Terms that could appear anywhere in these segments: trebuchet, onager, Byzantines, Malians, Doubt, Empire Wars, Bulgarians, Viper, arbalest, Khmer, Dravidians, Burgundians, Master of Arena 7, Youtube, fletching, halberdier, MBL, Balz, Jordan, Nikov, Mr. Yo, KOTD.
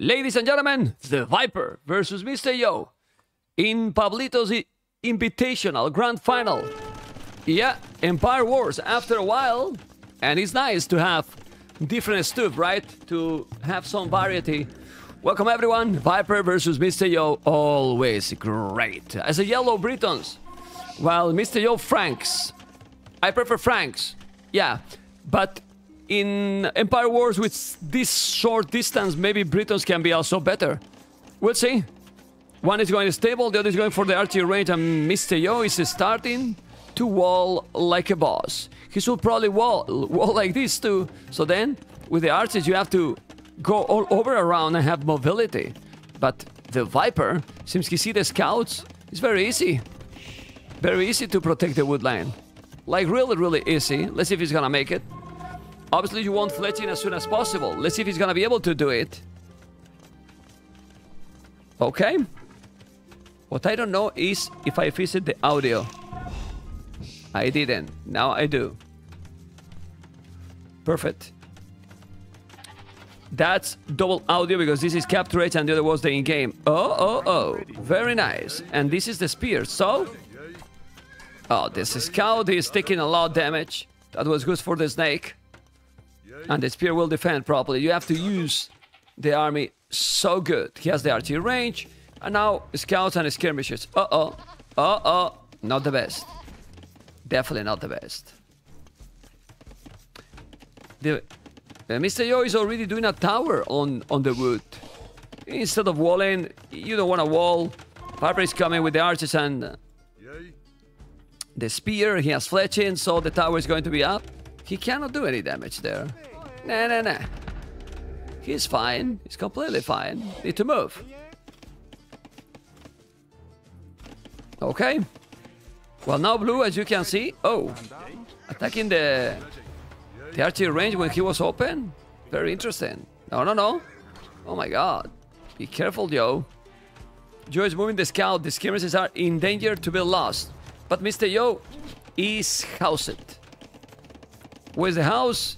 Ladies and gentlemen, the Viper versus Mr. Yo in Pablito's I Invitational Grand Final. Yeah, Empire Wars after a while. And it's nice to have different stuff, right? To have some variety. Welcome everyone, Viper versus Mr. Yo, always great. As a yellow Britons, while Mr. Yo Franks. I prefer Franks, yeah. But in Empire Wars with this short distance, maybe Britons can be also better. We'll see. One is going stable, the other is going for the archery range, and Mr. Yo is starting to wall like a boss. He should probably wall like this too. So then, with the archers, you have to go all over around and have mobility. But the Viper, since he see the scouts, it's very easy. Very easy to protect the wood line. Like really, really easy. Let's see if he's gonna make it. Obviously, you want fletching as soon as possible. Let's see if he's gonna be able to do it. Okay. What I don't know is if I visit the audio. I didn't. Now I do. Perfect. That's double audio because this is capture rate and the other was the in-game. Very nice. And this is the spear. So, oh, this scout is taking a lot of damage. That was good for the snake. And the spear will defend properly. You have to use the army so good. He has the archery range. And now scouts and skirmishes. Not the best. Definitely not the best. Mr. Yo is already doing a tower on the wood. Instead of walling, you don't want to wall. Viper is coming with the archers and the spear. He has fletching, so the tower is going to be up. He cannot do any damage there. Nah. He's fine. He's completely fine. Need to move. Okay. Well, now blue, as you can see, attacking the archery range when he was open. Very interesting. No. Oh my god. Be careful, Yo. Yo is moving the scout. The skirmishes are in danger to be lost. But Mr. Yo is housed. Where's the house?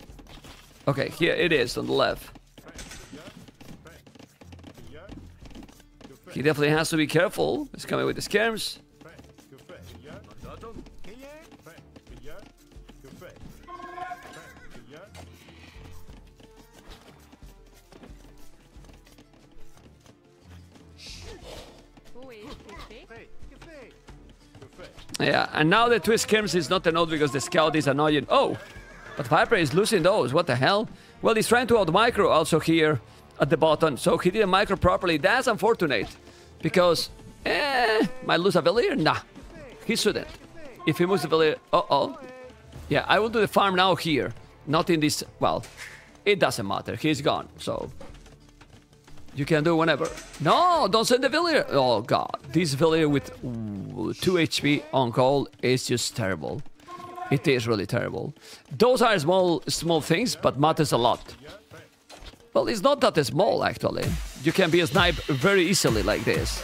Okay, here it is on the left. He definitely has to be careful. He's coming with the skirms. Yeah, and now the twist skirms is not an odd because the scout is annoying. Oh, but Viper is losing those. What the hell? Well, he's trying to out-micro also here at the bottom. So he didn't micro properly. That's unfortunate because, might lose a villager? Nah, he shouldn't. If he moves the villager, Yeah, I will do the farm now here. Not in this, well, it doesn't matter. He's gone, so you can do whenever. No, don't send the villager. Oh, God. This villager with 2 HP on goal is just terrible. It is really terrible. Those are small things, but matters a lot. Well, it's not that small, actually. You can be a snipe very easily like this.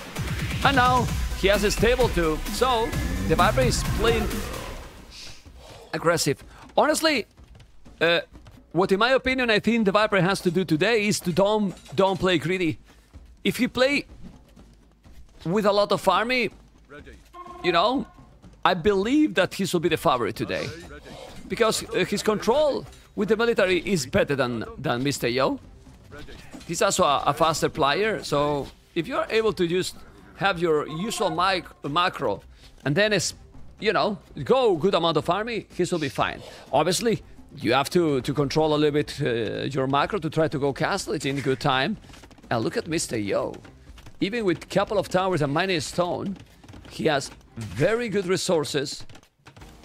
And now he has a stable too. So the Viper is playing aggressive. Honestly, what, in my opinion, I think the Viper has to do today is to don't play greedy. If you play with a lot of army, you know, I believe that he should be the favorite today. Because his control with the military is better than Mr. Yo. He's also a faster player, so if you're able to just have your usual macro and then, you know, go good amount of army, he should be fine. Obviously, you have to control a little bit your macro to try to go castle it in good time. And look at Mr. Yo. Even with couple of towers and mining stone, he has very good resources.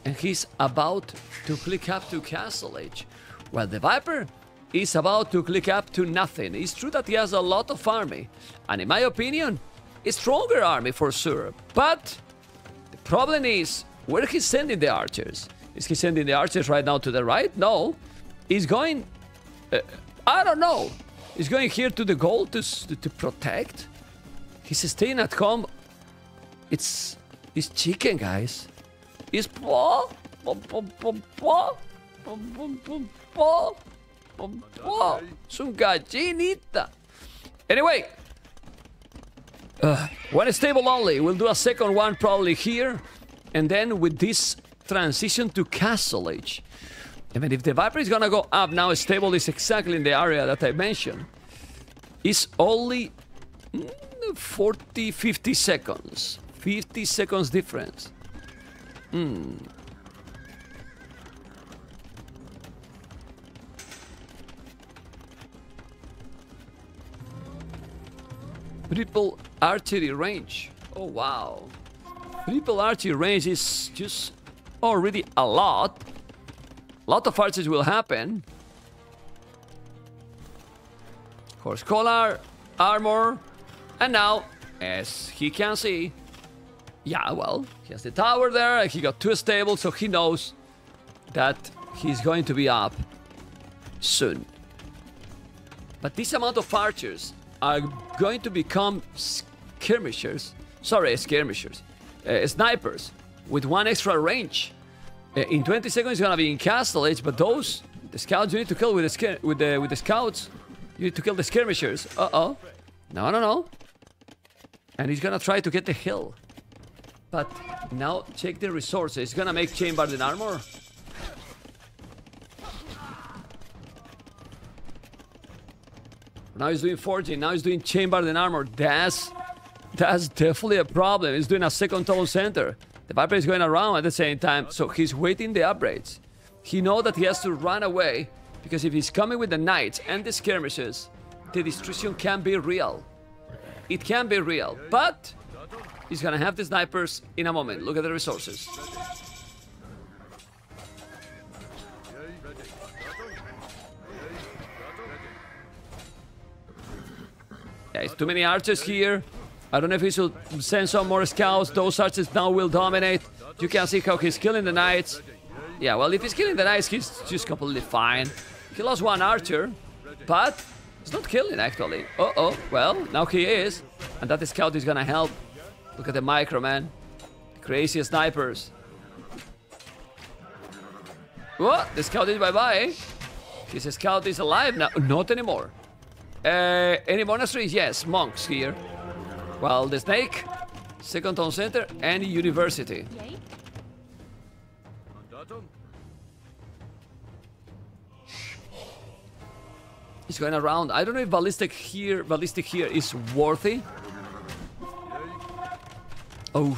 And he's about to click up to castle age. Well, the Viper is about to click up to nothing. It's true that he has a lot of army. And in my opinion, a stronger army for sure. But the problem is, where he's sending the archers? Is he sending the archers right now to the right? No. He's going... I don't know. He's going here to the goal to protect. He's staying at home. It's chicken, guys. It's... Some gallinita. Anyway, when it's stable only, we'll do a second one probably here, and then with this transition to Castle Age. I mean, if the Viper is gonna go up now, stable is exactly in the area that I mentioned. It's only 40, 50 seconds. 50 seconds difference. Triple archery range. Oh, wow. Triple archery range is just already a lot. A lot of arches will happen. Horse collar, armor, and now, as he can see, yeah, well, he has the tower there, and he got two stables, so he knows that he's going to be up soon. But this amount of archers are going to become snipers, with one extra range. In 20 seconds, it's gonna be in Castle Age, but those, the scouts, you need to kill with the scouts. You need to kill the skirmishers. Uh-oh. No, no, no. And he's gonna try to get the hill. But now check the resources. He's gonna make Chainbard and armor. Now he's doing forging. Now he's doing Chainbard and armor. That's definitely a problem. He's doing a second town center. The Viper is going around at the same time, so he's waiting the upgrades. He knows that he has to run away, because if he's coming with the knights and the skirmishes, the destruction can be real. It can be real, but he's gonna have the snipers in a moment. Look at the resources. Yeah, it's too many archers here. I don't know if he should send some more scouts. Those archers now will dominate. You can see how he's killing the knights. Yeah, well, if he's killing the knights, he's just completely fine. He lost one archer, but he's not killing, actually. Uh-oh, well, now he is. And that scout is gonna help. Look at the micro, man. Crazy snipers. What? The scout is bye-bye. His scout is alive now. Not anymore. Any monasteries? Yes, monks here. Well, the snake, second town center, and university. He's going around. I don't know if ballistic here is worthy. Oh,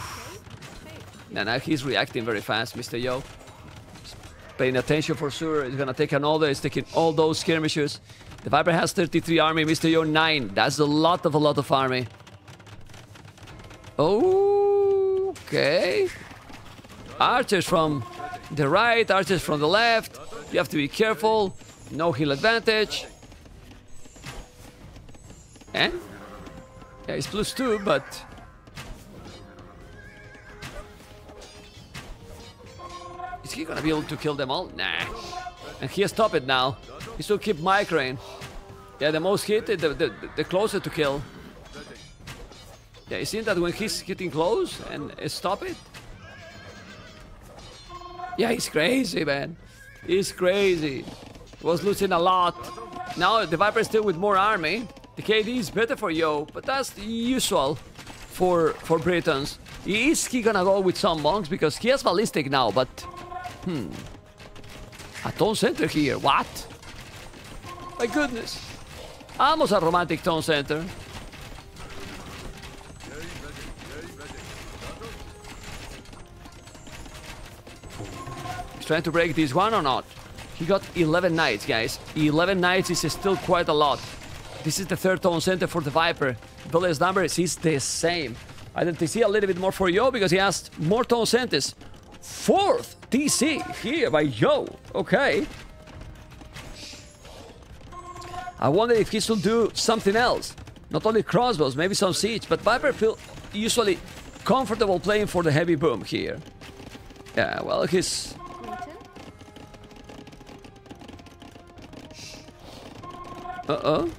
nah, he's reacting very fast, Mr. Yo. He's paying attention for sure. He's gonna take another. He's taking all those skirmishes. The Viper has 33 army. Mr. Yo 9. That's a lot of army. Okay. Archers from the right, archers from the left. You have to be careful. No heal advantage. And? Yeah, it's +2, but... Is he gonna be able to kill them all? Nah. And he has stopped it now. He still keep microing. Yeah, the most hit, the closer to kill. Yeah, you see that when he's getting close and stop it? Yeah, he's crazy, man. He's crazy. He was losing a lot. Now the Viper is still with more army. The KD is better for Yo, but that's usual for Britons. Is he gonna go with some monks? Because he has ballistic now, but... A town center here, what? My goodness. Almost a romantic town center. Trying to break this one or not? He got 11 knights, guys. 11 knights is still quite a lot. This is the third town center for the Viper. The last number is the same. I didn't see a little bit more for Yo because he has more town centers. Fourth TC here by Yo. Okay. I wonder if he should do something else. Not only crossbows, maybe some siege. But Viper feel usually comfortable playing for the heavy boom here. Yeah, well, he's... Uh-oh.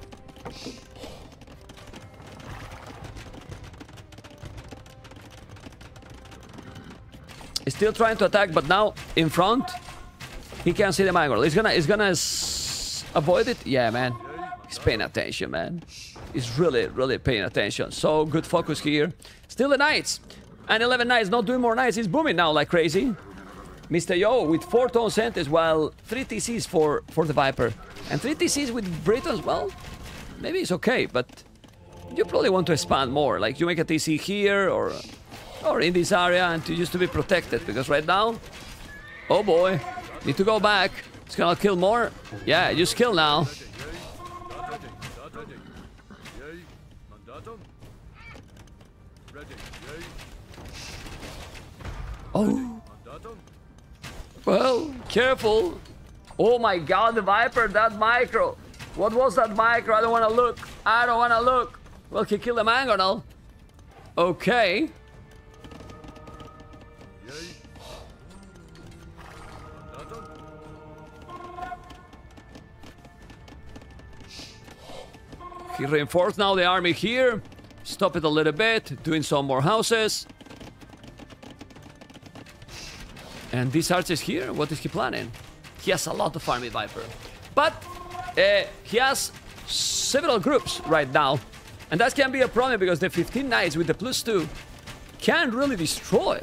He's still trying to attack, but now in front, he can't see the mangrove. He's gonna avoid it. Yeah, man. He's paying attention, man. He's really, really paying attention. So good focus here. Still the Knights. And 11 Knights, not doing more Knights. He's booming now like crazy. Mr. Yo with 4 Tone Centers, while 3 TCs for the Viper. And 3 TCs with Britons, well, maybe it's okay, but you probably want to expand more. Like, you make a TC here or in this area, and you used to be protected, because right now... Oh boy, need to go back. It's gonna kill more. Yeah, use kill now. Oh. Well, careful. Oh my god, the Viper, that micro. What was that micro? I don't want to look. I don't want to look. Well, he killed the mangonel. Okay. He reinforced now the army here. Stop it a little bit. Doing some more houses. And this archer is here. What is he planning? He has a lot of army, Viper. But he has several groups right now. And that can be a problem because the 15 Knights with the +2 can really destroy.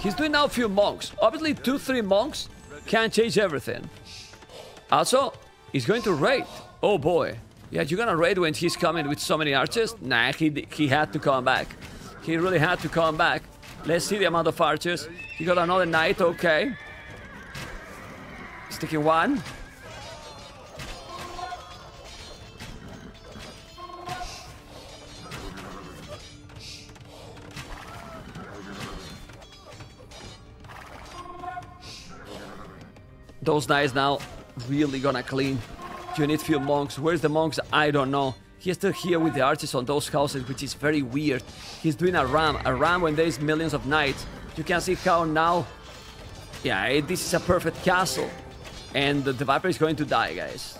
He's doing now a few monks. Obviously, 2-3 monks can change everything. Also, he's going to raid. Oh boy. Yeah, you're gonna raid when he's coming with so many archers? Nah, he had to come back. He really had to come back. Let's see the amount of archers. He got another knight, okay. He's taking one. Those knights now really gonna clean. You need few monks. Where's the monks? I don't know. He's still here with the archers on those houses, which is very weird. He's doing a ram. A ram when there's millions of knights. You can see how now... Yeah, this is a perfect castle. And the Viper is going to die, guys.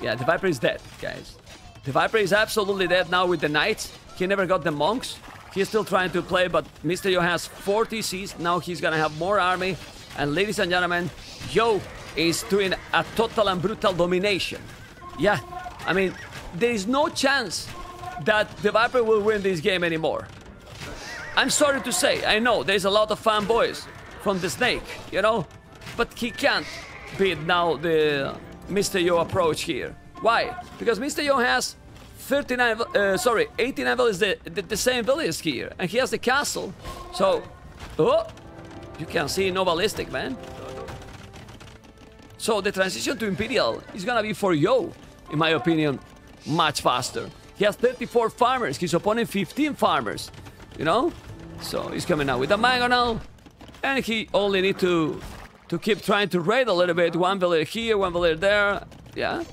Yeah, the Viper is dead, guys. The Viper is absolutely dead now with the knights. He never got the monks. He's still trying to play, but Mr. Yo has 4 TCs. Now he's gonna have more army. And ladies and gentlemen, Yo is doing a total and brutal domination. Yeah, I mean, there is no chance that the Viper will win this game anymore. I'm sorry to say, I know, there's a lot of fanboys from the Snake, you know, but he can't beat now the Mr. Yo approach here. Why? Because Mr. Yo has 89 villas, the same villas here, and he has the castle. So, oh, you can see no ballistic, man. So the transition to Imperial is gonna be for Yo, in my opinion, much faster. He has 34 farmers, his opponent 15 farmers, you know? So he's coming out with a mangonel, and he only need to keep trying to raid a little bit. One villager here, one villager there, yeah.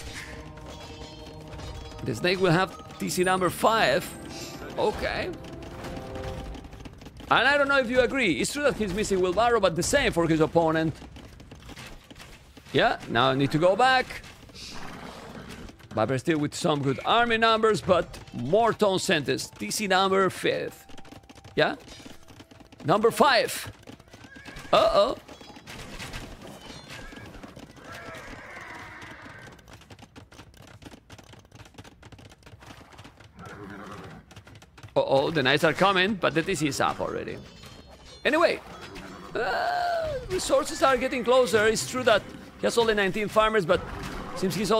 The Snake will have TC number 5, okay. And I don't know if you agree, it's true that he's missing Wilbaro, but the same for his opponent. Yeah, now I need to go back. Viper still with some good army numbers, but more Tone Centers. TC number 5. Yeah? Number 5. Uh-oh. Uh-oh, the Knights are coming, but the TC is up already. Anyway, resources are getting closer. It's true that he has only 19 farmers, but seems he's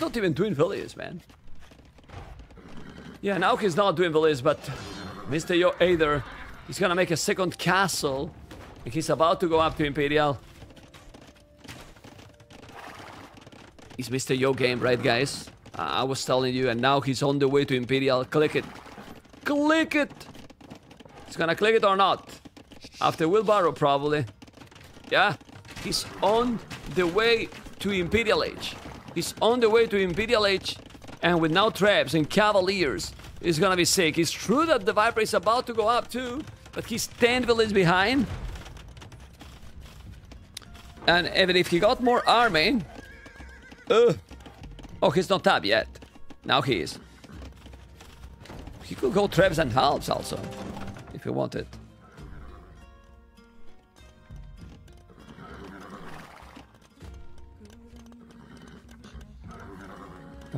not even doing villages, man. Yeah, now he's not doing villages, but Mr. Yo either. He's gonna make a second castle, and he's about to go up to Imperial. It's Mr. Yo game, right, guys? I was telling you, and now he's on the way to Imperial. Click it. Click it! He's gonna click it or not. After Wilbaro, probably. Yeah, he's on the way to Imperial Age. He's on the way to Imperial Age, and with now traps and cavaliers, it's gonna be sick. It's true that the Viper is about to go up too, but he's 10 villages behind. And even if he got more army... Oh, he's not tapped yet. Now he is. He could go traps and halves also, if he wanted.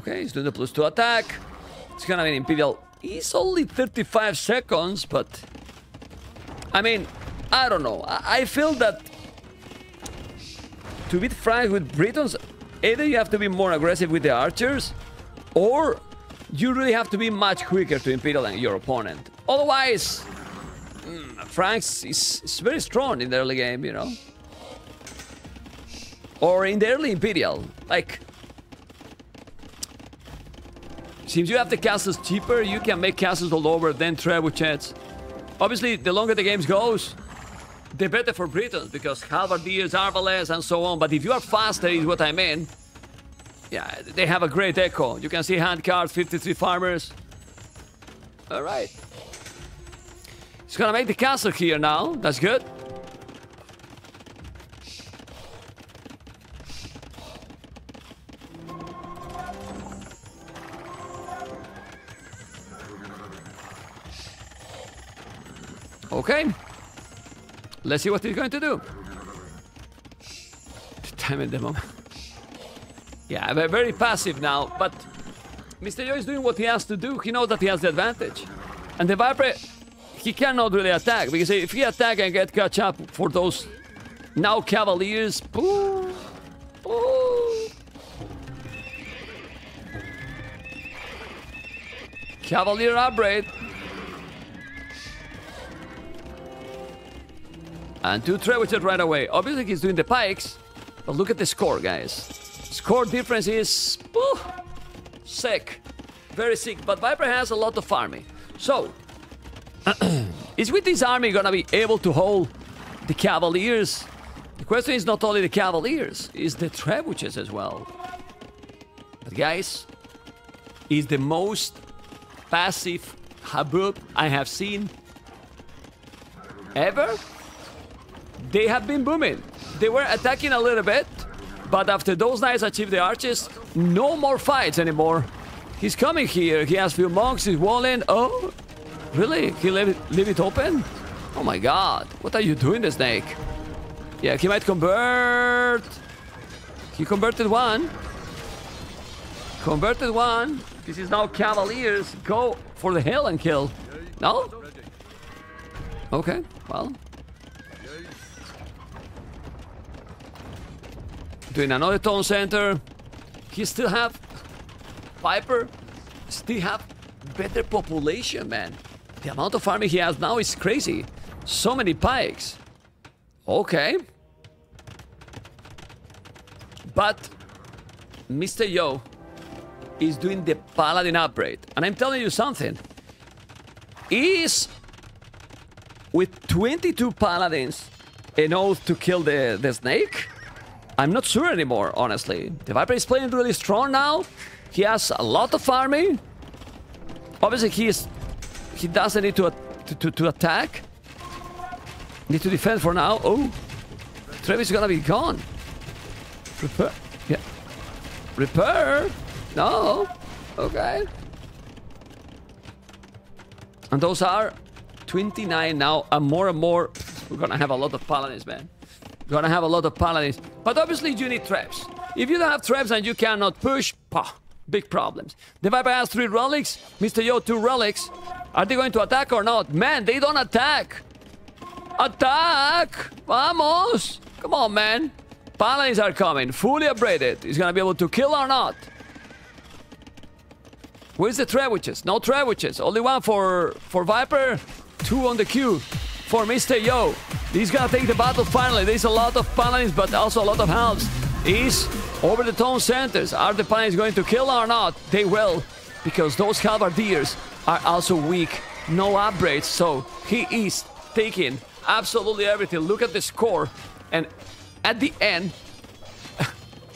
Okay, he's doing the +2 attack. It's gonna be an Imperial. He's only 35 seconds, but... I mean, I don't know. I feel that... To beat Frank with Britons, either you have to be more aggressive with the archers, or you really have to be much quicker to Imperial than your opponent. Otherwise, Franks is very strong in the early game, you know. Or in the early Imperial. Like, since you have the castles cheaper, you can make castles all over, then trebuchets. Obviously, the longer the game goes, the better for Britons, because halberdiers, arbalest, and so on. But if you are faster, is what I mean. Yeah, they have a great echo. You can see hand cards, 53 farmers. All right. He's gonna make the castle here now. That's good. Okay. Let's see what he's going to do. Time at the moment. Yeah, they're very passive now, but Mr. Yo is doing what he has to do. He knows that he has the advantage. And the Viper, he cannot really attack, because if he attack and get catch up for those now Cavaliers, boom, boom. Cavalier upgrade. And 2 trebuchet right away. Obviously he's doing the pikes, but look at the score, guys. Score difference is sick, very sick. But Viper has a lot of farming, so is with this army gonna be able to hold the Cavaliers? The question is not only the Cavaliers, is the trebuchets as well. But guys, is the most passive Habub I have seen ever. They have been booming. They were attacking a little bit, but after those knights achieved the arches, no more fights anymore. He's coming here. He has few monks. He's walling. Oh, really? He leave it open? Oh my God! What are you doing, the snake? Yeah, he might convert. He converted one. Converted one. This is now Cavaliers. Go for the hill and kill. No? Okay. Well. Doing another town center. He still have Viper, still have better population, man. The amount of farming he has now is crazy. So many pikes. Okay. But Mr. Yo is doing the Paladin upgrade. And I'm telling you something. He is with 22 Paladins an oath to kill the snake. I'm not sure anymore, honestly. The Viper is playing really strong now. He has a lot of farming. Obviously, he doesn't need to attack. Need to defend for now. Oh, Trevi's gonna be gone. Repair. Yeah. Repair. No. Okay. And those are 29 now, and more. We're gonna have a lot of Paladins, man. Gonna have a lot of Paladins, but obviously you need traps. If you don't have traps and you cannot push, big problems. The Viper has 3 relics, Mr. Yo 2 relics. Are they going to attack or not? Man, they don't attack. Attack! Vamos! Come on, man. Paladins are coming, fully upgraded. He's gonna be able to kill or not. Where's the trebuchets? No trebuchets. Only one for Viper, 2 on the queue for Mr. Yo. He's gonna take the battle finally. There's a lot of Paladins, but also a lot of halves. He's over the town centers. Are the Paladins going to kill or not? They will, because those halberdiers are also weak. No upgrades, so he is taking absolutely everything. Look at the score, and at the end,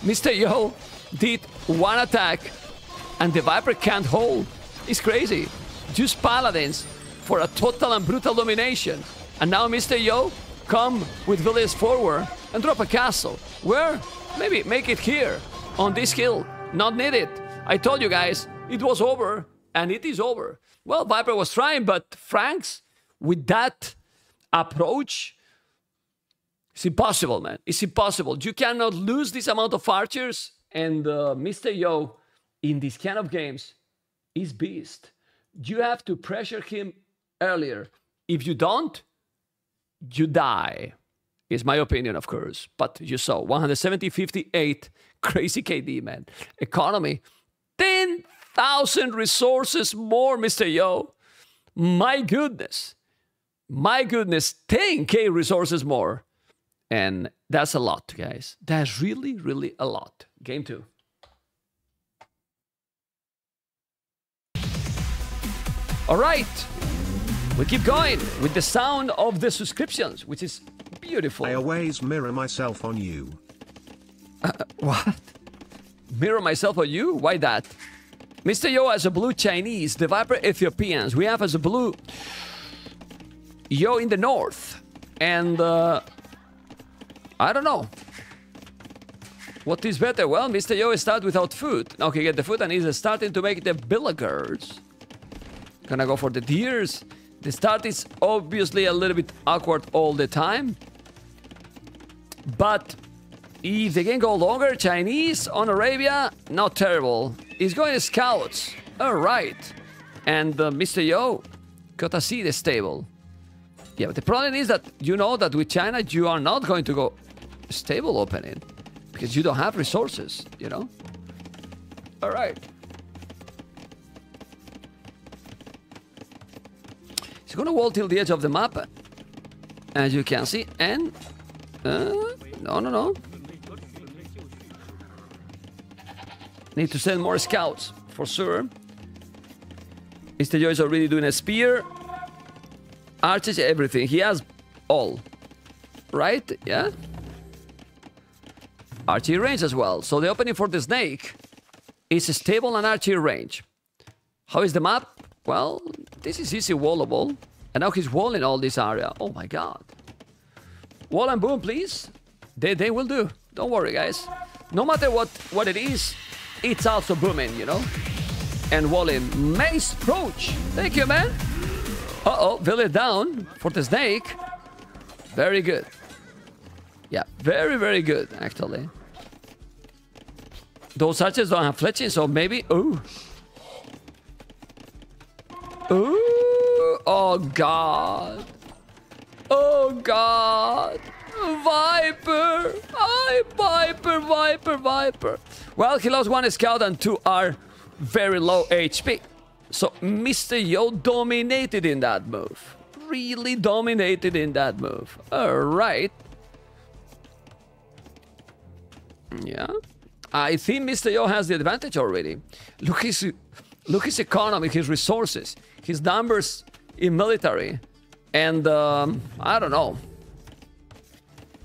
Mr. Yo did 1 attack, and the Viper can't hold. It's crazy. Just Paladins for a total and brutal domination. And now Mr. Yo come with Villiers forward and drop a castle. Where? Maybe make it here on this hill. Not needed. I told you guys, it was over, and it is over. Well, Viper was trying, but Franks with that approach, it's impossible, man. It's impossible. You cannot lose this amount of archers, and Mr. Yo in these kind of games is beast. You have to pressure him earlier. If you don't, you die. Is my opinion, of course. But you saw 170-58, crazy KD, man. Economy, 10,000 resources more, Mr. Yo. My goodness. My goodness, 10K resources more. And that's a lot, guys. That's really, really a lot. Game two. All right. We keep going with the sound of the subscriptions, which is beautiful. I always mirror myself on you. What? Mirror myself on you? Why that? Mr. Yo as a blue Chinese, the Viper Ethiopians. We have as a blue Yo in the north. And I don't know. What is better? Well, Mr. Yo is start without food. Now he get the food and he's starting to make the billigers. Gonna go for the deers. The start is obviously a little bit awkward all the time. But if they can go longer, Chinese on Arabia, not terrible. He's going to scouts. All right. And Mr. Yo, gotta see the stable. Yeah, but the problem is that you know that with China, you are not going to go stable opening because you don't have resources, you know? All right. It's going to wall till the edge of the map, as you can see, and... no. Need to send more scouts, for sure. Mr. Yo is already doing a spear. Arches, everything. He has all. Right? Yeah? Archery range as well. So the opening for the snake is a stable and archery range. How is the map? Well, this is easy wallable. And now he's walling all this area. Oh my god. Wall and boom, please. They will do. Don't worry, guys. No matter what it is, it's also booming, you know? And walling. Mace approach. Thank you, man. Uh-oh, Villa down for the snake. Very good. Yeah, very, very good, actually. Those archers don't have fletching, so maybe... Ooh. Ooh. Oh, God. Oh, God. Viper. Viper. Well, he lost one scout and two are very low HP. So, Mr. Yo dominated in that move. Really dominated in that move. Alright. Yeah. I think Mr. Yo has the advantage already. Look his economy, his resources, his numbers in military. And, I don't know.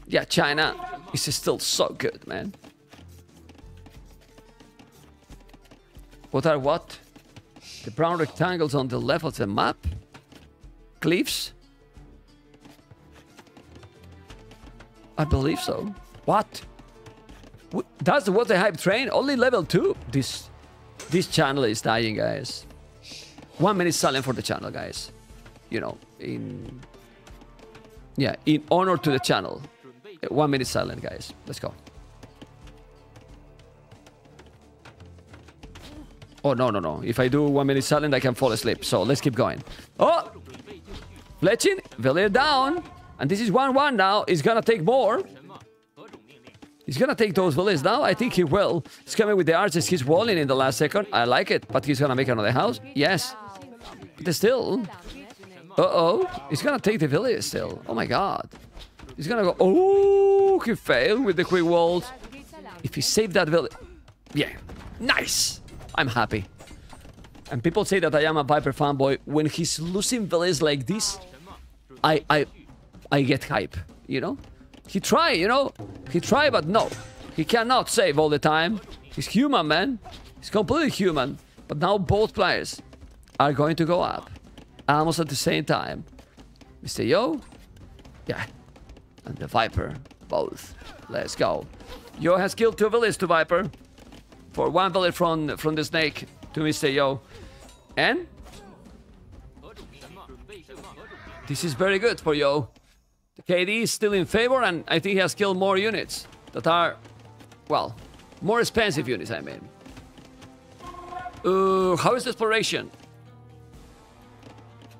Yeah, China is still so good, man. What are what? The brown rectangles on the left of the map. Cliffs? I believe so. What? That's what the hype train? Only level 2? This channel is dying, guys. 1 minute silent for the channel, guys. You know, in honor to the channel. 1 minute silent, guys. Let's go. Oh, no. If I do 1 minute silent, I can fall asleep. So, let's keep going. Oh! Fletching. Villier down. And this is 1-1 now. He's gonna take more. He's gonna take those villiers now. I think he will. He's coming with the arches. He's walling in the last second. I like it. But he's gonna make another house. Yes. But still. Uh-oh. He's gonna take the villiers still. Oh, my God. He's gonna go... Oh! He failed with the quick walls. If he saved that villier... Yeah. Nice! I'm happy. And people say that I am a Viper fanboy. When he's losing villains like this, I get hype, you know? He tried, you know? He tried, but no. He cannot save all the time. He's human, man. He's completely human. But now both players are going to go up. Almost at the same time. Mr. Yo. Yeah. And the Viper. Both. Let's go. Yo has killed two villains to Viper. For one bullet from the snake to Mr. Yo. And? This is very good for Yo. The KD is still in favor, and I think he has killed more units that are, well, more expensive units, I mean. How is exploration?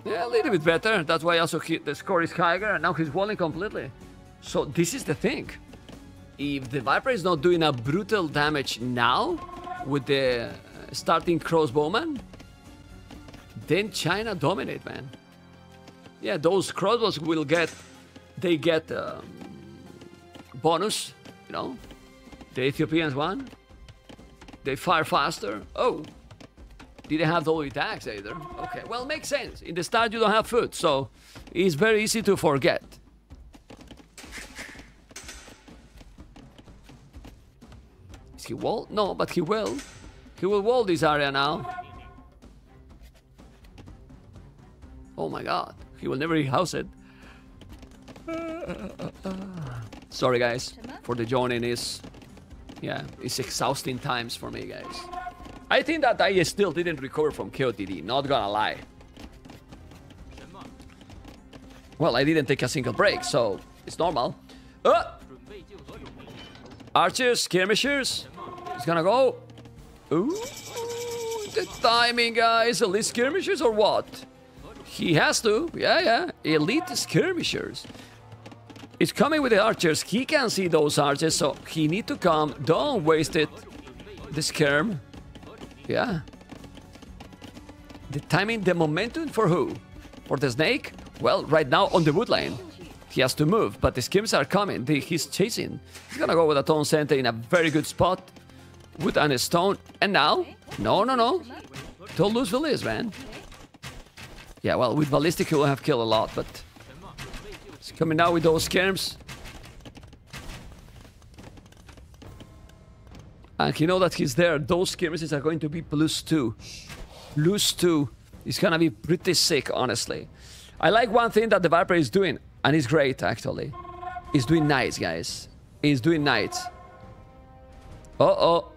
Yeah, a little bit better. That's why also the score is higher, and now he's walling completely. So this is the thing. If the Viper is not doing a brutal damage now with the starting crossbowman, then China dominate, man. Yeah, those crossbows will get, they get bonus, you know. The Ethiopians won. They fire faster. Oh, didn't have the attacks either. Okay, well, makes sense. In the start, you don't have food, so it's very easy to forget. Is he wall? No, but he will. He will wall this area now. Oh my god, he will never house it. Sorry guys, for the joining is... yeah, it's exhausting times for me, guys. I think that I still didn't recover from KOTD, not gonna lie. Well, I didn't take a single break, so it's normal. Archers, skirmishers, it's gonna go. Ooh, the timing, guys. Elite skirmishers or what? He has to, yeah. Elite skirmishers. It's coming with the archers. He can see those archers, so he need to come. Don't waste it. The skirm. Yeah. The timing, the momentum for who? For the snake? Well, right now on the wood lane. He has to move, but the skirms are coming. He's chasing. He's gonna go with a tone center in a very good spot. Wood and a stone. And now? No. Don't lose the list, man. Yeah, well, with ballistic he will have killed a lot, but... he's coming out with those skirms. And he know that he's there. Those skirmishes are going to be +2. Lose 2. It's gonna be pretty sick, honestly. I like one thing that the Viper is doing, and it's great, actually. He's doing knights, guys. He's doing knights. Uh-oh.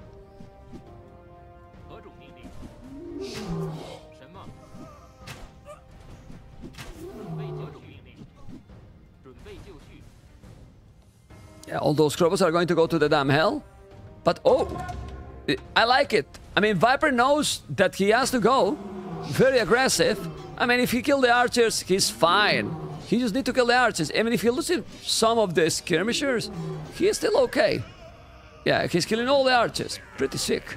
Yeah, all those crobos are going to go to the damn hell. But, oh, I like it. I mean, Viper knows that he has to go. Very aggressive. I mean, if he kills the archers, he's fine. He just needs to kill the archers. I mean, if he loses some of the skirmishers, he is still okay. Yeah, he's killing all the archers. Pretty sick.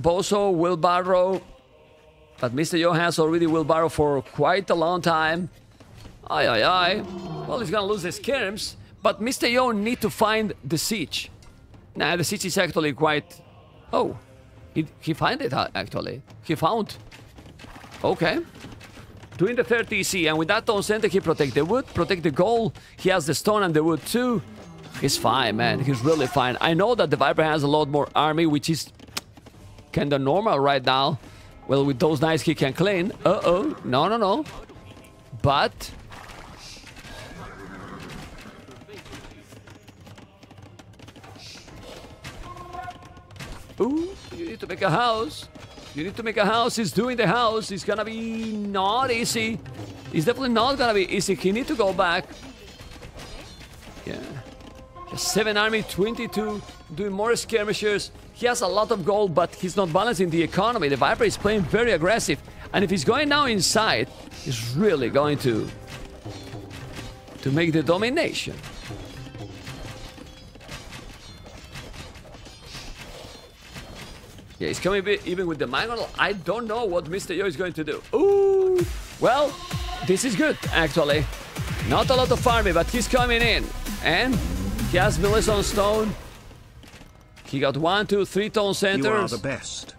Bozo, Wilbarrow... but Mr. Yo has already Wilbarrow for quite a long time. Well, he's gonna lose the skirms. But Mr. Yo need to find the siege. Nah, the siege is actually quite... oh. He found it, actually. He found. Okay. Doing the third TC. And with that on center, he protect the wood, protect the goal. He has the stone and the wood, too. He's fine, man. He's really fine. I know that the Viper has a lot more army, which is kind of normal right now. Well, with those knights he can clean. Uh-oh. No. But... ooh, you need to make a house. You need to make a house. He's doing the house. It's gonna be not easy. It's definitely not gonna be easy. He need to go back. Yeah. 7 army, 22. Doing more skirmishers. He has a lot of gold, but he's not balancing the economy. The Viper is playing very aggressive. And if he's going now inside, he's really going to make the domination. Yeah, he's coming even with the mangonel. I don't know what Mr. Yo is going to do. Ooh! Well, this is good, actually. Not a lot of farming, but he's coming in. And he has Millis on stone. He got 1, 2, 3 tone centers. You are the best.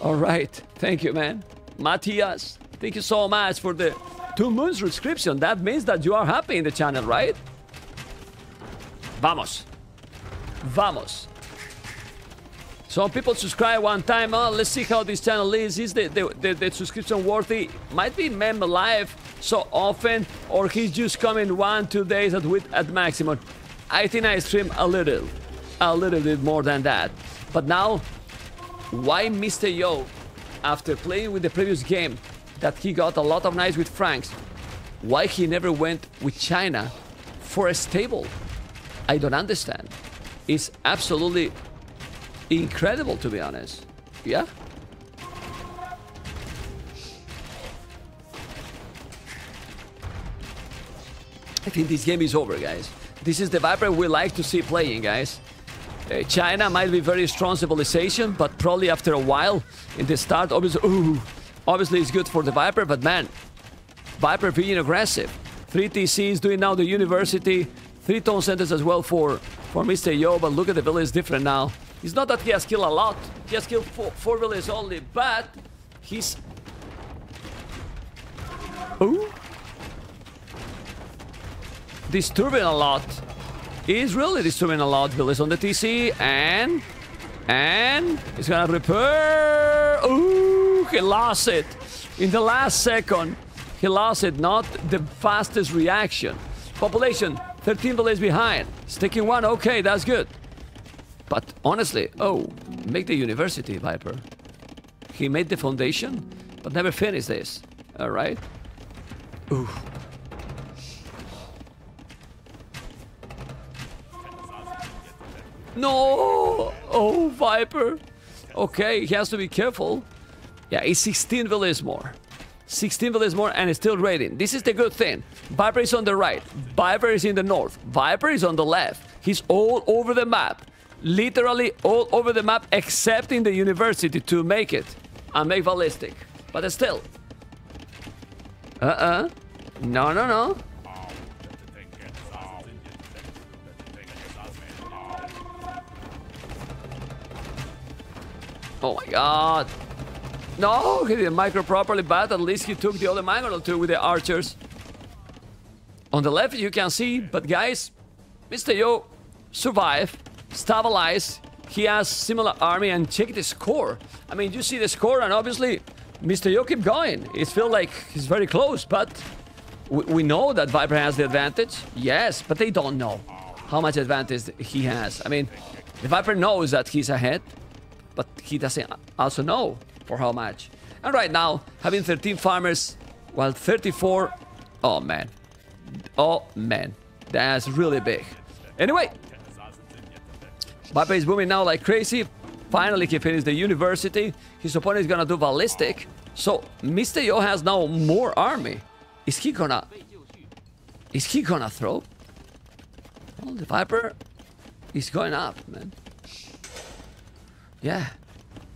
All right. Thank you, man. Matthias, thank you so much for the 2 months subscription. That means that you are happy in the channel, right? Vamos. Vamos. Some people subscribe one time. Oh, let's see how this channel is. Is the subscription worthy? Might be member live so often, or he's just coming 1-2 days at maximum. I think I stream a little bit more than that. But now, why Mr. Yo, after playing with the previous game, that he got a lot of knights with Franks, Why he never went with China for a stable? I don't understand. It's absolutely incredible, to be honest. Yeah? I think this game is over, guys. This is the Viper we like to see playing, guys. China might be very strong civilization, but probably after a while in the start, obviously it's good for the Viper, but man, Viper being aggressive. 3TC is doing now the university, 3-tone centers as well for Mr. Yo, but look at the village different now. It's not that he has killed a lot, he has killed four villages only, but he's... Ooh! Disturbing a lot. He's really disturbing a lot. Villages on the TC, and he's gonna repair. Ooh! He lost it in the last second. He lost it, not the fastest reaction. Population, 13 villages behind. Sticking one, okay, that's good. But honestly, oh, make the university, Viper. He made the foundation, but never finished this. All right. Ooh. No! Oh, Viper. Okay, he has to be careful. Yeah, it's 16 villages more. 16 villages more and it's still raiding. This is the good thing. Viper is on the right. Viper is in the north. Viper is on the left. He's all over the map. Literally all over the map except in the university to make it and make ballistic. But still. No, no, no. Oh my god. No, he didn't micro properly, but at least he took the other minor or two with the archers. On the left you can see, but guys, Mr. Yo survived, stabilized, he has similar army, and check the score. I mean, you see the score and obviously Mr. Yo keep going. It feels like he's very close, but we know that Viper has the advantage. Yes, but they don't know how much advantage he has. I mean, the Viper knows that he's ahead, but he doesn't also know for how much. And right now, having 13 farmers, while 34... Oh, man. Oh, man. That's really big. Anyway, Viper is booming now like crazy. Finally, he finished the university. His opponent is gonna do ballistic. So, Mr. Yo has now more army. Is he gonna... Is he gonna throw? Well, the Viper is going up, man. Yeah,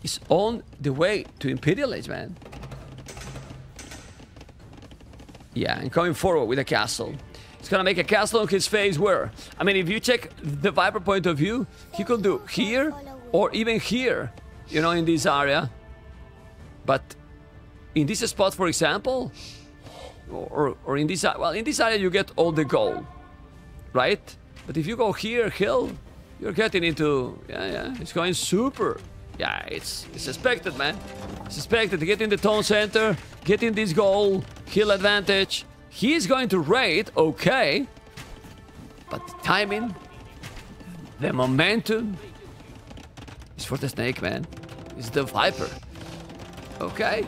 it's on the way to Imperial Age, man. Yeah, and coming forward with a castle. He's gonna make a castle on his face where... I mean, if you check the Viper point of view, he could do here or even here, you know, in this area. But in this spot, for example, or in this... Well, in this area you get all the gold, right? But if you go here, hill... You're getting into... Yeah, it's going super. Yeah, it's expected, man. It's expected to get in the town center, get in this goal, kill advantage. He's going to raid, okay. But the timing, the momentum, is for the snake, man. It's the Viper. Okay.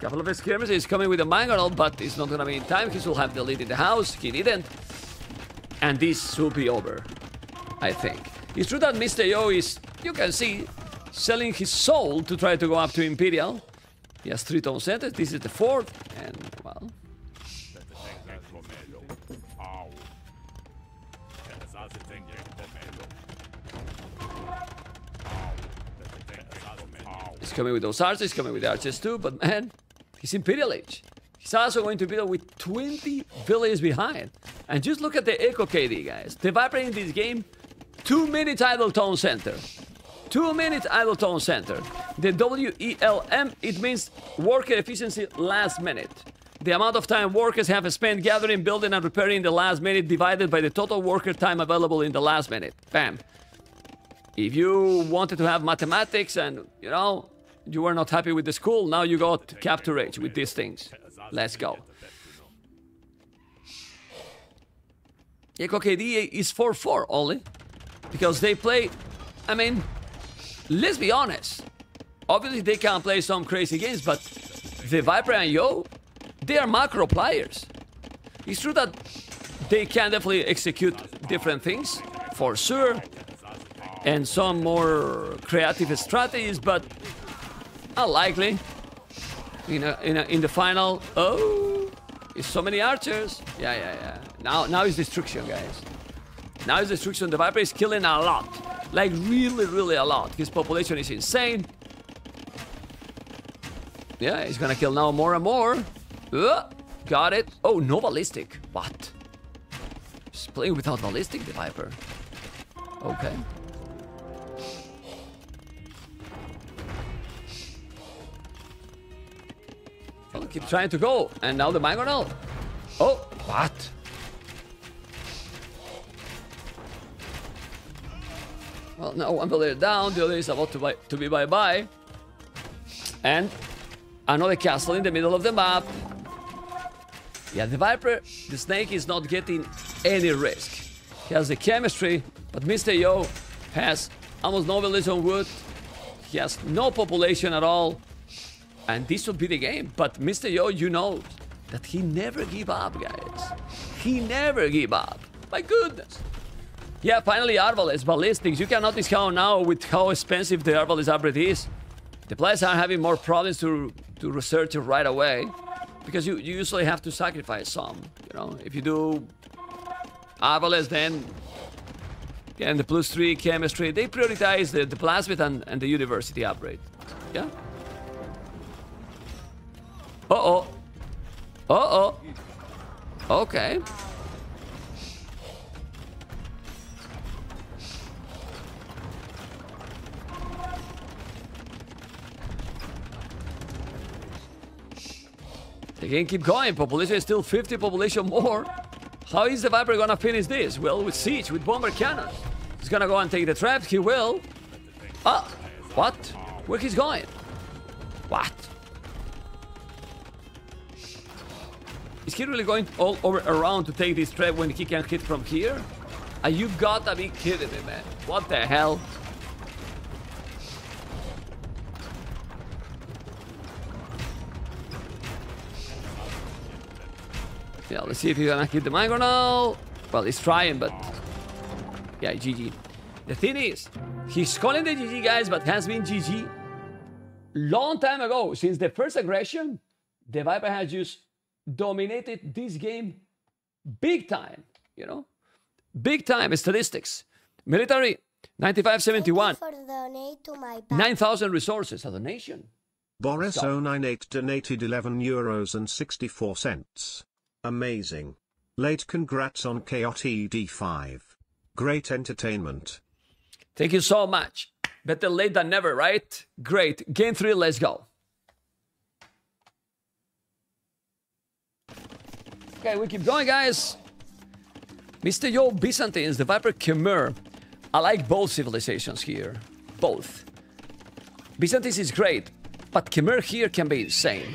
Couple of skirmishes. He's coming with a mangonel, but it's not going to be in time. He will have the lead in the house. He didn't. And this will be over, I think. It's true that Mr. Yo is, you can see, selling his soul to try to go up to Imperial. He has 3-tone centers, this is the fourth, and well... He's coming with those archers, he's coming with the archers too, but man, he's Imperial Age. He's also going to build with 20 villages behind. And just look at the KOTD, guys. The Viper in this game, 2 minutes idle town center. 2 minutes idle town center. The WELM, it means worker efficiency last minute. The amount of time workers have spent gathering, building, and repairing in the last minute divided by the total worker time available in the last minute. Bam. If you wanted to have mathematics and, you know, you were not happy with the school, now you got Capture Age with these things. Let's go. KOTD is 4-4 only. Because they play... I mean... Let's be honest. Obviously they can play some crazy games, but... The Viper and Yo... They are macro players. It's true that they can definitely execute different things, for sure, and some more creative strategies, but unlikely. In the final, oh, it's so many archers. Yeah. Now it's destruction, guys. Now it's destruction. The Viper is killing a lot, like really a lot. His population is insane. Yeah, he's gonna kill now more and more. Got it. Oh, no ballistic. What? He's playing without ballistic, the Viper. Okay. I'll keep trying to go. And now the Mangonel. Oh, what? Well, now one player down. The other is about to be bye-bye. And another castle in the middle of the map. Yeah, the Viper, the Snake is not getting any risk. He has the chemistry, but Mr. Yo has almost no village on wood. He has no population at all. And this would be the game. But Mr. Yo, you know that he never give up, guys. He never give up. My goodness. Yeah, finally, Arbalest, Ballistics. You cannot discount now with how expensive the Arbalest upgrade is. The players are having more problems to research it right away, because you usually have to sacrifice some. You know, if you do Arbalest, then the +3 chemistry, they prioritize the Plasmid and the University upgrade. Yeah. Okay. They can keep going. Population is still 50 population more. How is the Viper gonna finish this? Well, with siege, with bomber cannon. He's gonna go and take the trap. He will. Ah, what? Where he's going? What? Is he really going all over around to take this trap when he can hit from here? Ah, you gotta be kidding me, man. What the hell? Yeah, let's see if he's gonna hit the Mangonel. Well, he's trying, but... yeah, GG. The thing is, he's calling the GG, guys, but has been GG long time ago. Since the first aggression, the Viper has just dominated this game big time, you know? Big time statistics. Military, 9571. 9,000 resources, a donation. Boris098 donated €11.64. Amazing. Late congrats on KOTD 5. Great entertainment. Thank you so much. Better late than never, right? Great. Game 3, let's go. Okay, we keep going, guys. Mr. Yo, Byzantines, the Viper, Khmer. I like both civilizations here. Both. Byzantines is great, but Khmer here can be insane.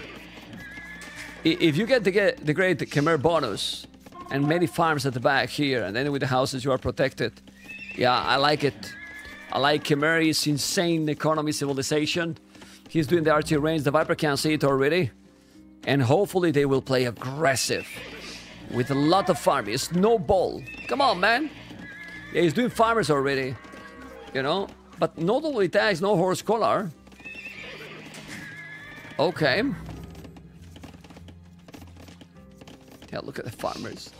If you get the great Khmer bonus and many farms at the back here, and then with the houses you are protected, yeah, I like it. I like Khmer, is insane economy civilization. He's doing the archery range, the Viper can see it already. And hopefully they will play aggressive with a lot of farming. Snowball. Come on, man. Yeah, he's doing farmers already, you know. But not only that, no horse collar. Okay. Yeah, look at the farmers.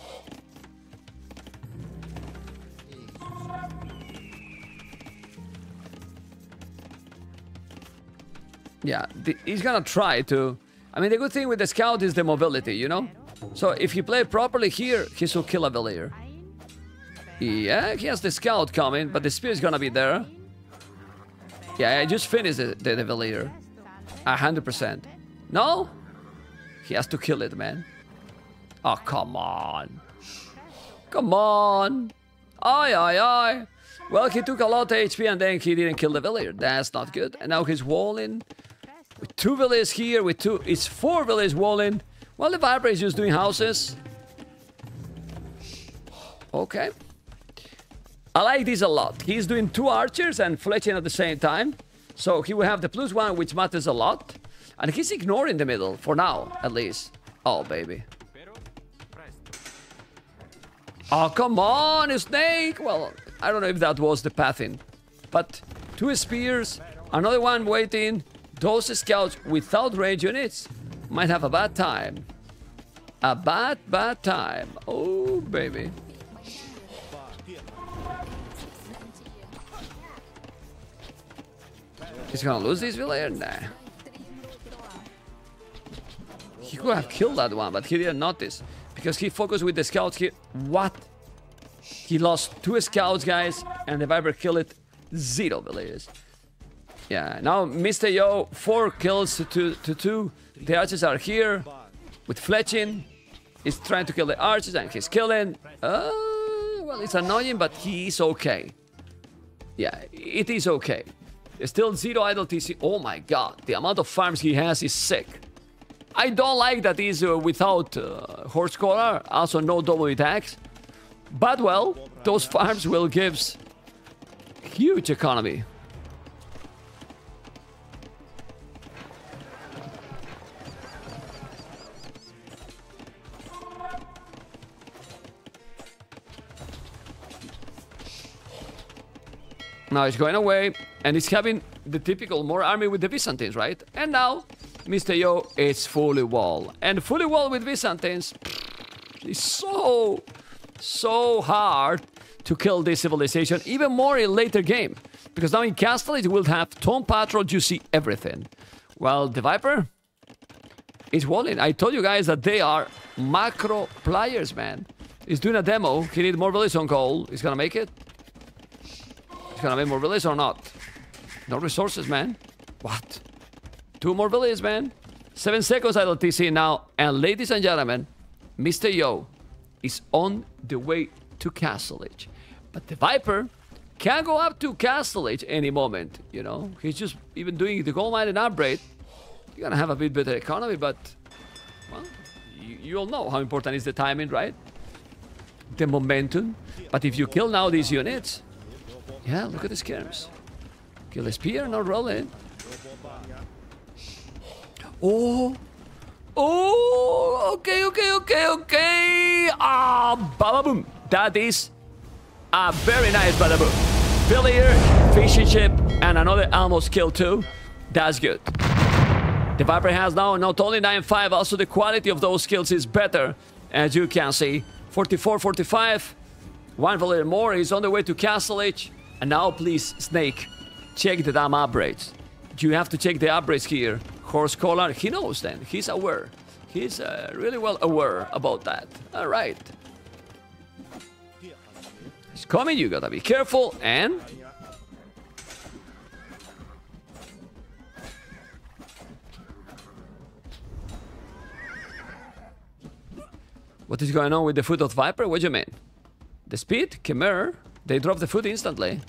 Yeah, he's gonna try to... I mean, the good thing with the scout is the mobility, you know? So if he play properly here, he should kill a villager. Yeah, he has the scout coming, but the spear is gonna be there. Yeah, I just finished the villager. 100%. No? He has to kill it, man. Oh, come on. Come on. Aye. Well, he took a lot of HP and then he didn't kill the villager. That's not good. And now he's walling. With two villagers here, with two... it's four villagers walling. Well, the Viper is just doing houses. Okay. I like this a lot. He's doing two archers and fletching at the same time. So he will have the +1, which matters a lot. And he's ignoring the middle, for now, at least. Oh, baby. Oh, come on, a snake! Well, I don't know if that was the pathing. But two spears, another one waiting. Those scouts without range units might have a bad time. A bad time. Oh, baby. He's gonna lose this villager? Nah. He could have killed that one, but he didn't notice. Because he focused with the scouts here. What? He lost two scouts, guys, and the Viper killed it. Zero villagers. Yeah, now Mr. Yo, 4 kills to 2. The archers are here with fletching. He's trying to kill the archers and he's killing. Well, it's annoying, but he is okay. Yeah, it is okay. Still zero idle TC. Oh my god, the amount of farms he has is sick. I don't like that he's without horse collar, also no double attacks. But well, those farms will give huge economy. Now he's going away, and he's having the typical more army with the Byzantines, right? And now, Mr. Yo is fully wall. And fully wall with Byzantines is so hard to kill this civilization, even more in later game. Because now in Castle, it will have Tom Patrol, you see everything. Well, the Viper is walling. I told you guys that they are macro players, man. He's doing a demo. He needs more release on goal. He's gonna make it. Gonna make more villages or not? No resources, man. What? 2 more villages, man. 7 seconds idle TC now. And ladies and gentlemen, Mr. Yo is on the way to Castle Age. But the Viper can't go up to Castle Age any moment, you know. He's just even doing the gold mine and upgrade. You're gonna have a bit better economy, but well, you'll know how important is the timing, right? The momentum. But if you kill now these units, yeah, look at the skirms. Kill the spear, not rolling. Oh! Oh! Okay! Ah! Bada boom! That is a very nice bada boom. Failure, fishing ship, and another almost kill too. That's good. The Viper has now not only 9.5, also the quality of those skills is better, as you can see. 44, 45. One villager more. He's on the way to Castle Age. And now, please, Snake, check the damn upgrades. You have to check the upgrades here. Horse collar, he knows then. He's aware. He's really well aware about that. All right. He's coming. You gotta be careful. And what is going on with the foot of Viper? What do you mean? The speed, Khmer, they drop the foot instantly.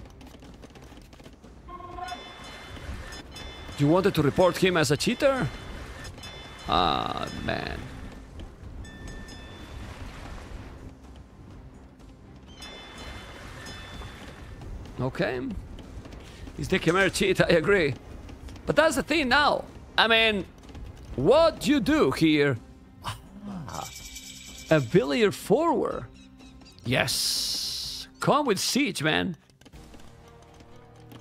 You wanted to report him as a cheater? Ah, man. Okay. He's the Khmer cheat, I agree. But that's the thing now. I mean, what do you do here? A villager forward. Yes, come with siege, man.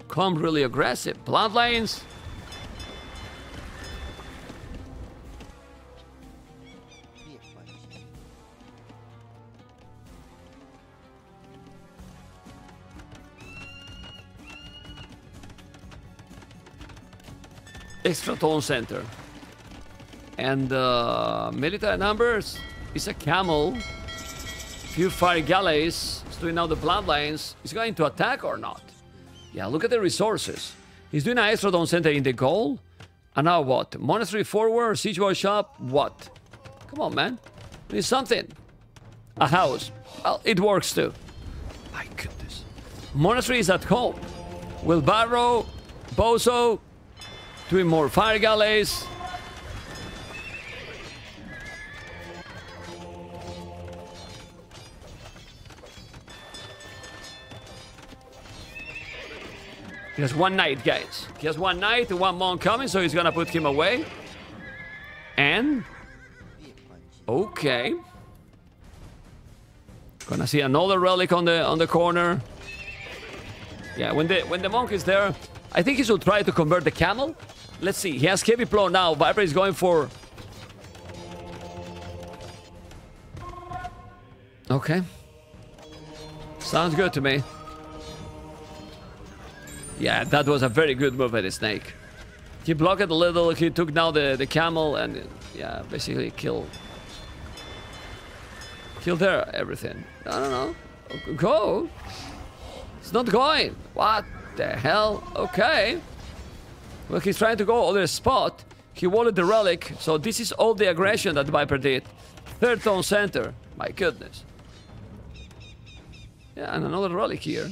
Come really aggressive. Bloodlines. Extra tone center. And military numbers is a camel. Few fire galleys. He's doing now the bloodlines. He's going to attack or not? Yeah, look at the resources. He's doing an Estrodon Center in the goal. And now what? Monastery forward, siege workshop, what? Come on, man. We need something. A house. Well, it works too. My goodness. Monastery is at home. Will Barrow, Bozo, doing more fire galleys. He has 1 knight, guys. He has 1 knight, 1 monk coming, so he's gonna put him away. And okay. Gonna see another relic on the corner. Yeah, when the monk is there, I think he should try to convert the camel. Let's see. He has heavy blow now. Viper is going for... Okay. Sounds good to me. Yeah, that was a very good move by the snake. He blocked a little. He took down the camel and, yeah, basically killed... Killed there, everything. I don't know. Go! It's not going! What the hell? Okay. Well, he's trying to go other spot. He wanted the relic, so this is all the aggression that Viper did. Third tone center. My goodness. Yeah, and another relic here.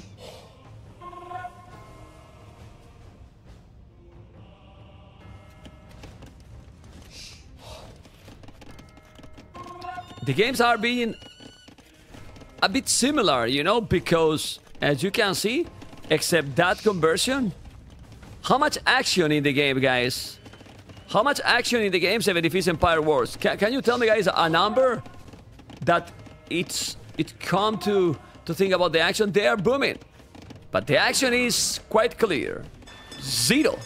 The games are being a bit similar, you know, because as you can see, except that conversion, how much action in the game, guys? How much action in the game, 75 Empire Wars? Can you tell me, guys, a number that it come to think about the action? They are booming, but the action is quite clear. Zero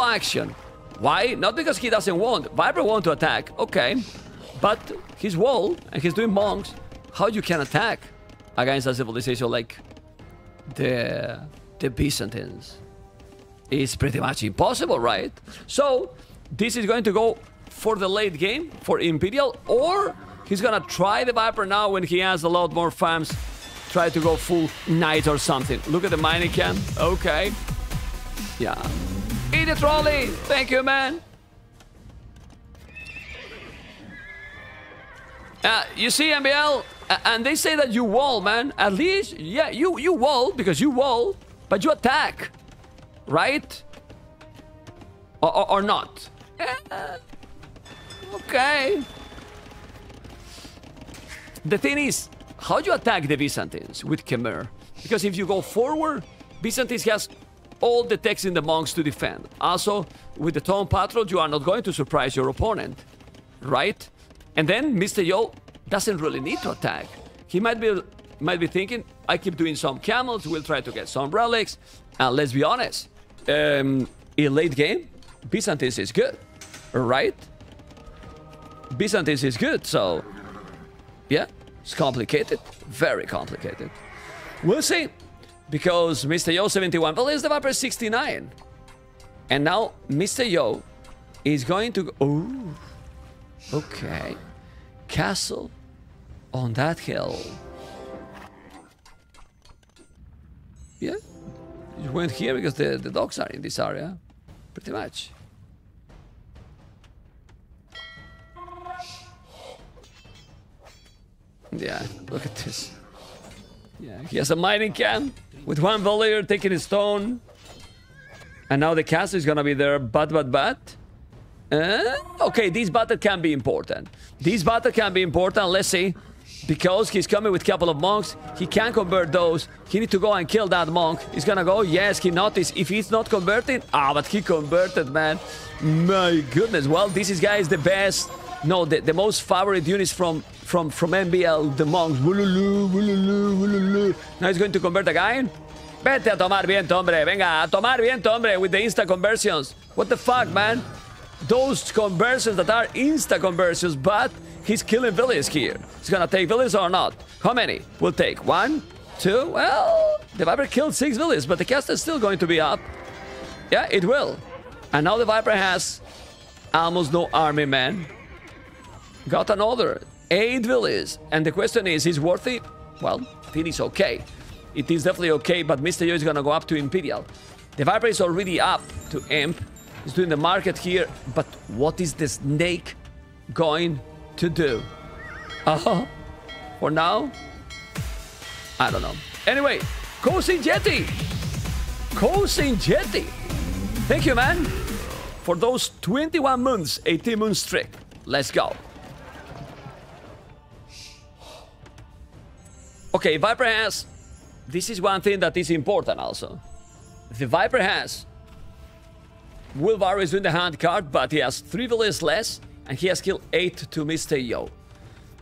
action. Why? Not because he doesn't want. Viper want to attack, okay. But his wall, and he's doing monks. How you can attack against a civilization like the Byzantines? It's pretty much impossible, right? So, this is going to go for the late game, for Imperial, or he's gonna try the Viper now when he has a lot more farms, try to go full knight or something. Look at the mining camp, okay. Yeah. Eat it, Rolly! Thank you, man! You see, MBL, and they say that you wall, man. At least, yeah, you wall, because you wall, but you attack, right? Or not. Okay. The thing is, how do you attack the Byzantines with Khmer? Because if you go forward, Byzantines has all the techs in the monks to defend. Also, with the Tome Patrol, you are not going to surprise your opponent, right? And then Mr. Yo doesn't really need to attack. He might be thinking, I keep doing some camels, we'll try to get some relics. And let's be honest, in late game, Byzantines is good, right? Byzantines is good, so yeah, it's complicated, very complicated. We'll see, because Mr. Yo 71 plays the Viper 69. And now Mr. Yo is going to go, ooh, okay. Castle on that hill. Yeah, you went here because the dogs are in this area, pretty much. Yeah, look at this. Yeah, he has a mining camp with one villager taking his stone, and now the castle is gonna be there. But. Okay, this battle can be important. This battle can be important, let's see. Because he's coming with a couple of monks. He can convert those. He needs to go and kill that monk. He's gonna go, yes, he noticed. If he's not converting, but he converted, man. My goodness, well, this is, guys, the best. No, the most favorite units from MBL, the monks. Now he's going to convert again. Vete a tomar viento, hombre. Venga, a tomar viento, hombre, with the insta conversions. What the fuck, man? Those conversions that are insta conversions, but he's killing villains here. He's gonna take villains or not? How many? We'll take 1, 2. Well, the Viper killed 6 villains, but the cast is still going to be up. Yeah, it will. And now the Viper has almost no army, man. Got another 8 villains, and the question is, is worth it? Well, it is okay. It is definitely okay, but Mr. Yo is gonna go up to Imperial. The Viper is already up to Imp. He's doing the market here, but what is the snake going to do? For now, I don't know. Anyway, Kosin Jetty, thank you, man, for those 21 months, 18 moon streak. Let's go. Okay, Viper has... This is one thing that is important also. The Viper has... Wilvar is doing the hand card, but he has 3 villains less, and he has killed 8 to Mr. Yo.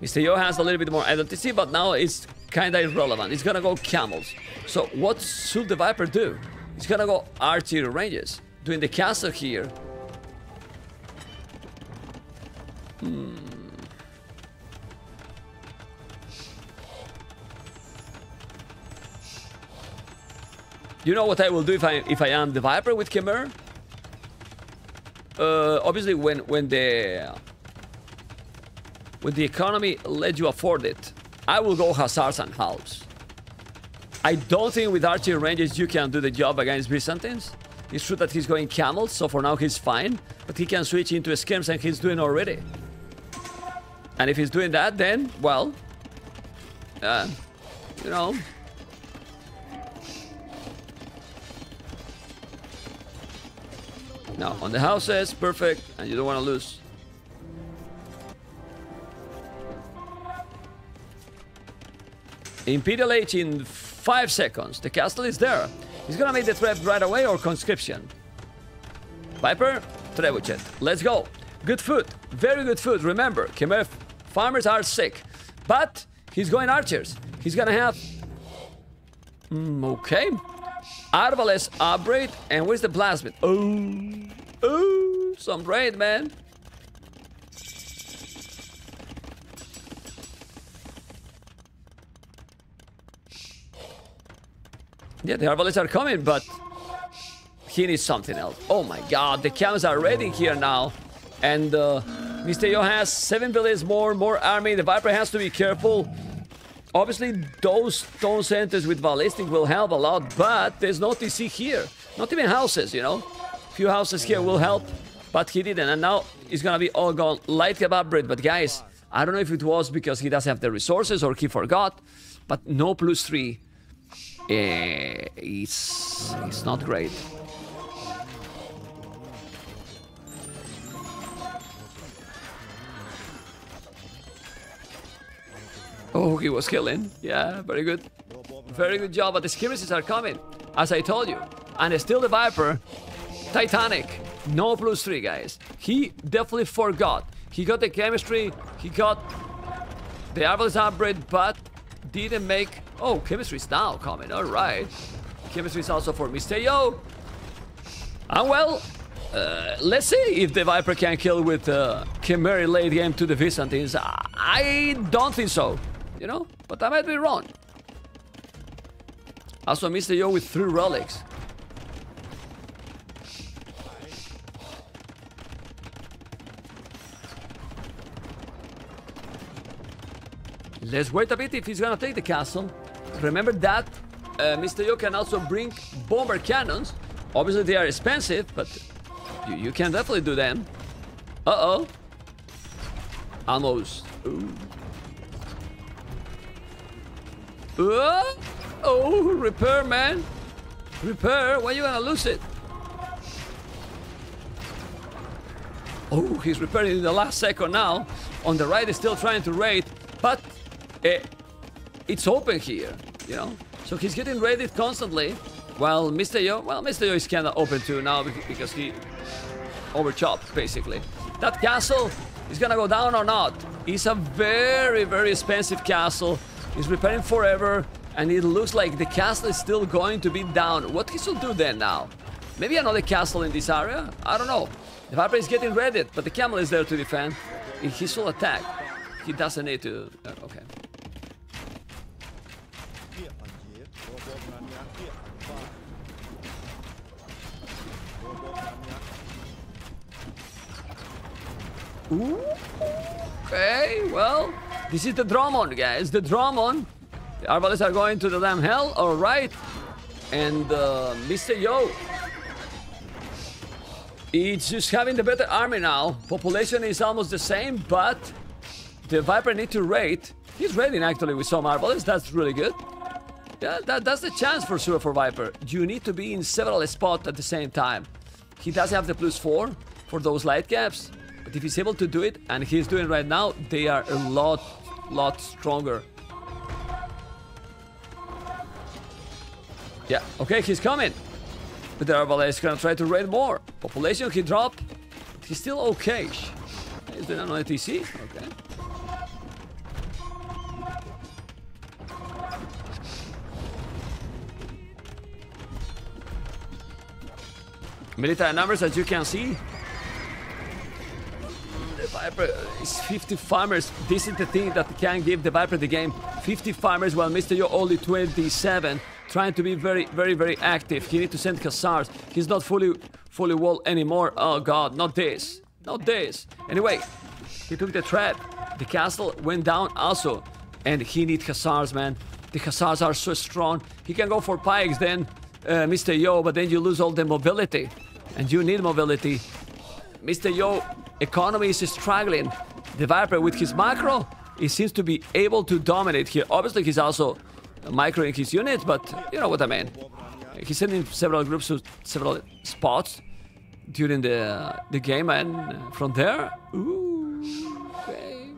Mr. Yo has a little bit more LTC, but now it's kinda irrelevant. It's gonna go camels. So what should the Viper do? It's gonna go artillery ranges. Doing the castle here. You know what I will do if I am the Viper with Khmer? Obviously when the economy let you afford it, I will go Hazards and Halves. I don't think with archer ranges you can do the job against Byzantines. It's true that he's going camels, so for now he's fine, but he can switch into skirms and he's doing already. And if he's doing that, then, well, you know. Now, on the houses, perfect, and you don't want to lose. Imperial Age in 5 seconds. The castle is there. He's gonna make the trap right away or conscription. Viper, trebuchet. Let's go. Good food. Very good food. Remember, Khmer farmers are sick. But he's going archers. He's gonna have... okay. Arbalest upgrade. And where's the blasmith? Oh, some raid, man. Yeah, the Arbalists are coming, but he needs something else. Oh my god, the camels are raiding here now. And Mr. Yo has 7 villages more army. The Viper has to be careful. Obviously, those stone centers with ballistic will help a lot, but there's no TC here. Not even houses, you know. A few houses here will help, but he didn't. And now it's gonna be all gone. Light kebab bread, but guys, I don't know if it was because he doesn't have the resources or he forgot, but no +3. It's not great. Oh, he was killing. Yeah, very good. Very good job. But the skirmishes are coming, as I told you. And it's still the Viper. Titanic. No +3, guys. He definitely forgot. He got the chemistry. He got the Arbalest upgrade, but didn't make... Oh, chemistry is now coming. All right. Chemistry is also for Mr. Yo. And well, let's see if the Viper can kill with Khmer late game to the Byzantines. I don't think so, you know, but I might be wrong. Also, Mr. Yo with 3 relics. Let's wait a bit if he's gonna take the castle. Remember that Mr. Yo can also bring bomber cannons. Obviously they are expensive, but you can definitely do them. Uh-oh. Almost. Ooh. Oh, repair, man. Repair, when you gonna lose it? Oh, he's repairing in the last second now. On the right is still trying to raid, but... it's open here, you know, so he's getting raided constantly. While Mr. Yo is kind of open too now because he overchopped basically. That castle is gonna go down or not? It's a very, very expensive castle. He's repairing forever, and it looks like the castle is still going to be down. What he should do then now? Maybe another castle in this area? I don't know. The Viper is getting raided, but the camel is there to defend. He should attack. He doesn't need to. Okay. Ooh, okay, well, this is the Drummond, guys. The Drummond. The Arbalists are going to the damn hell. All right. And Mr. Yo, it's just having the better army now. Population is almost the same, but the Viper need to raid. He's raiding actually with some Arbalists. That's really good. Yeah, that's the chance for sure for Viper. You need to be in several spots at the same time. He does have the +4 for those light caps. But if he's able to do it, and he's doing right now, they are a lot stronger. Yeah, okay, he's coming. But the Arbalest is gonna try to raid more. Population, he dropped. He's still okay. He's doing an TC. Okay. Military numbers, as you can see. The Viper is 50 farmers. This is the thing that can give the Viper the game. 50 farmers, while Mr. Yo only 27. Trying to be very, very active. He needs to send Hussars. He's not fully walled anymore. Oh god, not this. Not this. Anyway, he took the trap. The castle went down also. And he needs Hussars, man. The Hussars are so strong. He can go for pikes then, Mr. Yo, but then you lose all the mobility. And you need mobility. Mr. Yo, economy is struggling. The Viper with his macro, he seems to be able to dominate here. Obviously, he's also microing his unit, but you know what I mean. He's sending several groups to several spots during the game, and from there... Ooh, okay.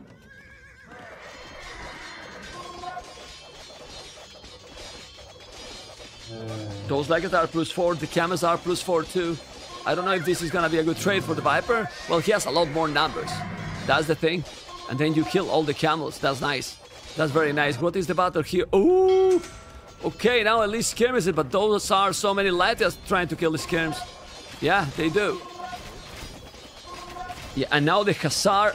Those leggings are +4, the camels are +4 too. I don't know if this is gonna be a good trade for the Viper. Well, he has a lot more numbers. That's the thing. And then you kill all the camels. That's nice. That's very nice. What is the battle here? Ooh! Okay, now at least skirmish it, but those are so many Latias trying to kill the skirms. Yeah, they do. Yeah, and now the Hussar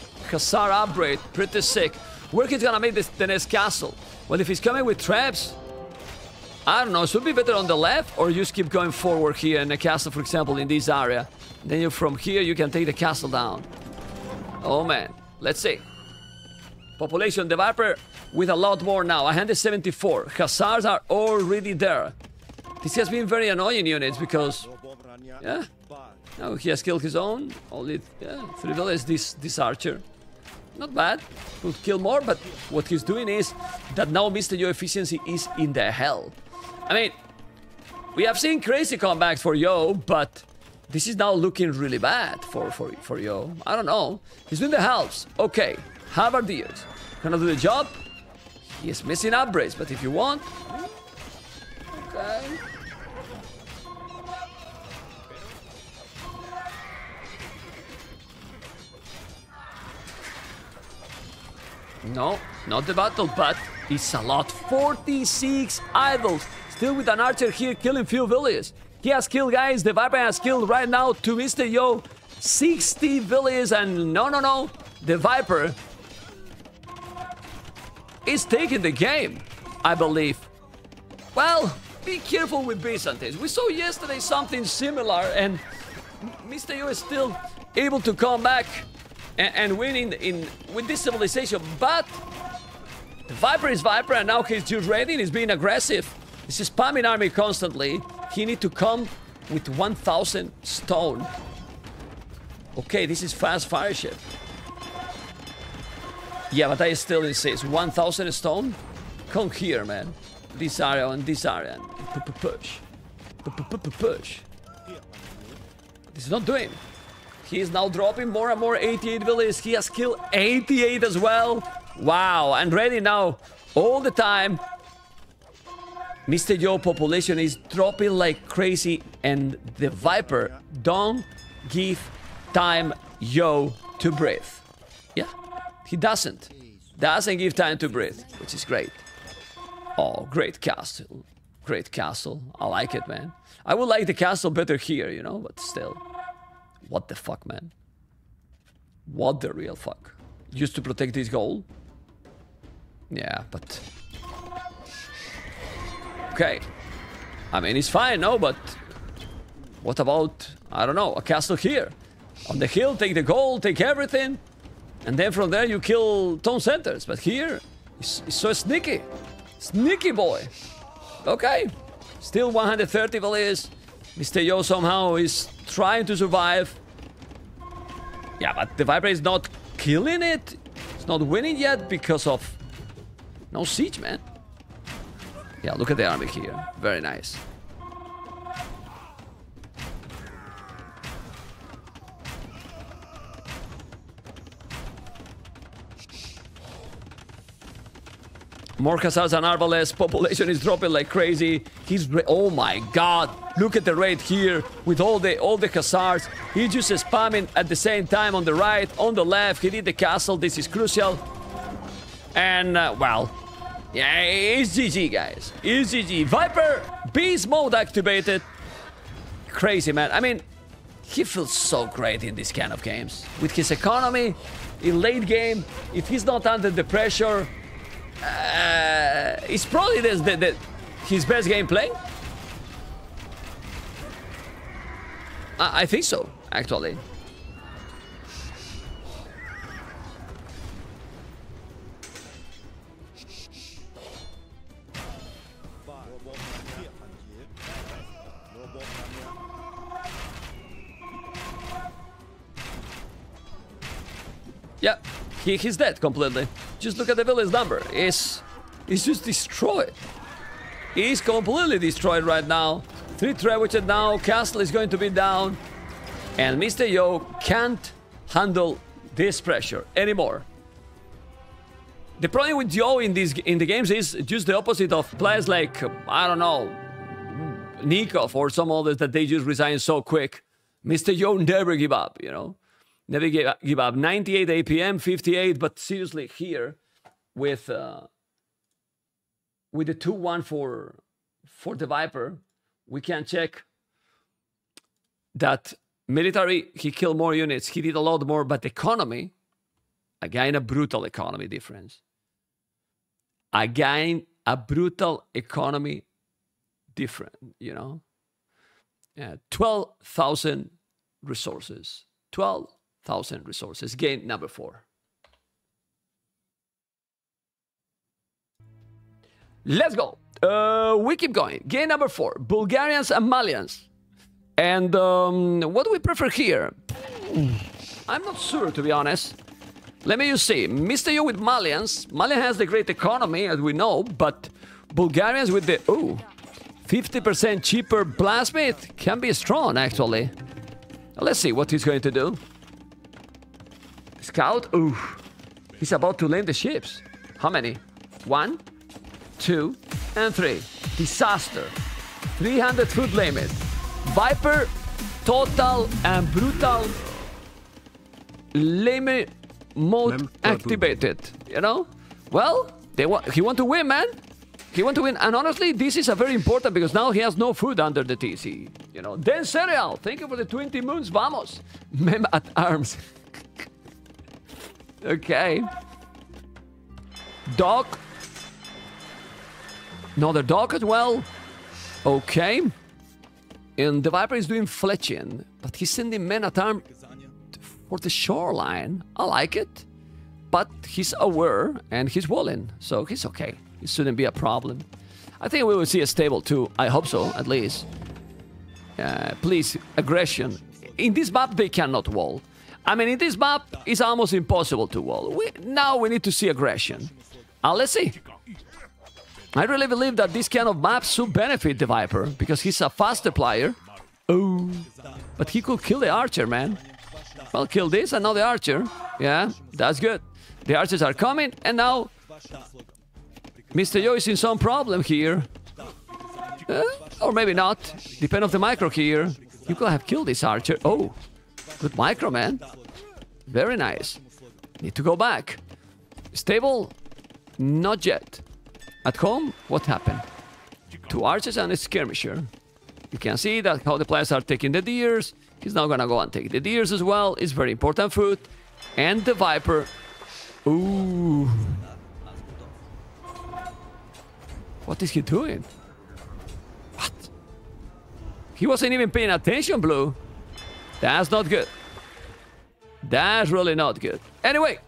upgrade. Pretty sick. Where he's gonna make this the next castle? Well, if he's coming with traps, I don't know, should be better on the left, or you just keep going forward here in the castle, for example, in this area. Then you from here, you can take the castle down. Oh man, let's see. Population, the Viper with a lot more now, 174. Hussars are already there. This has been very annoying units because, yeah, now he has killed his own, only 3 villages, this archer. Not bad, could kill more, but what he's doing is that now Mr. Yo efficiency is in the hell. I mean, we have seen crazy comebacks for Yo, but this is now looking really bad for Yo. I don't know. He's doing the halves. Okay, Halberdiers. Gonna do the job. He is missing upgrades, but if you want... Okay. No, not the battle, but it's a lot. 46 idols. Still with an archer here killing few villages. He has killed, guys. The Viper has killed right now to Mr. Yo 60 villages, and no. The Viper is taking the game, I believe. Well, be careful with Byzantines. We saw yesterday something similar, and Mr. Yo is still able to come back and win with this civilization, but the Viper is Viper, and now he's just raiding, he's being aggressive. He's just spamming army constantly. He needs to come with 1,000 stone. Okay, this is fast fire ship. Yeah, but I still insist, 1,000 stone? Come here, man. This area and this area. Push. Push. This is not doing. He is now dropping more and more 88 villages. He has killed 88 as well. Wow, and ready now all the time. Mr. Yo population is dropping like crazy, and the Viper don't give time Yo to breathe. Yeah, he doesn't. Doesn't give time to breathe, which is great. Oh, great castle. Great castle. I like it, man. I would like the castle better here, you know, but still. What the fuck, man? What the real fuck? Used to protect this goal? Yeah, but... Okay. I mean, it's fine, no, but... What about, I don't know, a castle here? On the hill, take the gold, take everything. And then from there you kill town centers. But here, it's so sneaky. Sneaky boy. Okay. Still 130 villages. Mr. Yo somehow is trying to survive. Yeah, but the Viper is not killing it. It's not winning yet because of no siege, man. Yeah, look at the army here. Very nice. More Hussars and Arbalists. Population is dropping like crazy. He's... Oh my god. Look at the raid here with all the Hussars. He's just spamming at the same time on the right, on the left. He did the castle. This is crucial. And, well... Yeah, it's GG, guys. It's GG. Viper, beast mode activated. Crazy, man. I mean, He feels so great in these kind of games. With his economy, in late game, if he's not under the pressure, it's probably his best gameplay. I think so, actually. Yeah, he's dead completely. Just look at the villain's number. He's just destroyed. He's completely destroyed right now. 3 trebuchet now. Castle is going to be down. And Mr. Yo can't handle this pressure anymore. The problem with Yo in the games is just the opposite of players like, I don't know, Nikov or some others that they just resign so quick. Mr. Yo never give up, you know. Never give up. 98 APM, 58, but seriously, here with the 2-1 for the Viper, we can check that military, he killed more units, he did a lot more, but economy, again, a brutal economy difference. Again, a brutal economy different, you know? Yeah, 12,000 resources. 12,000 resources. Game number 4. Let's go. We keep going. Game number 4. Bulgarians and Malians. And what do we prefer here? I'm not sure, to be honest. Let me see. Mr. Yo with Malians. Malian has the great economy, as we know, but Bulgarians with the... Ooh, 50% cheaper blacksmith can be strong, actually. Let's see what he's going to do. Scout? Ooh. He's about to land the ships. How many? 1, 2, and 3. Disaster. 300 foot limit. Viper, total and brutal limit mode activated. You know? Well, he want to win, man. He want to win. And honestly, this is a very important because now he has no food under the TC. You know? Then Cereal. Thank you for the 20 moons. Vamos. Mem at arms. Okay. Dog. Another dog as well. Okay. And the Viper is doing fletching, but he's sending men at arm for the shoreline. I like it. But he's aware and he's willing, so he's okay. It shouldn't be a problem. I think we will see a stable too. I hope so, at least. Please, aggression. In this map, they cannot wall. I mean, in this map, it's almost impossible to wall. Now we need to see aggression. Let's see. I really believe that this kind of map should benefit the Viper, because he's a faster player. Oh, but he could kill the Archer, man. Well, kill this and now the Archer. Yeah, that's good. The Archers are coming, and now... Mr. Yo is in some problem here. Or maybe not. Depend on the micro here. You could have killed this Archer. Oh, good micro, man. Very nice. Need to go back. Stable? Not yet. At home? What happened? 2 Archers and a Skirmisher. You can see that how the players are taking the deers. He's now gonna go and take the deers as well. It's very important food. And the Viper. Ooh. What is he doing? What? He wasn't even paying attention, Blue. That's not good. That's really not good. Anyway.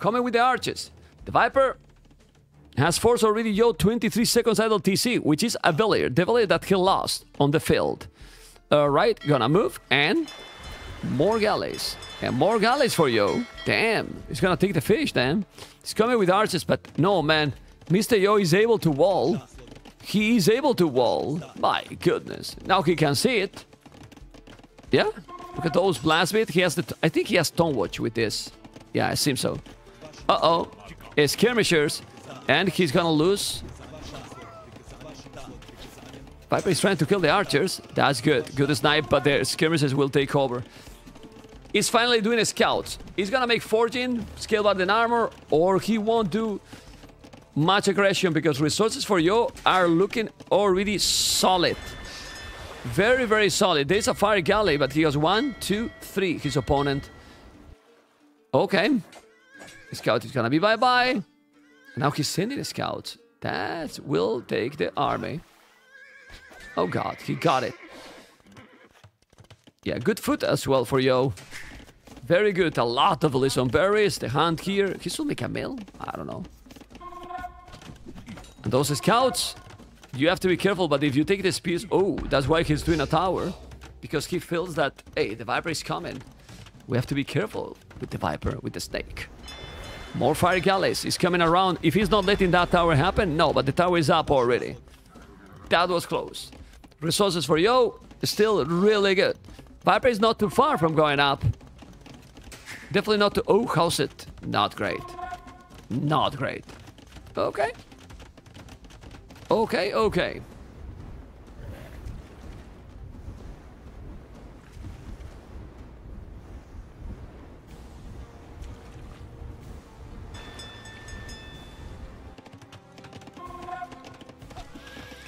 Coming with the Archers. The Viper has forced already Yo 23 seconds idle TC, which is a Villier. The Villier that he lost on the field. Right, gonna move. And more galleys. And more galleys for Yo. Damn. He's gonna take the fish, damn. He's coming with Archers, but no, man. Mr. Yo is able to wall. He is able to wall. My goodness. Now he can see it. Yeah. Look at those blacksmith. He has the... I think he has Stonewatch with this. Yeah, it seems so. Uh-oh. It's Skirmishers. And he's gonna lose. Viper is trying to kill the Archers. That's good. Good snipe, but the Skirmishers will take over. He's finally doing a scout. He's gonna make forging, scale guard and armor, or he won't do... much aggression because resources for Yo are looking already solid. Very, very solid. There's a fire galley, but he has 1, 2, 3, his opponent. Okay. The scout is gonna be bye-bye. Now he's sending a scout. That will take the army. Oh god, he got it. Yeah, good food as well for Yo. Very good. A lot of Lissom berries. The hunt here. He should make a mill. I don't know. And those scouts, you have to be careful, but if you take this piece... Oh, that's why he's doing a tower. Because he feels that, hey, the Viper is coming. We have to be careful with the Viper, with the snake. More fire galleys is coming around. If he's not letting that tower happen, no, but the tower is up already. That was close. Resources for Yo, still really good. Viper is not too far from going up. Definitely not too... Oh, how's it? Not great. Not great. Okay. Okay, okay.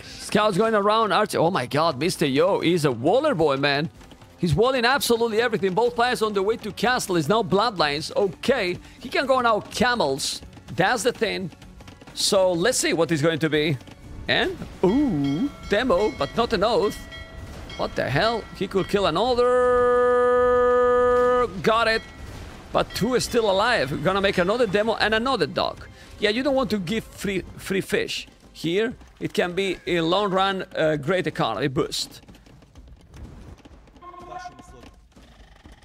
Scout's going around, Archie. Oh my god, Mr. Yo is a waller boy, man. He's walling absolutely everything. Both players on the way to castle is now bloodlines. Okay, he can go now camels. That's the thing. So let's see what it's going to be. And, ooh, demo, but not an oath. What the hell? He could kill another... Got it. But two is still alive. We're gonna make another demo and another dog. Yeah, you don't want to give free fish. Here, it can be a long run great economy boost.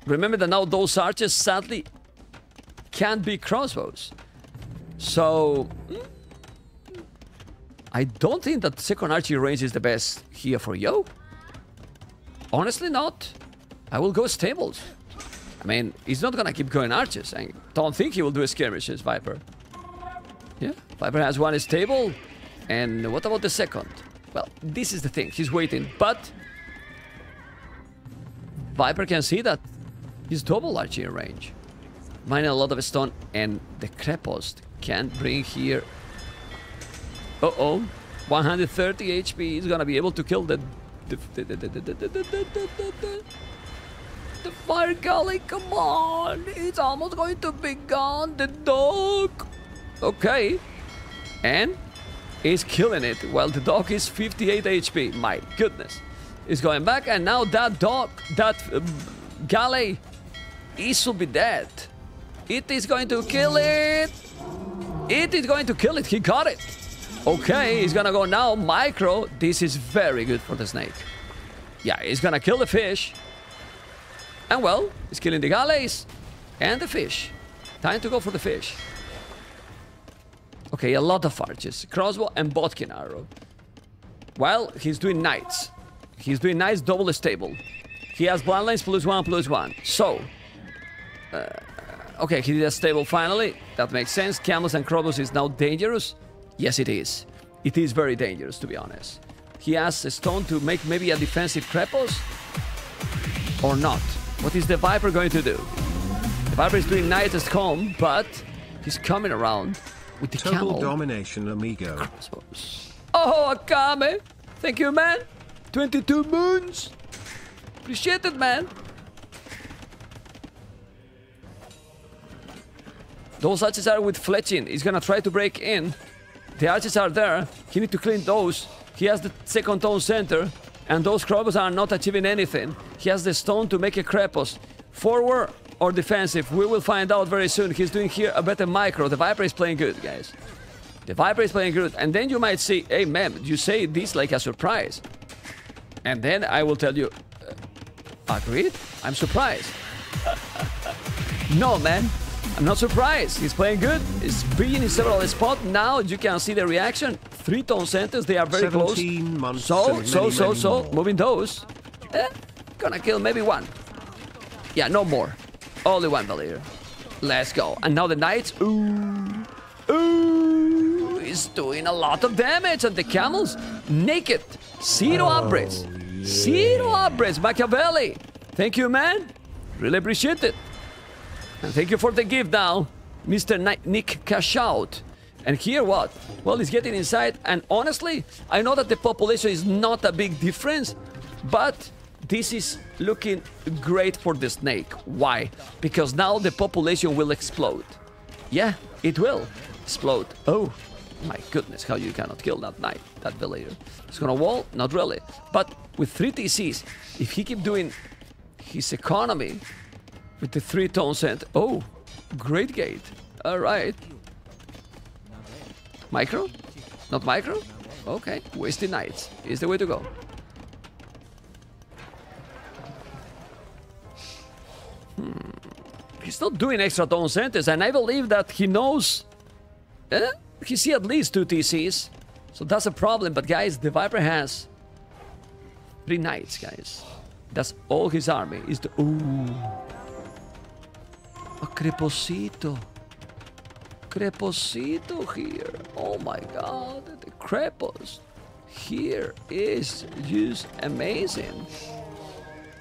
Remember that now those archers, sadly, can't be crossbows. So... I don't think that second archery range is the best here for Yo. Honestly not. I will go stables. I mean, he's not gonna keep going archers. I don't think he will do skirmishes, Viper. Yeah, Viper has one stable. And what about the second? Well, this is the thing. He's waiting, but... Viper can see that he's double archery range. Mining a lot of stone, and the crepost can bring here... Uh-oh, 130 HP is gonna be able to kill the fire galley. Come on, it's almost going to be gone, the dog. Okay, and he's killing it. Well, the dog is 58 HP, my goodness. He's going back, and now that dog, that galley, he should be dead. It is going to kill it. It is going to kill it, he got it. Okay, he's gonna go now, micro. This is very good for the snake. Yeah, he's gonna kill the fish. And well, he's killing the galleys and the fish. Time to go for the fish. Okay, a lot of archers. Crossbow and bodkin arrow. Well, he's doing knights. He's doing knights double stable. He has bloodlines +1/+1. So, okay, he did a stable finally. That makes sense. Camels and crossbows is now dangerous. Yes, it is. It is very dangerous, to be honest. He has a stone to make maybe a defensive crepost? Or not. What is the Viper going to do? The Viper is doing knight at home, but he's coming around with the camel. Total domination, amigo. Oh, Akame! Thank you, man! 22 moons! Appreciate it, man! Those archers are with fletching. He's gonna try to break in. The archers are there. He needs to clean those. He has the second town center. And those crossbows are not achieving anything. He has the stone to make a crepost. Forward or defensive? We will find out very soon. He's doing here a better micro. The Viper is playing good, guys. The Viper is playing good. And then you might see, hey, man, you say this like a surprise. And then I will tell you, agreed? I'm surprised. No, man. I'm not surprised, he's playing good, he's being in several spots. Now you can see the reaction, 3 town centers, they are very close. So, moving those. Gonna kill maybe one. Yeah, no more. Only one Valier. Let's go. And now the knights, ooh, is doing a lot of damage. And the camels, naked, zero upgrades. Yeah. Zero upgrades, Machiavelli. Thank you, man. Really appreciate it. And thank you for the gift now, Mr. Nick Cashout. And here what? Well, he's getting inside, and honestly, I know that the population is not a big difference, But this is looking great for the snake. Why? Because now the population will explode. Yeah, it will explode. Oh my goodness, how you cannot kill that knight, that villager. It's gonna wall? Not really. But with 3 TCs, if he keep doing his economy with the 3 tons and... Oh, great gate. All right. Micro? Not micro? Okay, wasting knights is the way to go. He's not doing extra tone sentence, and I believe that he knows... He see at least 2 TCs, so that's a problem. But guys, the Viper has 3 knights, guys. That's all his army is the... Ooh. A Creposito. Creposito here. Oh my god, the Crepos here is just amazing.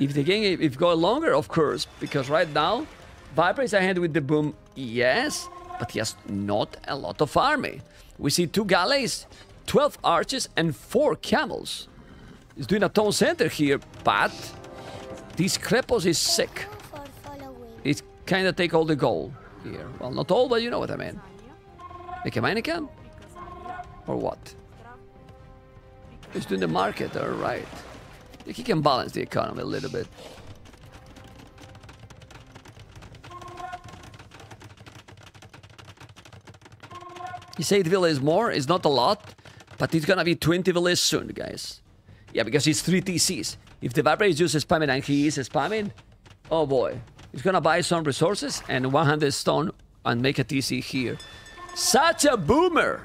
If the game if go longer, of course, because right now Viper is ahead with the boom, yes, but he has not a lot of army. We see 2 galleys, 12 archers, and 4 camels. He's doing a town center here, but this Crepos is sick. It kind of take all the gold here. Well, not all, but you know what I mean. Like a mannequin? Or what? He's doing the market, all right. He can balance the economy a little bit. He's 8 villages more, it's not a lot, but it's gonna be 20 villages soon, guys. Yeah, because it's 3 TCs. If the Viper is just spamming, and he is spamming, oh boy. He's gonna buy some resources and 100 stone and make a TC here. Such a boomer!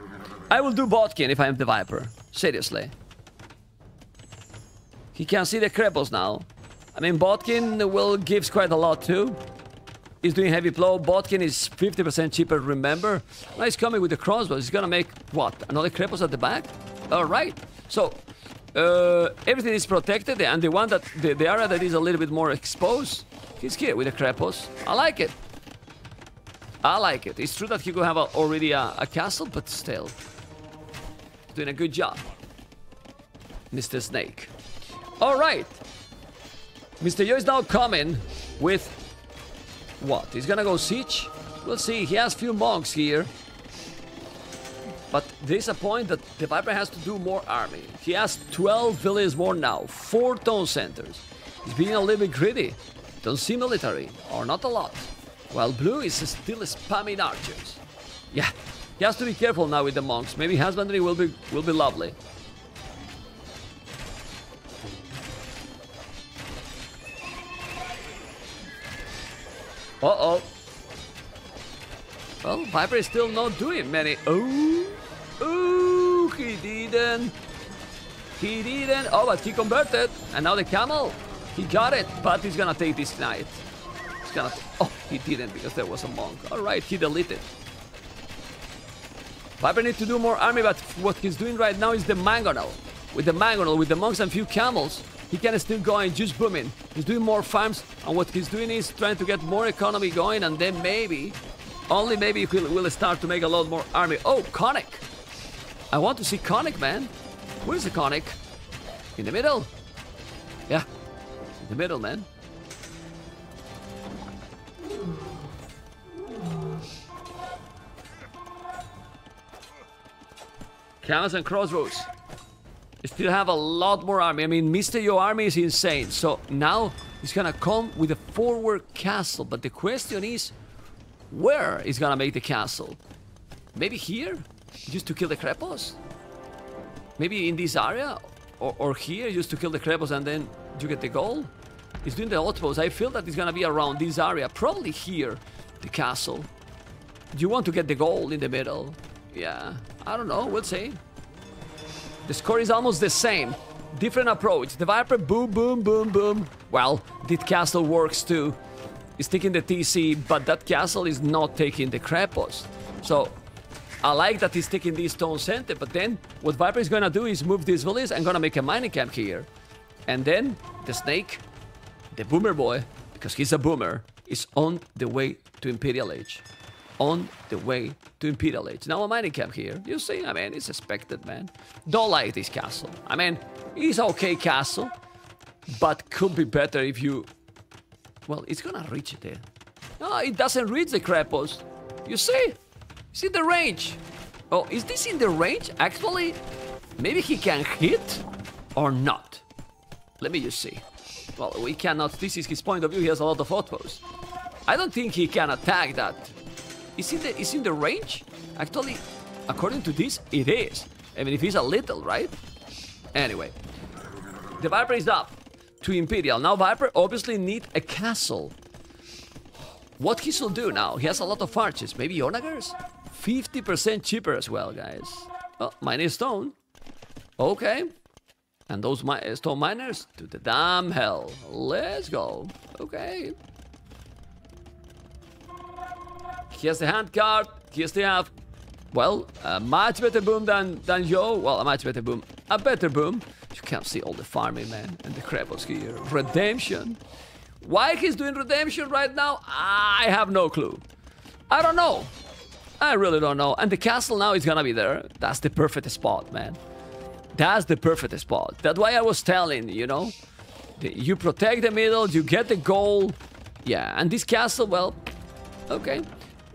I will do Botkin if I am the Viper. Seriously. He can see the Crepos now. I mean, Botkin will gives quite a lot too. He's doing heavy blow. Botkin is 50% cheaper, remember? Now he's coming with the crossbow. He's gonna make, what, another Crepos at the back? Alright. So, everything is protected, and the one that, the area that is a little bit more exposed, he's here with the Crepos. I like it. I like it. It's true that he could have already a castle, but still. Doing a good job. Mr. Snake. Alright. Mr. Yo is now coming with... What? He's gonna go siege? We'll see. He has few monks here. But there's a point that the Viper has to do more army. He has 12 villages more now. 4 town centers. He's being a little bit greedy. Don't see military. Or not a lot. While Blue is still spamming archers. Yeah. He has to be careful now with the monks. Maybe husbandry will be lovely. Uh-oh. Well, Viper is still not doing many. Oh, oh, he didn't. He didn't. Oh, but he converted. And now the camel. He got it, but he's gonna take this knight. He's gonna... Oh, he didn't because there was a monk. All right, he deleted. Viper needs to do more army, but what he's doing right now is the mangonel. With the mangonel, with the monks and few camels, he can still go and just booming. He's doing more farms, and what he's doing is trying to get more economy going, and then maybe, only maybe, will start to make a lot more army. Oh, Conic! I want to see Conic, man. Where's the Conic? In the middle. Yeah, in the middle, man. Camels and crossroads. You still have a lot more army. I mean, Mr. Yo army is insane. So now he's gonna come with a forward castle. But the question is, where he's gonna make the castle? Maybe here? Just to kill the Crepos? Maybe in this area? Or here, just to kill the Crepos and then you get the gold? He's doing the outpost. I feel that it's gonna be around this area. Probably here, the castle. You want to get the gold in the middle. Yeah, I don't know. We'll see. The score is almost the same. Different approach. The Viper, boom, boom, boom, boom. Well, that castle works too. He's taking the TC, but that castle is not taking the Crepos. So, I like that he's taking this town center, but then what Viper is gonna do is move this village and gonna make a mining camp here. And then, the snake, the boomer boy, because he's a boomer, is on the way to Imperial Age. On the way to Imperial Age. Now a mining camp here. You see, I mean, it's expected, man. Don't like this castle. I mean, it's okay castle. but could be better if you... Well, it's gonna reach it, eh? No, it doesn't reach the crab post. You see? It's in the range. Oh, is this in the range? Actually, maybe he can hit or not. Let me just see. Well, we cannot. This is his point of view. He has a lot of outposts. I don't think he can attack that. Is in the range? Actually, according to this, it is. I mean, if he's a little, right? Anyway, the Viper is up to Imperial. Now Viper obviously need a castle. What he should do now? He has a lot of arches. Maybe Onagers? 50% cheaper as well, guys. Oh, mine is stone. Okay. And those stone miners to the damn hell. Let's go. Okay. He has the hand card. He has the app. Well, a much better boom than Yo. Well, a much better boom. A better boom. You can't see all the farming, man. And the Krabos here. Redemption. Why he's doing redemption right now? I have no clue. I don't know. I really don't know. And the castle now is gonna be there. That's the perfect spot, man. That's the perfect spot. That's why I was telling, you know. You protect the middle. You get the goal. Yeah. And this castle, well... Okay.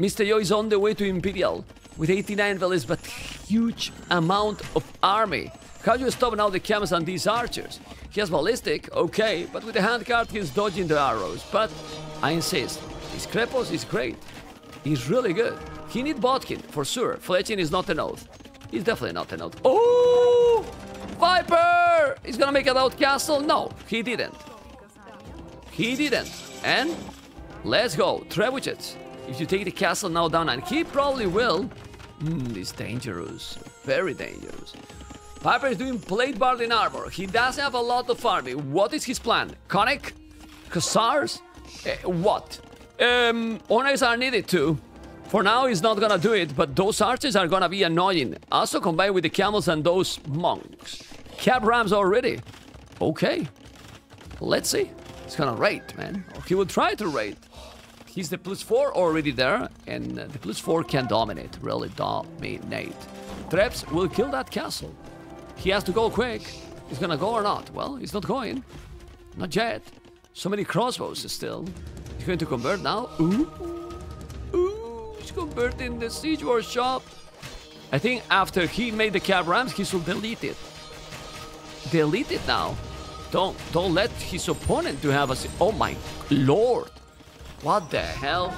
Mr. Yo is on the way to Imperial. With 89 villas, but huge amount of army. How do you stop now the camels and these archers? He has ballistic, okay, but with the hand card he's dodging the arrows. But I insist, his Krepos is great. He's really good. He need Botkin, for sure. Fletching is not an oath. He's definitely not an oath. Oh! Viper! He's gonna make it out castle? No, he didn't. He didn't. And let's go, trebuchets. If you take the castle now down, and he probably will. It's dangerous. Very dangerous. Viper is doing plate bard in armor. He does have a lot of farming. What is his plan? Conic? Hussars? What? Honors are needed too. For now, he's not gonna do it, but those archers are gonna be annoying. Also combined with the camels and those monks. Cab rams already. Okay. Let's see. He's gonna raid, man. He will try to raid. He's the +4 already there, and the +4 can dominate, really dominate. Traps will kill that castle. He has to go quick. He's gonna go or not? Well, he's not going. Not yet. So many crossbows still. He's going to convert now. Ooh. Ooh, he's converting the siege workshop. I think after he made the cab rams, he should delete it. Delete it now. Don't let his opponent to have a... Oh my lord. What the hell?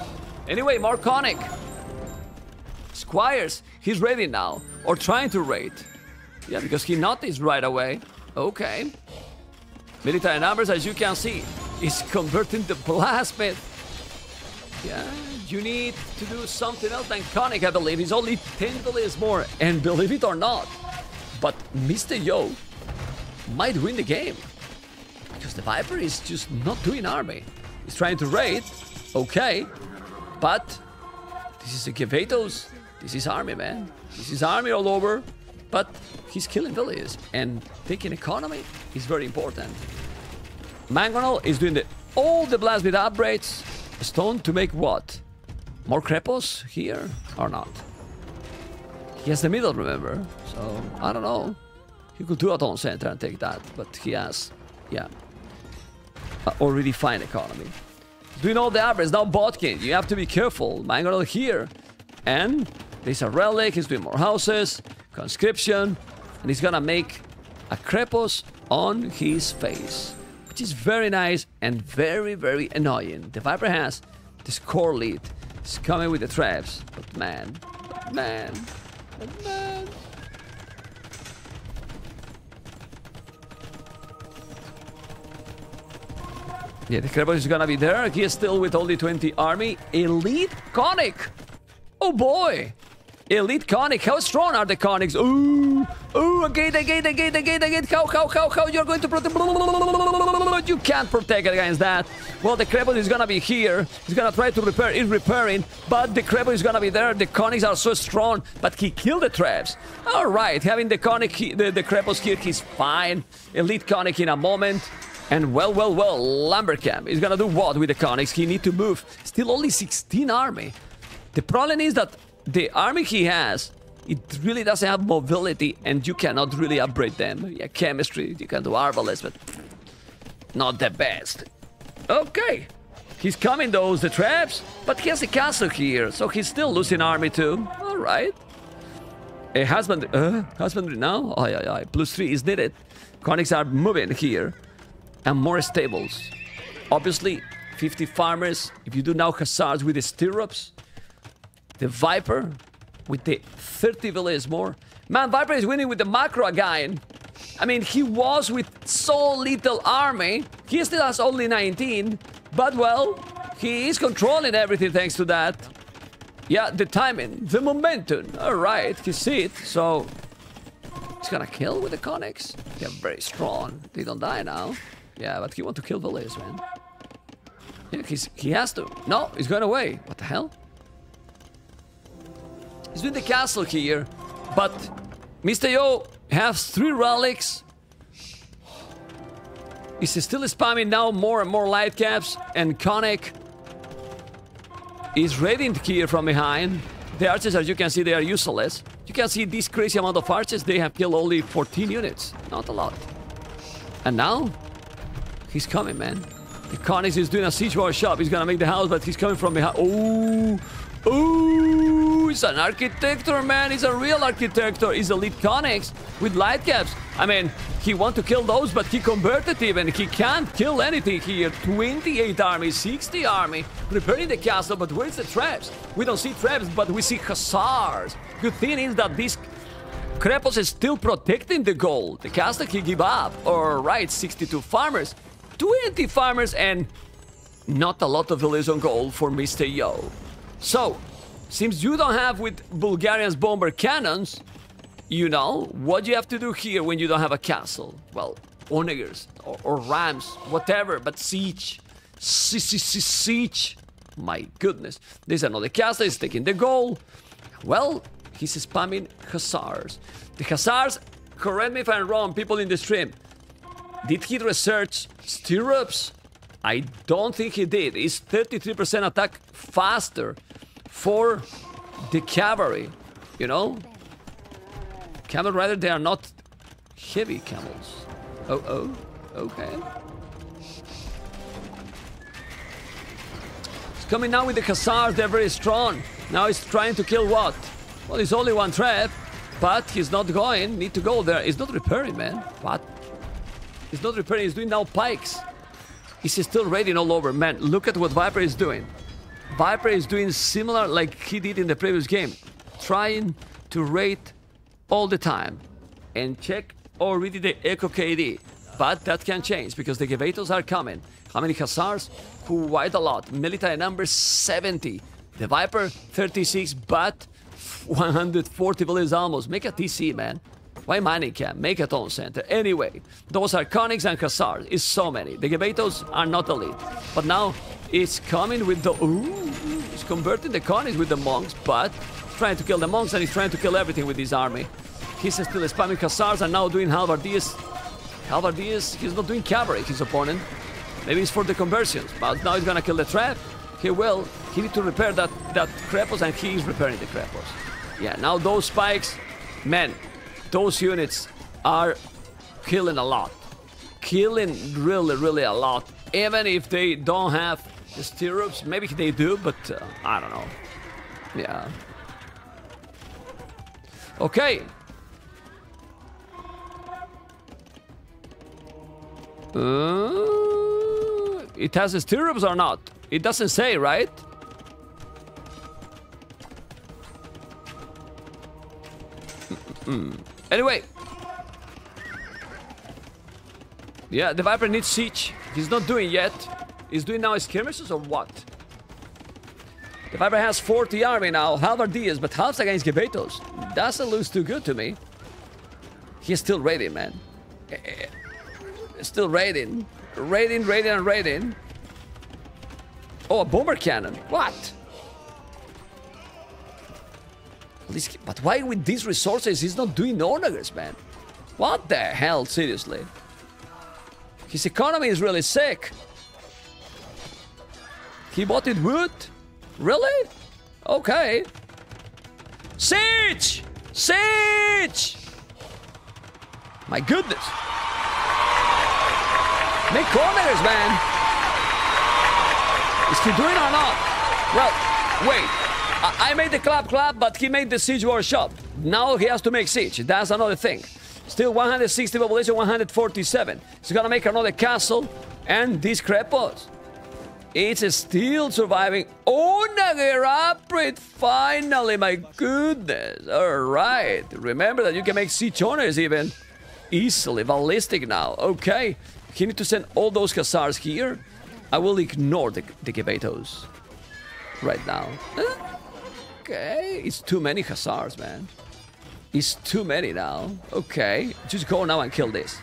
Anyway, more conic. Squires, he's ready now. Or trying to raid. Yeah, because he noticed right away. Okay. Military numbers, as you can see, is converting the blacksmith. Yeah, you need to do something else than conic, I believe. He's only 10 billions more. And believe it or not, but Mr. Yo might win the game. Because the Viper is just not doing army. He's trying to raid. Okay, but this is the Gevatos. This is army, man. This is army all over, but he's killing villages and taking economy is very important. Mangonel is doing all the blacksmith upgrades. Stone to make what? More Krepos here or not? He has the middle, remember? So, I don't know. He could do a town center and take that, but he has, yeah, already fine economy. Doing all the average. Now Botkin, you have to be careful. Mangonel here. And there's a relic. He's doing more houses. Conscription. And he's gonna make a Krepos on his face. Which is very nice and very, very annoying. The Viper has the score lead. He's coming with the traps. But man. But man. But man. Yeah, the Krepos is gonna be there. He is still with only 20 army. Elite Conic! Oh boy! Elite Conic! How strong are the Conics? Ooh! Ooh! Again! How? You're going to protect... You can't protect against that. Well, the Krepos is gonna be here. He's gonna try to repair. He's repairing. But the Krepos is gonna be there. The Conics are so strong. But he killed the traps. Alright, having the Conic... The Krepos here, he's fine. Elite Conic in a moment. And well, Lumbercamp is gonna do what with the Conics? He need to move. Still only 16 army. The problem is that the army he has, it really doesn't have mobility and you cannot really upgrade them. Yeah, chemistry, you can do arbalest, but not the best. Okay, he's coming those the traps, but he has a castle here, so he's still losing army too. All right. A husbandry, now? Aye, aye, aye. +3 is needed. Conics are moving here. And more stables. Obviously, 50 farmers. If you do now hussars with the stirrups, the Viper with the 30 villages more. Man, Viper is winning with the macro again. I mean, he was with so little army. He still has only 19. But, well, he is controlling everything thanks to that. Yeah, the timing, the momentum. All right, he sees it, so he's gonna kill with the conics. They're very strong. They don't die now. Yeah, but he wants to kill the Liz, man. Yeah, he has to. No, he's going away. What the hell? He's with the castle here, but Mr. Yo has 3 relics. He's still spamming now more and more light caps and conic. He's raiding here from behind. The archers, as you can see, they are useless. You can see this crazy amount of archers. They have killed only 14 units. Not a lot. And now, he's coming, man. The Conics is doing a siege workshop. He's gonna make the house, but he's coming from behind. Oh, oh! He's an architector, man. He's a real architector. He's elite Conics with light caps. I mean, he wants to kill those, but he converted even. He can't kill anything here. 28 army, 60 army, preparing the castle, but where's the traps? We don't see traps, but we see hussars. Good thing is that this Krepos is still protecting the gold. The castle he give up. All right, 62 farmers, 20 farmers, and not a lot of villages on gold for Mr. Yo. So, since you don't have with Bulgarians bomber cannons, you know what you have to do here when you don't have a castle. Well, onagers or rams, whatever, but siege. Siege. My goodness. This is another castle. He's taking the goal. Well, he's spamming hussars. The hussars, correct me if I'm wrong, people in the stream. Did he research stirrups? I don't think he did. It's 33% attack faster for the cavalry. You know? Camel rider, they are not heavy camels. Oh, oh. Okay. He's coming now with the hussars. They're very strong. Now he's trying to kill what? Well, it's only one trap, but he's not going. Need to go there. He's not repairing, man. What? He's not repairing. He's doing now pikes. He's still raiding all over. Man, look at what Viper is doing. Viper is doing similar like he did in the previous game. Trying to raid all the time. And check already the Echo KD. But that can change because the Gevatos are coming. How many Hussars? Quite a lot. Military number 70. The Viper 36, but 140 villages almost. Make a TC, man. Why money can make a town center? Anyway, those are Conics and Hussars. It's so many. The Gebatos are not elite. But now it's coming with the... Ooh, it's converting the Conics with the monks, but trying to kill the monks, and he's trying to kill everything with his army. He's still spamming Hussars and now doing halberdiers. Halberdiers, he's not doing cavalry, his opponent. Maybe it's for the conversions, but now he's gonna kill the trap. He will. He needs to repair that Krepos, and he is repairing the Krepos. Yeah, now those spikes, man, those units are killing a lot. Killing really, really a lot. Even if they don't have the stirrups, maybe they do, but I don't know. Yeah. Okay. It has the stirrups or not? It doesn't say, right? Anyway. Yeah, the Viper needs siege. He's not doing yet. He's doing now skirmishes or what? The Viper has 40 army now. Halberdiers, but halves against Gebetos. Doesn't lose too good to me. He's still raiding, man. Still raiding. Raiding, raiding, and raiding. Oh, a bomber cannon. What? But why with these resources he's not doing onagers, man? What the hell, seriously? His economy is really sick. He bought it wood? Really? Okay. Siege! Siege! My goodness. Make corners, man. Is he doing or not? Well, wait. I made the clap, but he made the siege workshop. Now he has to make siege. That's another thing. Still 160 population, 147. He's gonna make another castle. And these crepos, it's still surviving. Oh, Nagaraprit, finally, my goodness. All right. Remember that you can make siege honors even. Easily. Ballistic now. Okay. He needs to send all those Khazars here. I will ignore the Gebetos right now. Okay. It's too many Khazars, man. It's too many now. Okay. Just go now and kill this.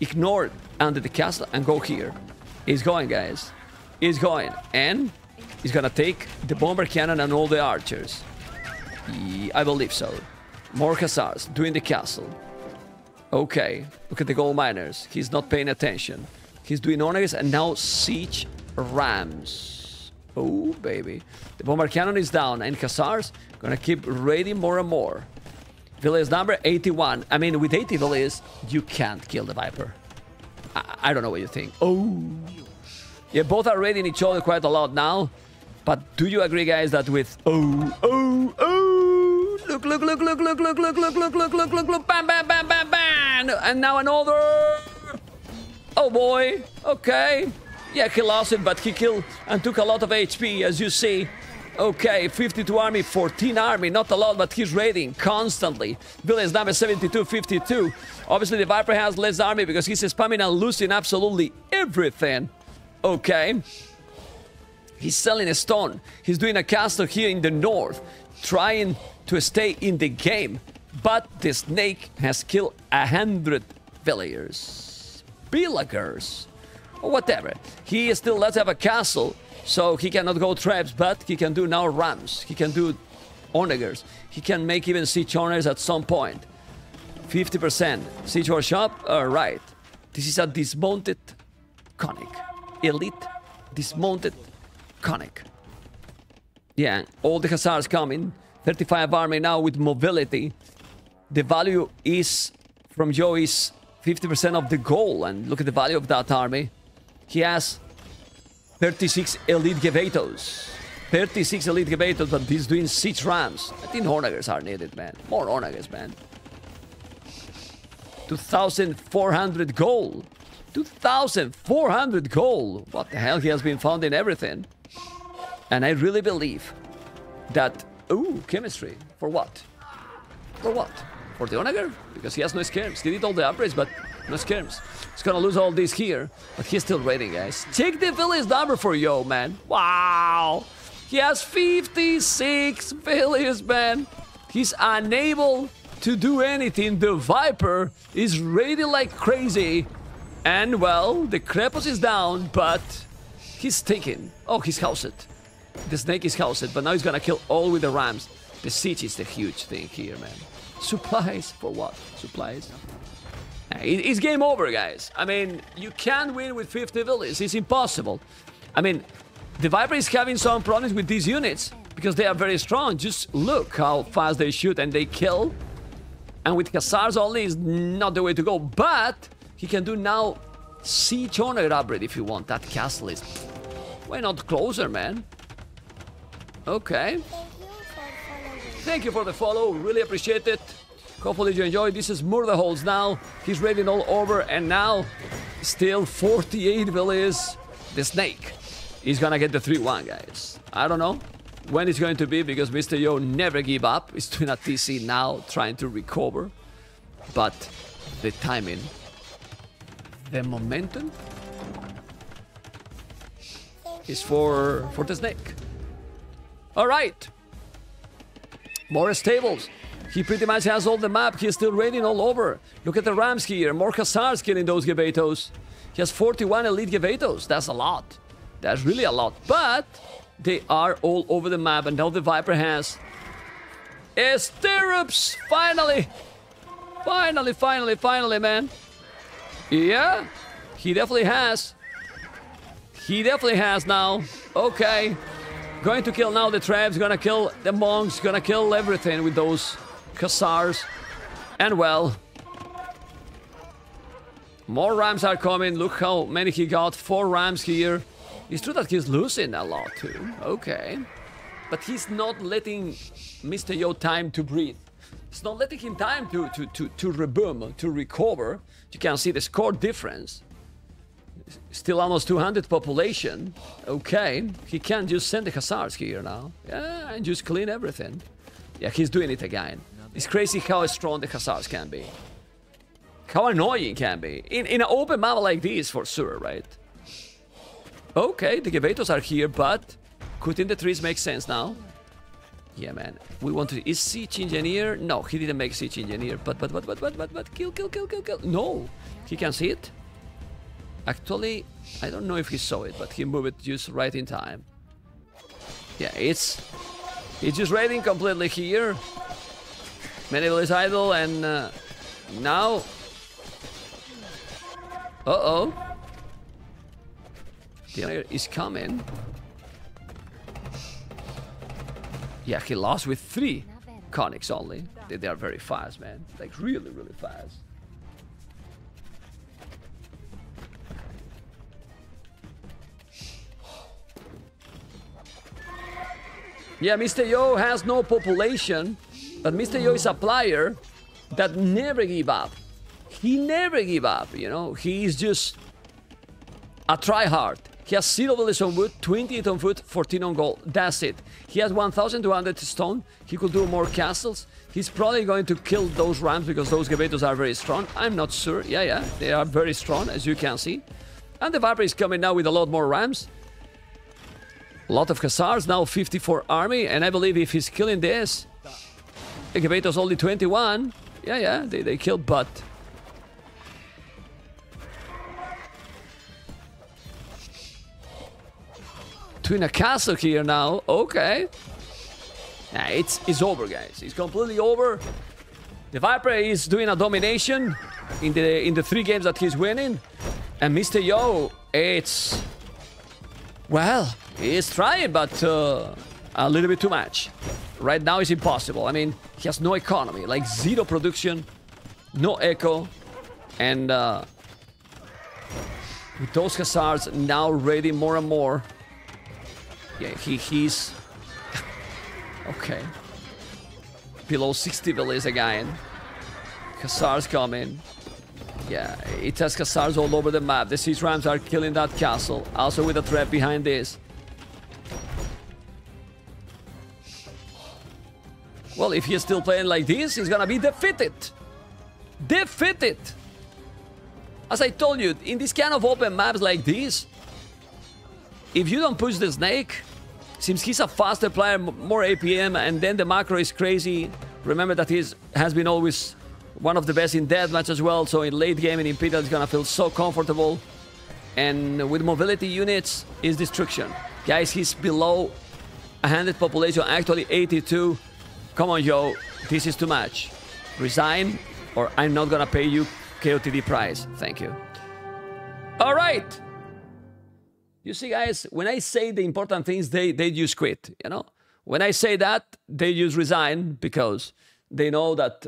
Ignore under the castle and go here. It's going, guys. It's going. And it's going to take the bomber cannon and all the archers. I believe so. More Khazars doing the castle. Okay. Look at the gold miners. He's not paying attention. He's doing honors and now siege rams. Oh, baby. The bomber cannon is down and Khazars going to keep raiding more and more. Villas number 81. I mean, with 80 villas, you can't kill the Viper. I don't know what you think. Oh. Yeah, both are raiding each other quite a lot now. But do you agree, guys, that with... Look. Bam. And now another. Oh, boy. Okay. Yeah, he lost it, but he killed and took a lot of HP, as you see. Okay, 52 army, 14 army, not a lot, but he's raiding constantly. Village number 72, 52. Obviously, the Viper has less army because he's spamming and losing absolutely everything. Okay. He's selling a stone. He's doing a castle here in the north, trying to stay in the game. But the snake has killed 100 villagers. Pillagers. Or whatever. He still does have a castle. So he cannot go traps, but he can do now rams. He can do onagers. He can make even siege honors at some point. 50%. Siege workshop? Alright. This is a dismounted conic. Elite dismounted conic. Yeah, all the Khazars coming. 35 army now with mobility. The value is, from Joe, is 50% of the goal. And look at the value of that army. He has... 36 elite Gebetos. 36 elite Gebetos, but he's doing siege rams. I think Hornagers are needed, man. More Hornagers, man. 2,400 gold. 2,400 gold. What the hell? He has been found in everything. And I really believe that... Ooh, chemistry. For what? For what? For the Onager? Because he has no skirms. He did all the upgrades, but... No skirms. He's gonna lose all this here, but he's still raiding, guys. Check the village number for Yo, man. Wow. He has 56 villages, man. He's unable to do anything. The Viper is raiding like crazy. And, well, the Krepos is down, but he's taken. Oh, he's housed. The snake is housed, but now he's gonna kill all with the rams. The siege is the huge thing here, man. Supplies. For what? Supplies. It's game over, guys. I mean, you can't win with 50 villages. It's impossible. I mean, the Viper is having some problems with these units because they are very strong. Just look how fast they shoot and they kill. And with Khazars only, is not the way to go. But he can do now siege honor upgrade if you want. That castle is... Why not closer, man? Okay. Thank you for the follow. Really appreciate it. Hopefully you enjoyed. This is Murderholz now. He's raiding all over, and now still 48 villages. The snake is gonna get the 3-1, guys. I don't know when it's going to be because Mr. Yo never give up. He's doing a TC now, trying to recover. But the timing, the momentum is for the snake. All right, more stables. He pretty much has all the map. He's still raiding all over. Look at the rams here. More Khazars killing those Gebetos. He has 41 elite Gebetos. That's a lot. That's really a lot. But they are all over the map. And now the Viper has Estirrups. Finally. Finally, man. Yeah. He definitely has. Now. Okay. Going to kill now the tribes. Gonna kill the monks. Gonna kill everything with those Khazars. And well, More rhymes are coming. Look how many he got. 4 rhymes here. It's true that he's losing a lot too. Okay. But he's not letting Mr. Yo time to breathe. It's not letting him time to reboom, to recover. You can see the score difference. Still almost 200 population. Okay. He can just send the hazards here now. Yeah, and just clean everything. Yeah, he's doing it again. It's crazy how strong the hazards can be. How annoying it can be. In an open map like this, for sure, right? Okay, the Gevatos are here, but cutting the trees makes sense now. Yeah, man. We want to... Is Siege Engineer? No, he didn't make Siege Engineer. But, kill. No, he can see it. Actually, I don't know if he saw it, but he moved it just right in time. Yeah, it's just raiding completely here. Medieval is idle, and now... Uh-oh. The player is coming. Yeah, he lost with 3 conics only. They are very fast, man. Like, really, really fast. Yeah, Mr. Yo has no population, but Mr. Yo is a player that never give up. He never give up, you know. He is just a tryhard. He has 0 bullets on wood, 28 on foot, 14 on gold. That's it. He has 1,200 stone. He could do more castles. He's probably going to kill those rams because those Gevatos are very strong. I'm not sure. Yeah, they are very strong, as you can see. And the Viper is coming now with a lot more rams. A lot of Khazars, now 54 army. And I believe if he's killing this, the Gevatos only 21. Yeah, they killed, but... in a castle here now. Okay. Nah, it's over, guys. It's completely over. The Viper is doing a domination in the 3 games that he's winning. And Mr. Yo, it's... Well, he's trying, but a little bit too much. Right now it's impossible. I mean, he has no economy. Like, 0 production. No echo. And with those hazards now ready more and more. Yeah, he's... okay. Below 60 villas again. Khazars coming. Yeah, it has Khazars all over the map. The siege rams are killing that castle. Also with a trap behind this. Well, if he's still playing like this, he's gonna be defeated. Defeated! As I told you, in this kind of open maps like this, if you don't push the snake, since he's a faster player, more APM, and then the macro is crazy. Remember that he has been always one of the best in deathmatch as well, so in late game in Imperial is gonna feel so comfortable. And with mobility units is destruction. Guys, he's below 100 population, actually 82. Come on, Yo, this is too much. Resign, or I'm not gonna pay you KOTD price. Thank you. All right. You see, guys, when I say the important things, they just quit, you know? When I say that, they just resign because they know that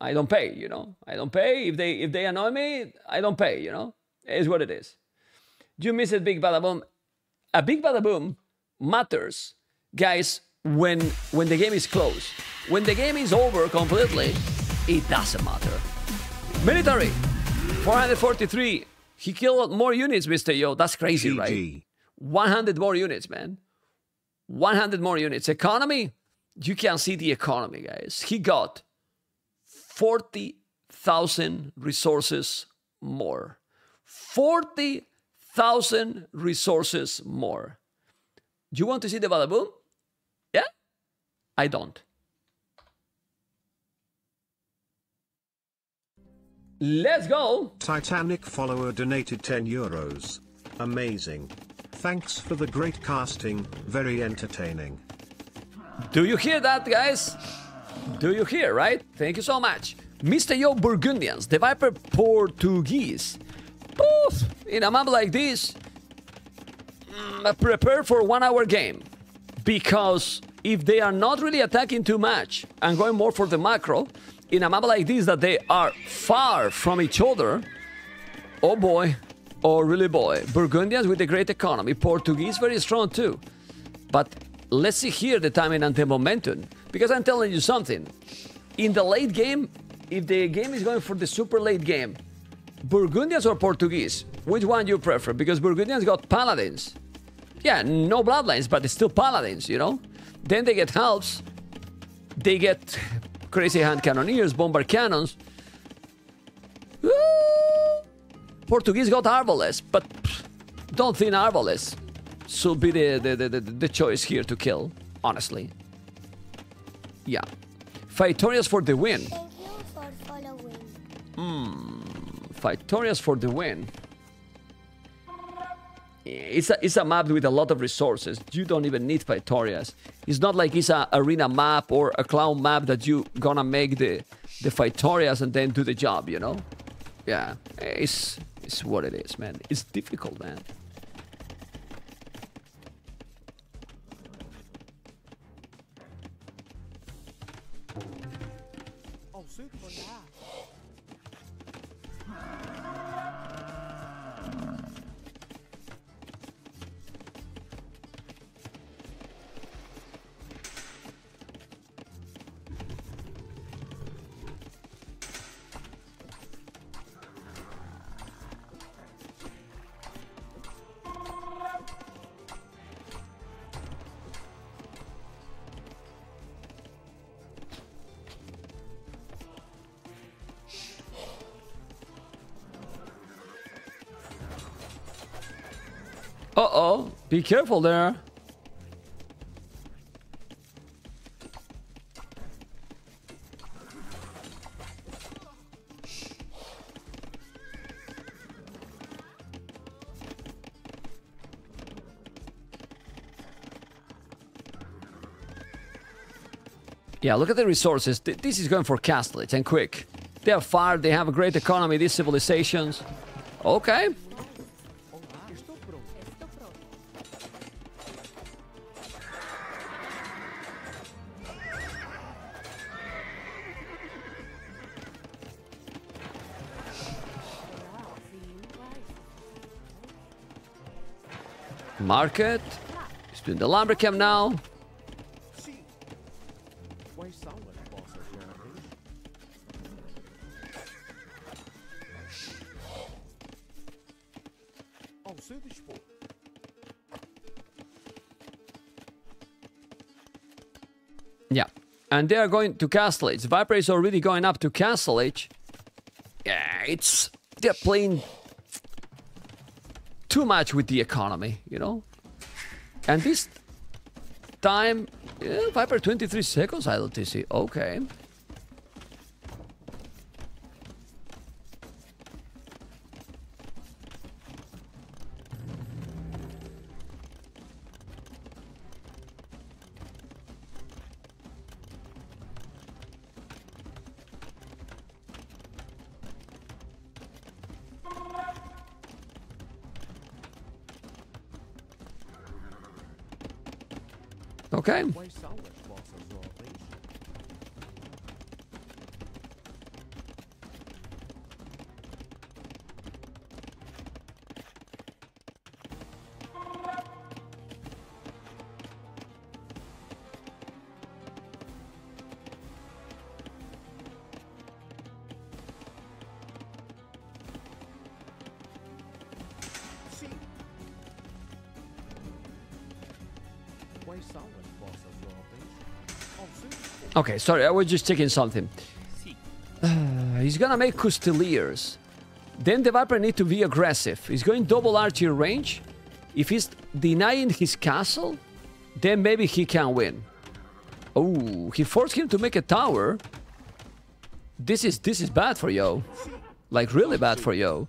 I don't pay, you know? I don't pay. If they annoy me, I don't pay, you know? It's what it is. You miss it, big bada boom. A big bada boom matters, guys, when the game is close. When the game is over completely, it doesn't matter. Military, 443. He killed more units, Mr. Yo. That's crazy, GG. Right? 100 more units, man. 100 more units. Economy? You can see the economy, guys. He got 40,000 resources more. 40,000 resources more. Do you want to see the bada boom? Yeah? I don't. Let's go! Titanic follower donated 10 euros. Amazing. Thanks for the great casting, very entertaining. Do you hear that, guys? Do you hear, right? Thank you so much. Mr. Yo Burgundians, the Viper Portuguese. Poof! In a map like this, prepare for 1-hour game. Because if they are not really attacking too much and going more for the macro, in a map like this that they are far from each other, Oh boy. Oh really boy. Burgundians with a great economy. Portuguese very strong too. But let's see here the timing and the momentum. Because I'm telling you something. In the late game, if the game is going for the super late game, Burgundians or Portuguese? Which one you prefer? Because Burgundians got paladins. Yeah, no bloodlines, but it's still paladins, you know? Then they get halves. They get crazy hand cannoneers, bombard cannons. Woo! Portuguese got arbalest, but pff, don't think arbalest should be the choice here to kill, honestly. Yeah. Fatorius for the win. Thank you for following. Fatorius for the win. It's a map with a lot of resources. You don't even need Fatorius. It's not like it's an arena map or a clown map that you gonna make the Fatorius and then do the job, you know? Yeah, it's what it is, man. It's difficult, man. Uh-oh, be careful there. Yeah, look at the resources. This is going for castlets and quick. They are far, they have a great economy, these civilizations. Okay. Market. He's doing the lumber camp now. Yeah, and they are going to Castlage. Viper is already going up to Castlage. Yeah, they're playing too much with the economy, you know? And this time, yeah, Viper 23 seconds ILTC, okay. Okay. Okay, sorry, I was just checking something. He's gonna make Custeliers. Then the Viper need to be aggressive. He's going double archer range. If he's denying his castle, then maybe he can win. Oh, he forced him to make a tower. This is bad for Yo. Like, really bad for Yo.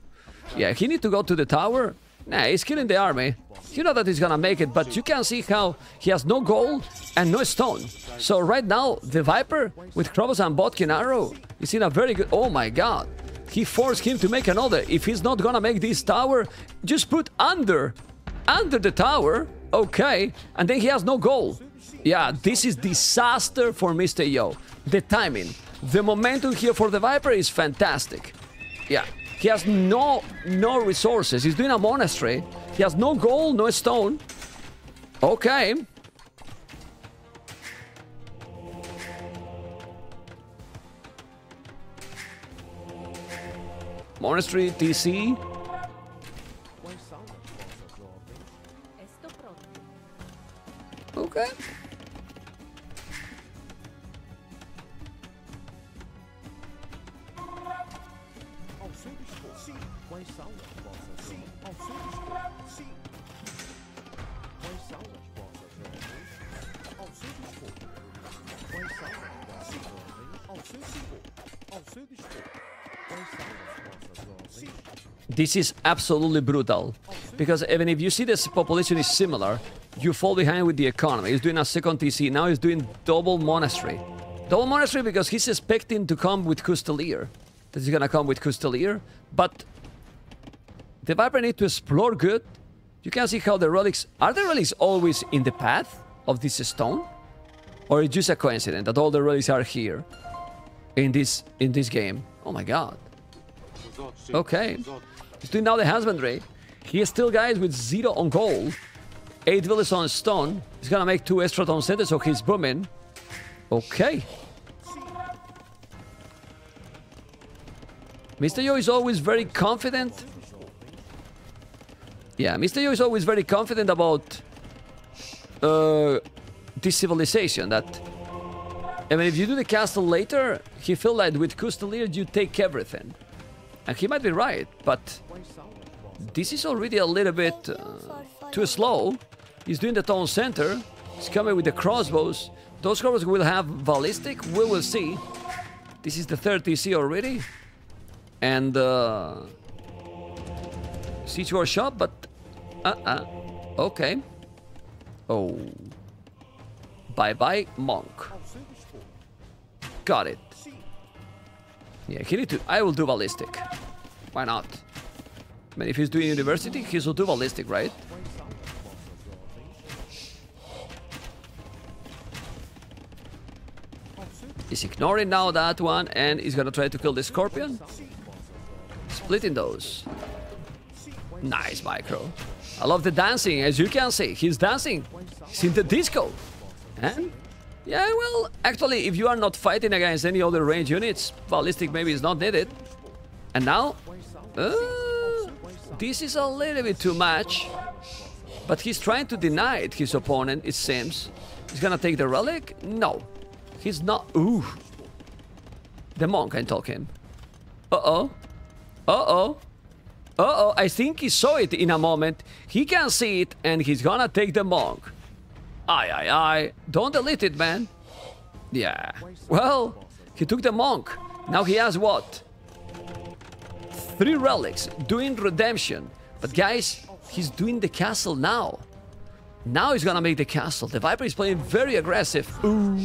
Yeah, he need to go to the tower. Nah, he's killing the army. You know that he's gonna make it, but you can see how he has no gold and no stone. So right now, the Viper with Krovos and Botkin Arrow is in a very good... Oh my god. He forced him to make another. If he's not gonna make this tower, just put under the tower. Okay. And then he has no gold. Yeah, this is disaster for Mr. Yo. The timing, the momentum here for the Viper is fantastic. Yeah, He has no resources. He's doing a monastery. He has no gold, no stone. Okay. Monastery, TC. Okay. This is absolutely brutal, because even if you see this population is similar, you fall behind with the economy. He's doing a second TC, now he's doing double monastery. Double monastery because he's expecting to come with Custalier. This is gonna come with Custalier, but the Viper need to explore good. You can see how the relics... Are the relics always in the path of this stone? Or it's just a coincidence that all the relics are here in this game? Oh my god. Okay. He's doing now the husbandry. He is still, guys, with 0 on gold. 8 villas on stone. He's gonna make 2 extra stone centers, so he's booming. Okay. Mr. Yo is always very confident. Yeah, Mr. Yo is always very confident about this civilization, that even if you do the castle later, he feels like with Custalier you take everything. And he might be right, but this is already a little bit too slow. He's doing the town center. He's coming with the crossbows. Those crossbows will have ballistic. We will see. This is the third TC already. And see your shop, but okay. Oh, bye-bye, monk. Got it. Yeah, he need to... I will do ballistic. Why not? I mean, if he's doing university, he will do ballistic, right? He's ignoring now that one, and he's gonna try to kill the scorpion. Splitting those. Nice micro. I love the dancing, as you can see. He's dancing. He's in the disco. And... yeah, well, actually, if you are not fighting against any other range units, ballistic maybe is not needed. And now, this is a little bit too much. But he's trying to deny it, his opponent, it seems. He's gonna take the relic? No. He's not... Ooh. The monk, I'm talking. Uh-oh. Uh-oh. Uh-oh, I think he saw it in a moment. He can see it, and he's gonna take the monk. Aye, aye, aye. Don't delete it, man. Yeah. Well, he took the monk. Now he has what? 3 relics. Doing redemption. But guys, he's doing the castle now. Now he's gonna make the castle. The Viper is playing very aggressive. Ooh.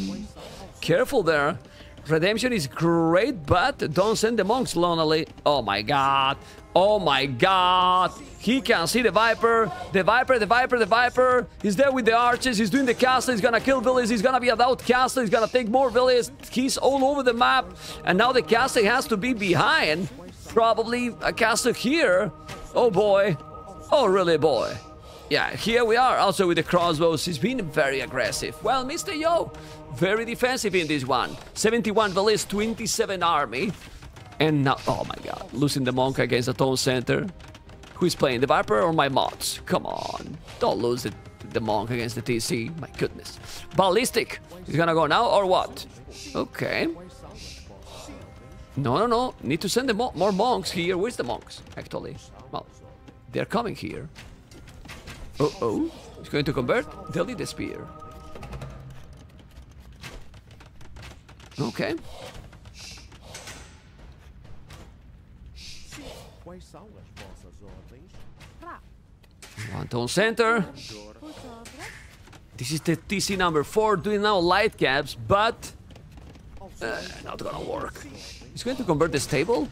Careful there. Redemption is great, but don't send the monks lonely. Oh my god. Oh my god. He can see the Viper. The Viper. He's there with the arches. He's doing the castle. He's gonna kill villages. He's gonna be a Doubt castle. He's gonna take more villages. He's all over the map. And now the castle has to be behind. Probably a castle here. Oh boy. Oh really boy. Yeah, here we are. Also with the crossbows. He's been very aggressive. Well, Mr. Yo, very defensive in this one. 71 Valise, 27 army. And now, oh my god, losing the monk against the town center. Who is playing, the Viper or my mods? Come on, don't lose the monk against the TC. My goodness. Ballistic, he's gonna go now or what? Okay. No. Need to send the more monks here. Where's the monks, actually? Well, they're coming here. Uh-oh, he's going to convert. Delete the spear. Okay. One tone center. This is the TC number 4 doing now light caps, but not gonna work. He's going to convert the stable.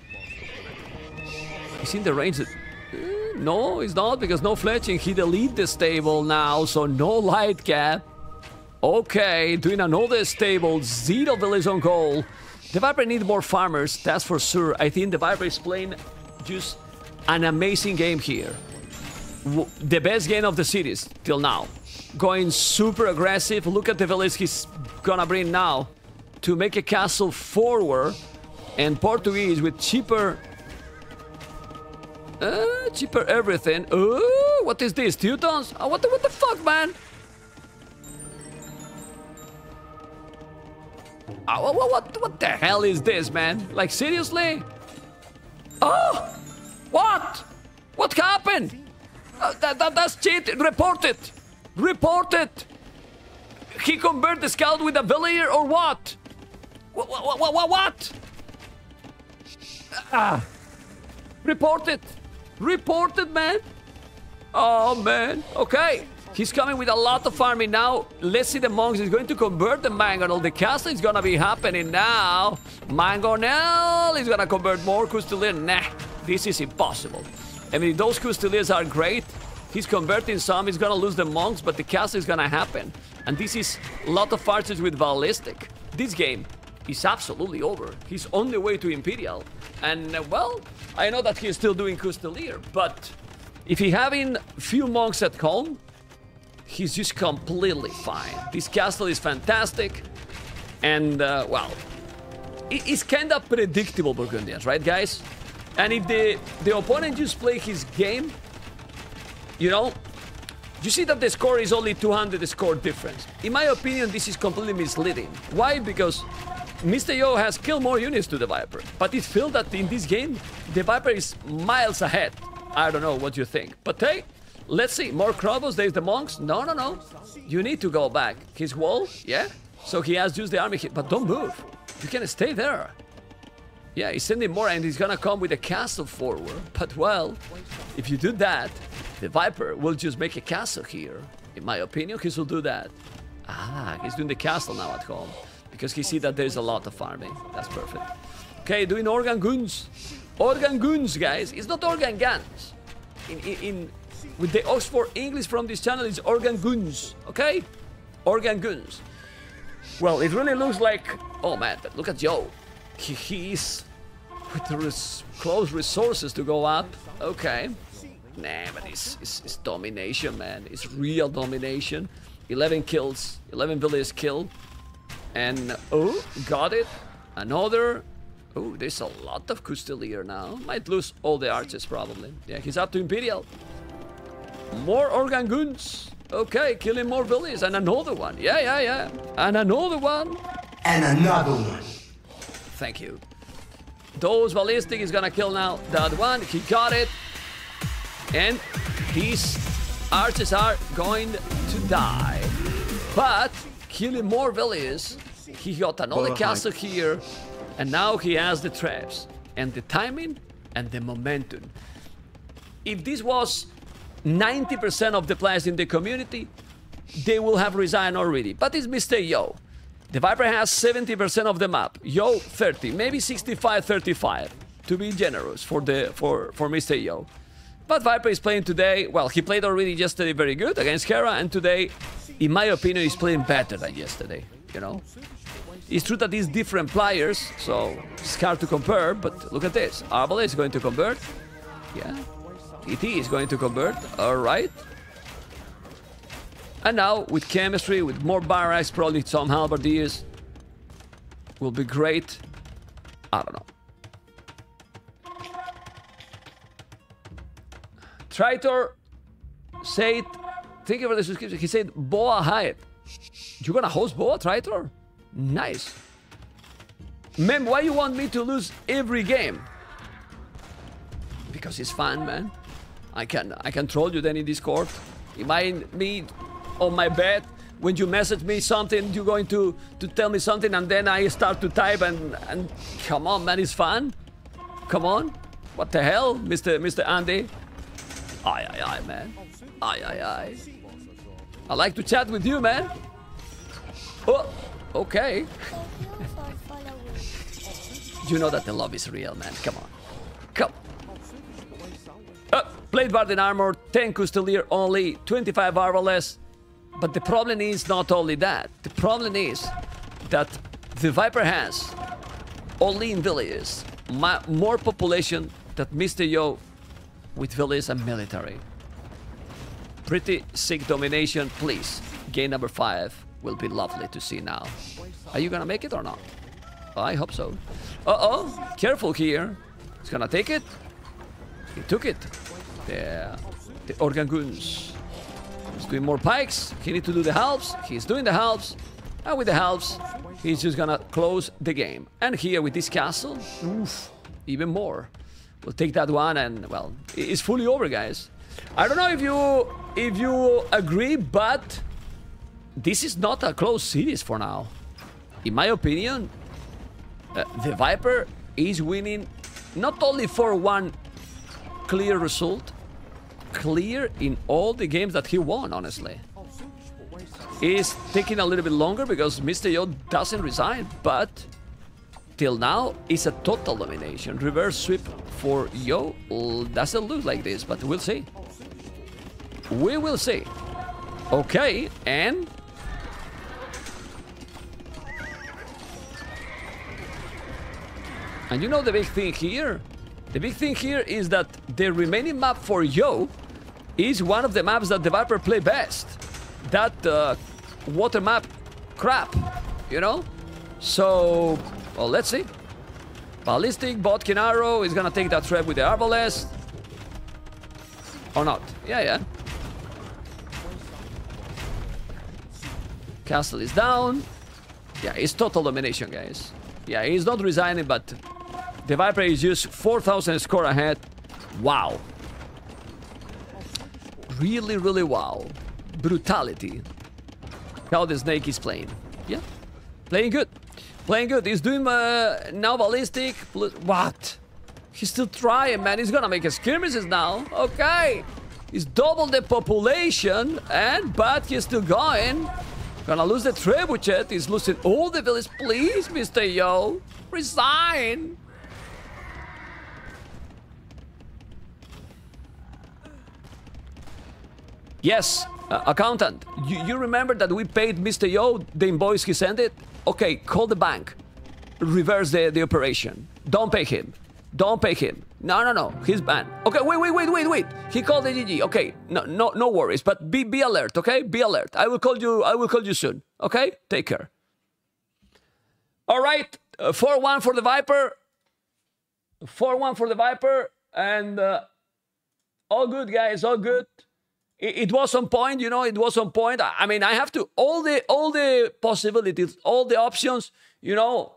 He's in the range that... no, he's not, because no fletching. He deleted the stable now, so no light cap. Okay, doing another stable. 0 village on goal. The Viper needs more farmers, that's for sure. I think the Viper is playing Just an amazing game here. The best game of the series till now. Going super aggressive. Look at the village he's gonna bring now to make a castle forward. And Portuguese with cheaper... cheaper everything. What is this? Teutons? What the fuck, man? What the hell is this, man? Like, seriously? Oh! What? What happened? That's cheating. Report it! Report it! He converted the scout with a villager or what? What? Report it! Report it, man! Oh, man. Okay. He's coming with a lot of farming now. Let's see the monks. He's going to convert the mangonel. The castle is going to be happening now. Mangonel is going to convert more Custilier. Nah, this is impossible. I mean, those Custiliers are great. He's converting some. He's going to lose the monks, but the castle is going to happen. And this is a lot of archers with ballistic. This game is absolutely over. He's on the way to Imperial. And, well, I know that he's still doing Custilier, but if he's having few monks at home, he's just completely fine. This castle is fantastic. And, well, it's kind of predictable Burgundians, right, guys? And if the opponent just play his game, you know, you see that the score is only 200 score difference. In my opinion, this is completely misleading. Why? Because Mr. Yo has killed more units to the Viper. But it feels that in this game, the Viper is miles ahead. I don't know what you think. But hey... Let's see, more Krovos, there's the monks. No, no, no. You need to go back. His wall, yeah? So he has used the army here, but don't move. You can stay there. Yeah, he's sending more and he's gonna come with a castle forward. But well, if you do that, the Viper will just make a castle here. In my opinion, he will do that. Ah, he's doing the castle now at home. Because he sees that there's a lot of farming. That's perfect. Okay, doing organ guns. Organ guns, guys. It's not organ guns. With the Oxford English from this channel is organ guns, okay? Organ guns. Well, it really looks like... Oh, man, but look at Yo. He's with close resources to go up. Okay. Nah, but it's domination, man. It's real domination. 11 kills. 11 villagers killed. And... Oh, got it. Another... Oh, there's a lot of Custilier now. Might lose all the archers, probably. Yeah, he's up to Imperial. More organ guns. Okay, killing more villages. And another one. Yeah. And another one. And another one. Thank you. Those ballistic is gonna kill now that one. He got it. And these archers are going to die. But killing more villages. He got another castle here. And now he has the traps. And the timing and the momentum. If this was... 90% of the players in the community, they will have resigned already. But it's Mr. Yo. The Viper has 70% of the map. Yo, 30. Maybe 65, 35. To be generous for Mr. Yo. But Viper is playing today. Well, he played already yesterday very good against Hera. And today, in my opinion, he's playing better than yesterday. You know? It's true that these different players, so it's hard to compare. But look at this. Arbalest is going to convert. Yeah. ET is going to convert, alright. And now, with chemistry, with more barracks, probably some halberdiers will be great. I don't know. Tritor said, thank you for the subscription, he said, Boa Hyatt. You're gonna host Boa, Tritor? Nice. Mem, why you want me to lose every game? Because it's fun, man. I can troll you then in Discord. Remind me on my bed when you message me something, you're going to tell me something and then I start to type and come on, man, it's fun. Come on. What the hell, Mr. Andy? Aye, man. Aye. I like to chat with you, man. Oh, okay. You know that the love is real, man. Come on. Come. Plate Barden armor, 10 Custilier only, 25 Arbalest. But the problem is not only that. The problem is that the Viper has, only in villages, more population that Mr. Yo with Velisa military. Pretty sick domination, please. Game number 5 will be lovely to see now. Are you gonna make it or not? I hope so. Uh-oh, careful here. He's gonna take it. He took it. Yeah. The Organgoons. He's doing more pikes. He needs to do the halves. He's doing the halves. And with the halves, he's just gonna close the game. And here with this castle, oof, even more. We'll take that one and, well, it's fully over, guys. I don't know if you agree, but this is not a close series for now. In my opinion, the Viper is winning not only for one clear result, clear in all the games that he won, honestly. It's taking a little bit longer because Mr. Yo doesn't resign, but till now it's a total domination. Reverse sweep for Yo doesn't look like this, but we'll see. We will see. Okay, and you know the big thing here? The big thing here is that the remaining map for Yo is one of the maps that the Viper play best. That water map crap, you know? So, well, let's see. Ballistic, Botkin Arrow is gonna take that trap with the Arbalest. Or not. Yeah, yeah. Castle is down. Yeah, it's total domination, guys. Yeah, he's not resigning, but the Viper is just 4,000 score ahead. Wow. Really, really wow. Brutality. How the Snake is playing. Yeah. Playing good. Playing good. He's doing now ballistic. What? He's still trying, man. He's gonna make skirmishes now. Okay. He's double the population, and but he's still going. Gonna lose the trebuchet. He's losing all the village. Please, Mr. Yo. Resign. Yes, accountant. You remember that we paid Mr. Yo the invoice he sent it? Okay, call the bank. Reverse the operation. Don't pay him. Don't pay him. No, no, no. He's banned. Okay, wait. He called the GG. Okay, no worries. But be alert, okay? Be alert. I will call you soon. Okay? Take care. All right. 4-1 for the Viper. 4-1 for the Viper. And all good, guys. All good. It was on point, you know, it was on point. I mean, I have to, all the possibilities, all the options, you know,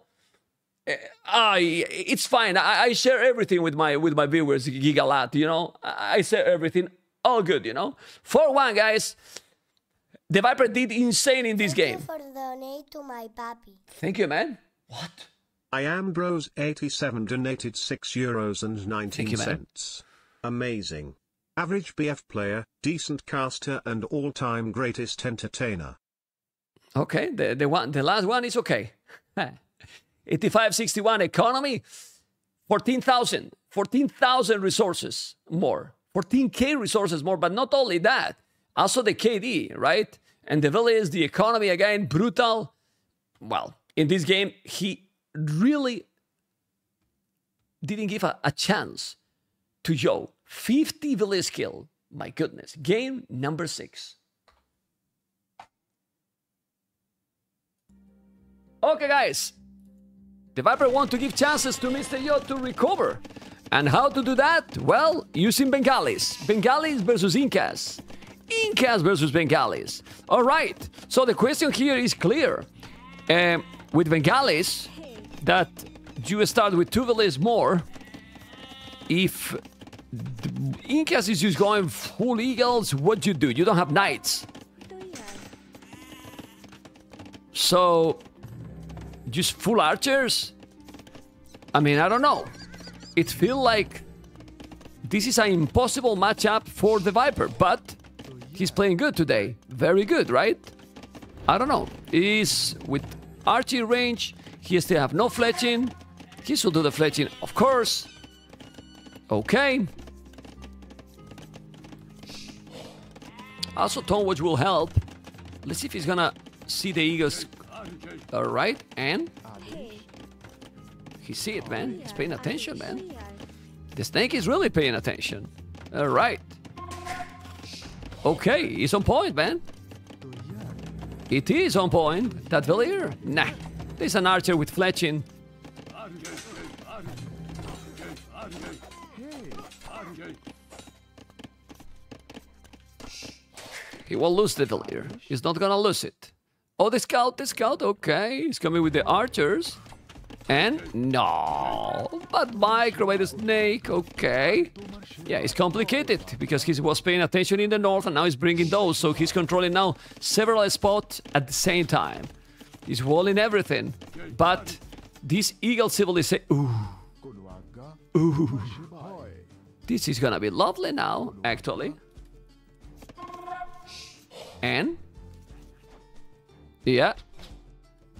it's fine. I share everything with my viewers, Gigalat, you know, I share everything, all good, you know. 4-1, guys, the Viper did insane in this game. Thank you for donating to my papi. Thank you, man. What? I am Bros 87 donated €6.19. Amazing. Average BF player, decent caster, and all-time greatest entertainer. Okay, the last one is okay. 8561 economy, 14,000 resources more, 14k resources more. But not only that, also the KD, right? And the village, the economy again, brutal. Well, in this game, he really didn't give a chance to Yo. 50 village kill. My goodness. Game number 6. Okay, guys. The Viper wants to give chances to Mr. Yo to recover. And how to do that? Well, using Bengalis. Bengalis versus Incas. Incas versus Bengalis. All right. So the question here is clear. With Bengalis, that you start with 2 villages more. If Incas is just going full eagles, what you do? You don't have knights. So, just full archers? I mean, I don't know. It feels like this is an impossible matchup for the Viper, but he's playing good today. Very good, right? I don't know. He's with archery range. He still have no fletching. He should do the fletching, of course. Okay. Also, Tone Watch will help. Let's see if he's gonna see the eagles. All right, and he see it, man. He's paying attention, man. This tank is really paying attention. All right. Okay, he's on point, man. It is on point. That Valier? Nah. There's an archer with fletching. He will lose the Valier. He's not gonna lose it. Oh, the scout, okay. He's coming with the archers. And no, but microwave the snake, okay. Yeah, it's complicated because he was paying attention in the north and now he's bringing those, so he's controlling now several spots at the same time. He's walling everything, but this eagle civilization... Ooh. Ooh. This is gonna be lovely now, actually. And... yeah.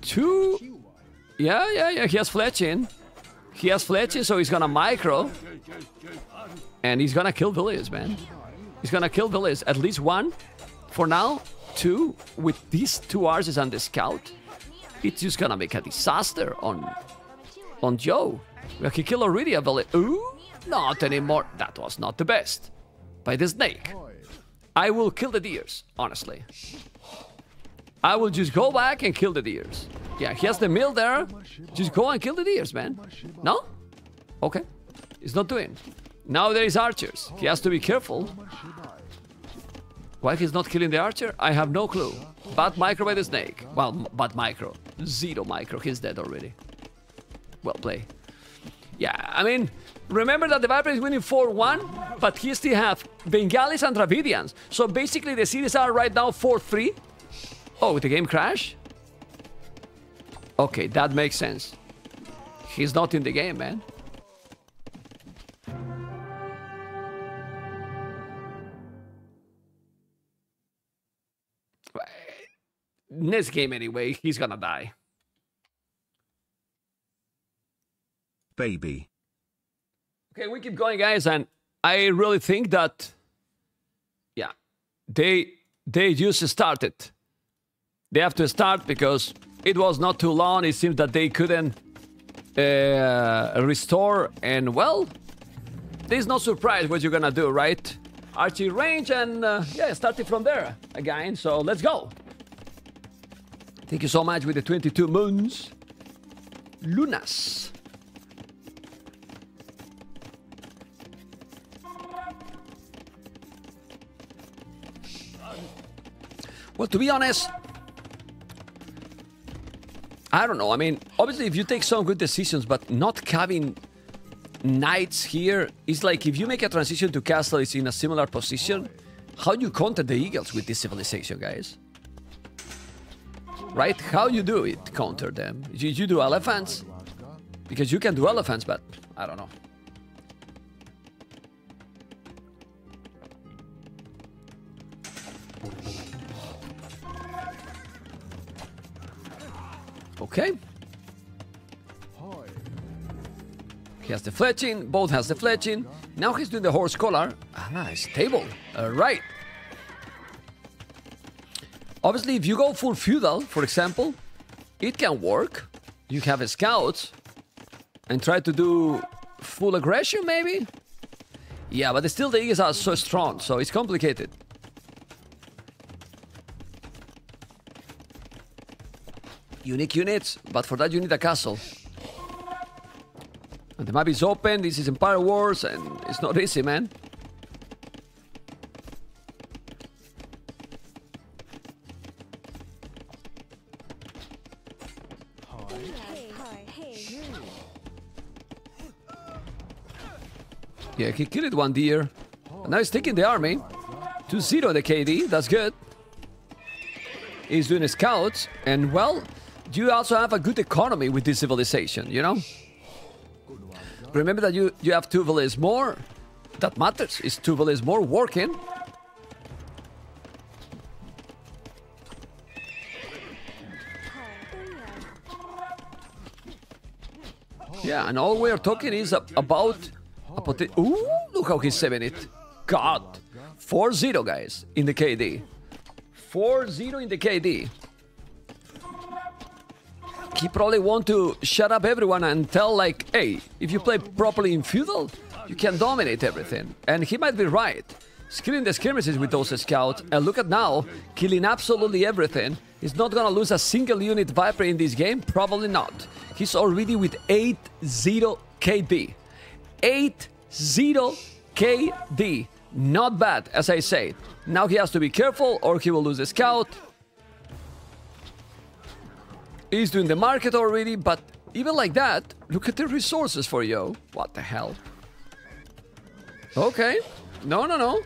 Two... Yeah, he has fletching. He has fletching, so he's gonna micro. And he's gonna kill Villiers, man. He's gonna kill Villiers. At least one. For now, two. With these two arses on the scout, it's just gonna make a disaster on Joe. Well, he killed already a Villiers. Ooh, not anymore. That was not the best. By the snake. I will kill the deers, honestly. I will just go back and kill the deers. Yeah, he has the mill there. Just go and kill the deers, man. No? Okay. He's not doing. Now there is archers. He has to be careful. Why he's not killing the archer? I have no clue. But micro by the snake. Well, but micro. Zero micro. He's dead already. Well played. Yeah, I mean, remember that the Viper is winning 4-1, but he still have Bengalis and Dravidians. So basically the series are right now 4-3. Oh, the game crashed? Okay, that makes sense. He's not in the game, man. Next game anyway, he's gonna die. Baby. Okay, we keep going, guys, and I really think that... yeah, they just started. They have to start because... it was not too long. It seems that they couldn't restore, and well, there's no surprise what you're gonna do, right? Archie range and yeah, starting from there again. So let's go. Thank you so much with the 22 moons, Lunas. Well, to be honest, I don't know. I mean, obviously, if you take some good decisions, but not having knights here is like if you make a transition to castle, it's in a similar position. How you counter the eagles with this civilization, guys? Right? How you do it? Counter them? You do elephants because you can do elephants, but I don't know. Okay. He has the fletching. Both has the fletching. Now he's doing the horse collar. Ah, it's stable. All right. Obviously, if you go full feudal, for example, it can work. You have a scout and try to do full aggression, maybe. Yeah, but still the eagles are so strong, so it's complicated. Unique units, but for that you need a castle. And the map is open, this is Empire Wars, and it's not easy, man. Yeah, he killed one deer. And now he's taking the army. 2-0 the KD, that's good. He's doing scouts, and well... you also have a good economy with this civilization, you know? Remember that you have two villages more. That matters. It's two villages more working. Yeah, and all we are talking is about a potential... ooh, look how he's saving it. God. 4-0, guys, in the KD. 4-0 in the KD. He probably want to shut up everyone and tell like, hey, if you play properly in feudal, You can dominate everything. And he might be right. Screen the skirmishes with those scouts, and look at now, killing absolutely everything. He's not gonna lose a single unit Viper in this game, probably not. He's already with 8-0 KD. 8-0 KD. Not bad, as I say. Now he has to be careful, or he will lose a scout. He's doing the market already, but even like that, look at the resources for Yo. What the hell? Okay. No, no, no.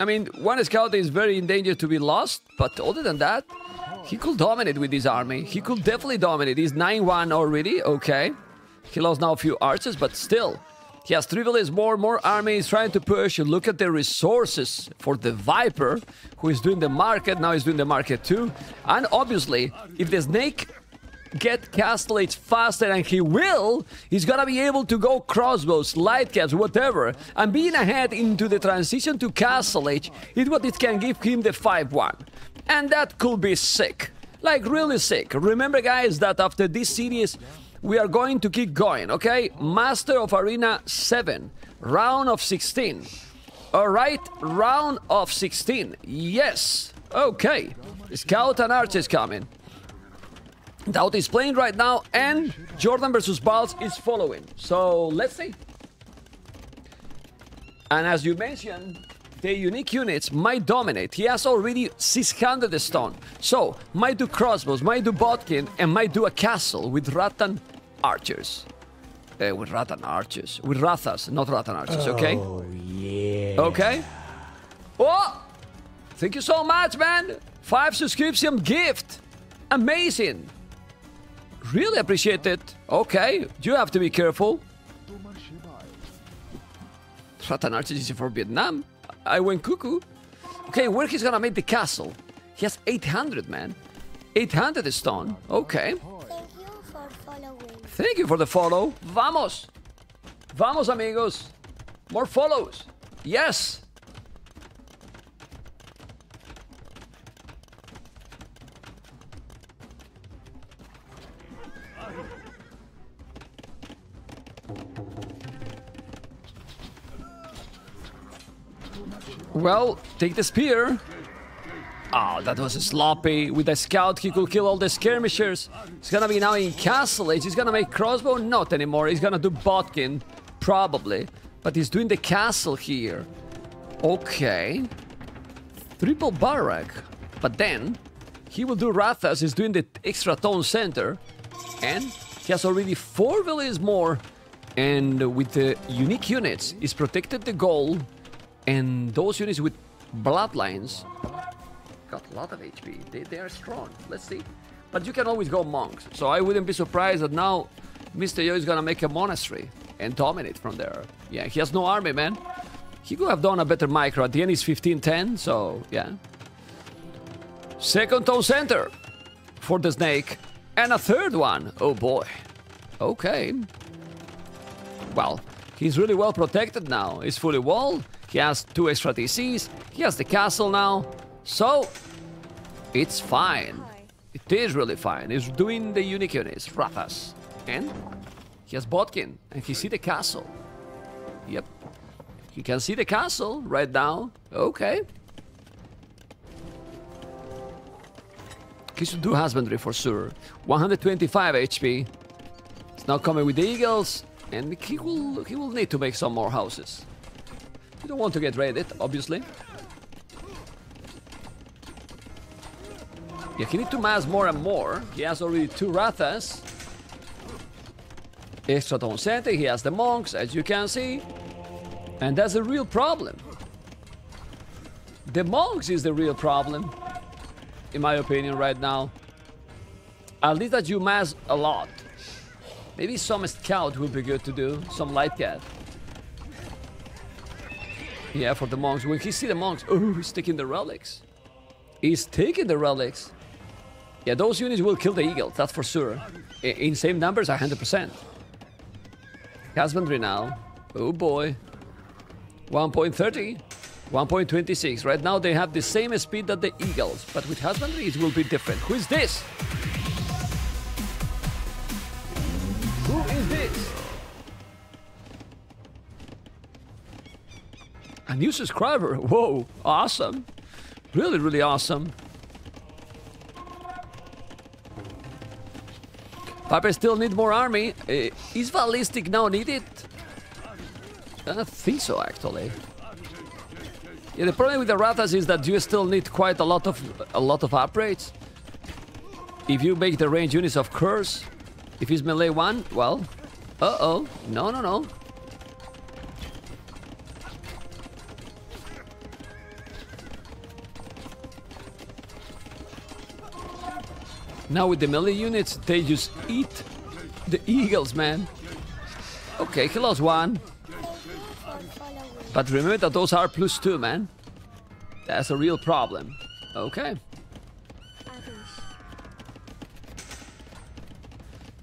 I mean, one scout is very in danger to be lost, but other than that, he could dominate with his army. He could definitely dominate. He's 9-1 already. Okay. He lost now a few archers, but still. He has 3 villages more army. He's trying to push. Look at the resources for the Viper, who is doing the market. Now he's doing the market too. And obviously, if the snake get castellates faster, and he will, he's gonna be able to go crossbows, light caps, whatever, and being ahead into the transition to castellate is what it can give him the 5-1, and that could be sick, like really sick. Remember guys that after this series we are going to keep going, okay? Master of Arena 7, round of 16. All right, round of 16. Yes. Okay, scout and archers coming. Doubt is playing right now, and Jordan versus Balz is following. So let's see. And as you mentioned, the unique units might dominate. He has already 600 stone. So might do crossbows, might do botkin, and might do a castle with rattan archers. With rathas, not rattan archers, okay? Oh, yeah. Okay. Oh! Thank you so much, man! 5 subscription gift! Amazing! Really appreciate it. Okay, you have to be careful. Rattan archers is for Vietnam. I went cuckoo. Okay, where he's gonna make the castle? He has 800, man. 800 stone. Okay. Thank you for following. Thank you for the follow. Vamos. Vamos, amigos. More follows. Yes. Well, take the spear. Oh, that was sloppy. With a scout, he could kill all the skirmishers. He's gonna be now in castle age. He's gonna make crossbow? Not anymore. He's gonna do botkin, probably. But he's doing the castle here. Okay. Triple barrack. But then, he will do rathas. He's doing the extra town center. And he has already 4 villages more. And with the unique units, he's protected the goal. And those units with bloodlines got a lot of HP. They are strong. Let's see. But you can always go monks. So I wouldn't be surprised that now Mr. Yo is going to make a monastery and dominate from there. Yeah, he has no army, man. He could have done a better micro. At the end, he's 15-10. So, yeah. Second town center for the snake. And a third one. Oh, boy. Okay. Well, he's really well protected now. He's fully walled. He has 2 extra TCs. He has the castle now. So, it's fine. It is really fine. He's doing the unique units, Rathas. And he has Botkin. And he see the castle. Yep. He can see the castle right now. Okay. He should do husbandry for sure. 125 HP. It's now coming with the eagles. And he will need to make some more houses. You don't want to get raided, obviously. Yeah, he needs to mass more and more. He has already 2 Rathas. Extra town center, he has the monks, as you can see. And that's a real problem. The monks is the real problem, in my opinion, right now. At least that you mass a lot. Maybe some scout would be good to do, some light cat. Yeah, for the monks. When he see the monks... Oh, he's taking the relics. He's taking the relics. Yeah, those units will kill the eagles, that's for sure. In same numbers, 100%. Husbandry now. Oh, boy. 1.30. 1.26. Right now, they have the same speed that the eagles. But with husbandry, it will be different. Who is this? Who is this? A new subscriber. Whoa, awesome. Really, really awesome. Viper still need more army. Is ballistic now needed? I don't think so, actually. Yeah, the problem with the Ratas is that you still need quite a lot of upgrades. If you make the range units of curse, if he's melee one, well, uh-oh, no. Now with the melee units, they just eat the eagles, man. Okay, he lost one. But remember that those are +2, man. That's a real problem. Okay.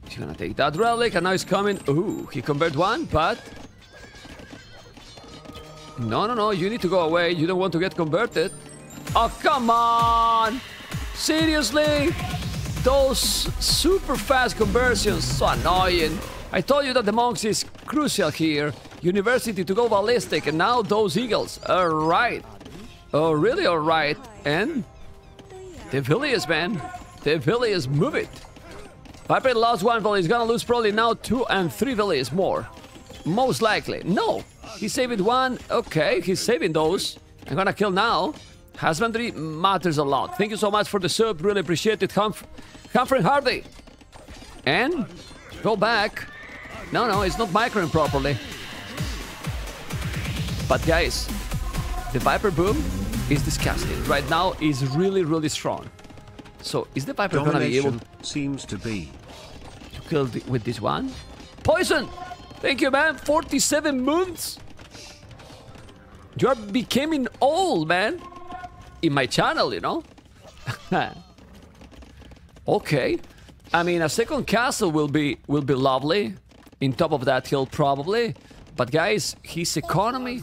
He's gonna take that relic, and now he's coming. Ooh, he converted one, but... No, you need to go away. You don't want to get converted. Oh, come on! Seriously? Those super fast conversions, so annoying. I told you that the monks is crucial here. University to go ballistic, and now those eagles. Alright. Oh, really alright. And the Villiers, man. The Villiers, move it. Viper lost one, but he's gonna lose probably now 2 and 3 Villiers more. Most likely. No! He's saving one. Okay, he's saving those. I'm gonna kill now. Husbandry matters a lot. Thank you so much for the sub. Really appreciate it. Humphrey Hardy. And go back. No, it's not microing properly. But guys, the Viper boom is disgusting. Right now is really, really strong. So is the Viper going to be able to kill with this one? Poison! Thank you, man. 47 moons. You are becoming old, man. In my channel, you know. Okay, I mean, a second castle will be lovely in top of that hill probably, but guys, his economy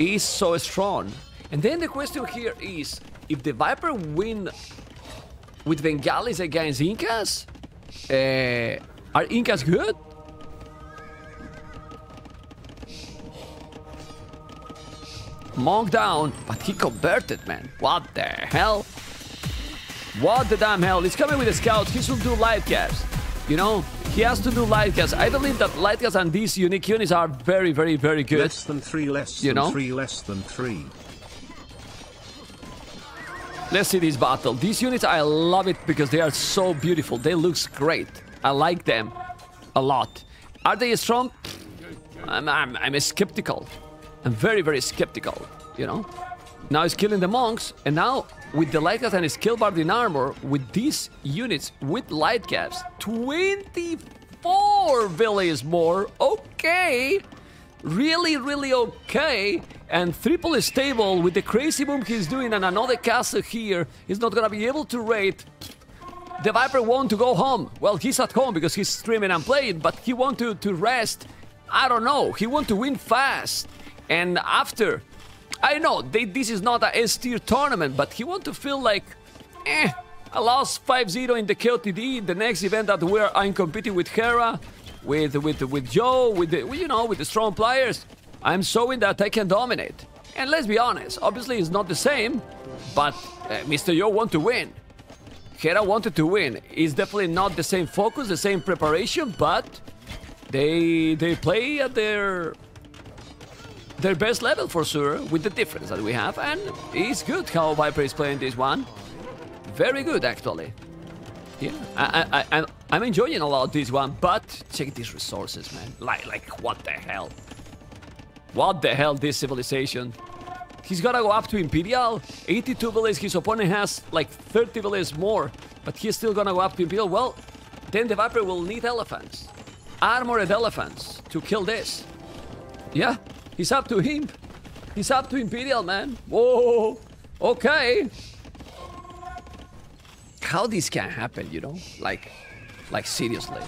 is so strong. And then the question here is, if the Viper win with Bengalis against Incas, are Incas good? Monk down, but he converted, man. What the hell? What the damn hell? He's coming with a scout. He should do light caps. You know, he has to do light caps. I believe that light caps and these unique units are very, very, very good. Less than three, less than three. Let's see this battle. These units, I love it because they are so beautiful. They look great. I like them a lot. Are they strong? I'm skeptical. I'm very, very skeptical, you know. Now he's killing the monks, and now with the light caps and his skill bar in armor, with these units with light caps, 24 villiers more. Okay, really, really okay. And triple is stable with the crazy boom he's doing, and another castle here. He's not gonna be able to raid. The Viper wants to go home. Well, he's at home because he's streaming and playing, but he wants to rest. I don't know. He wants to win fast. And after, I know this is not a S-tier tournament, but he wants to feel like, I lost 5-0 in the KOTD, the next event that I'm competing with Hera, with Joe, with the strong players. I'm showing that I can dominate. And let's be honest, obviously it's not the same, but Mr. Yo wants to win. Hera wanted to win. It's definitely not the same focus, the same preparation, but they play at their best level for sure, with the difference that we have, and it's good how Viper is playing this one. Very good, actually. Yeah, I'm enjoying a lot this one, but check these resources, man. Like what the hell? What the hell, this civilization? He's gotta go up to Imperial, 82 villages, his opponent has like 30 villages more, but he's still gonna go up to Imperial. Well, then the Viper will need elephants, armored elephants, to kill this. Yeah. He's up to him. He's up to Imperial, man. Whoa. Okay. How this can happen, you know? Like seriously.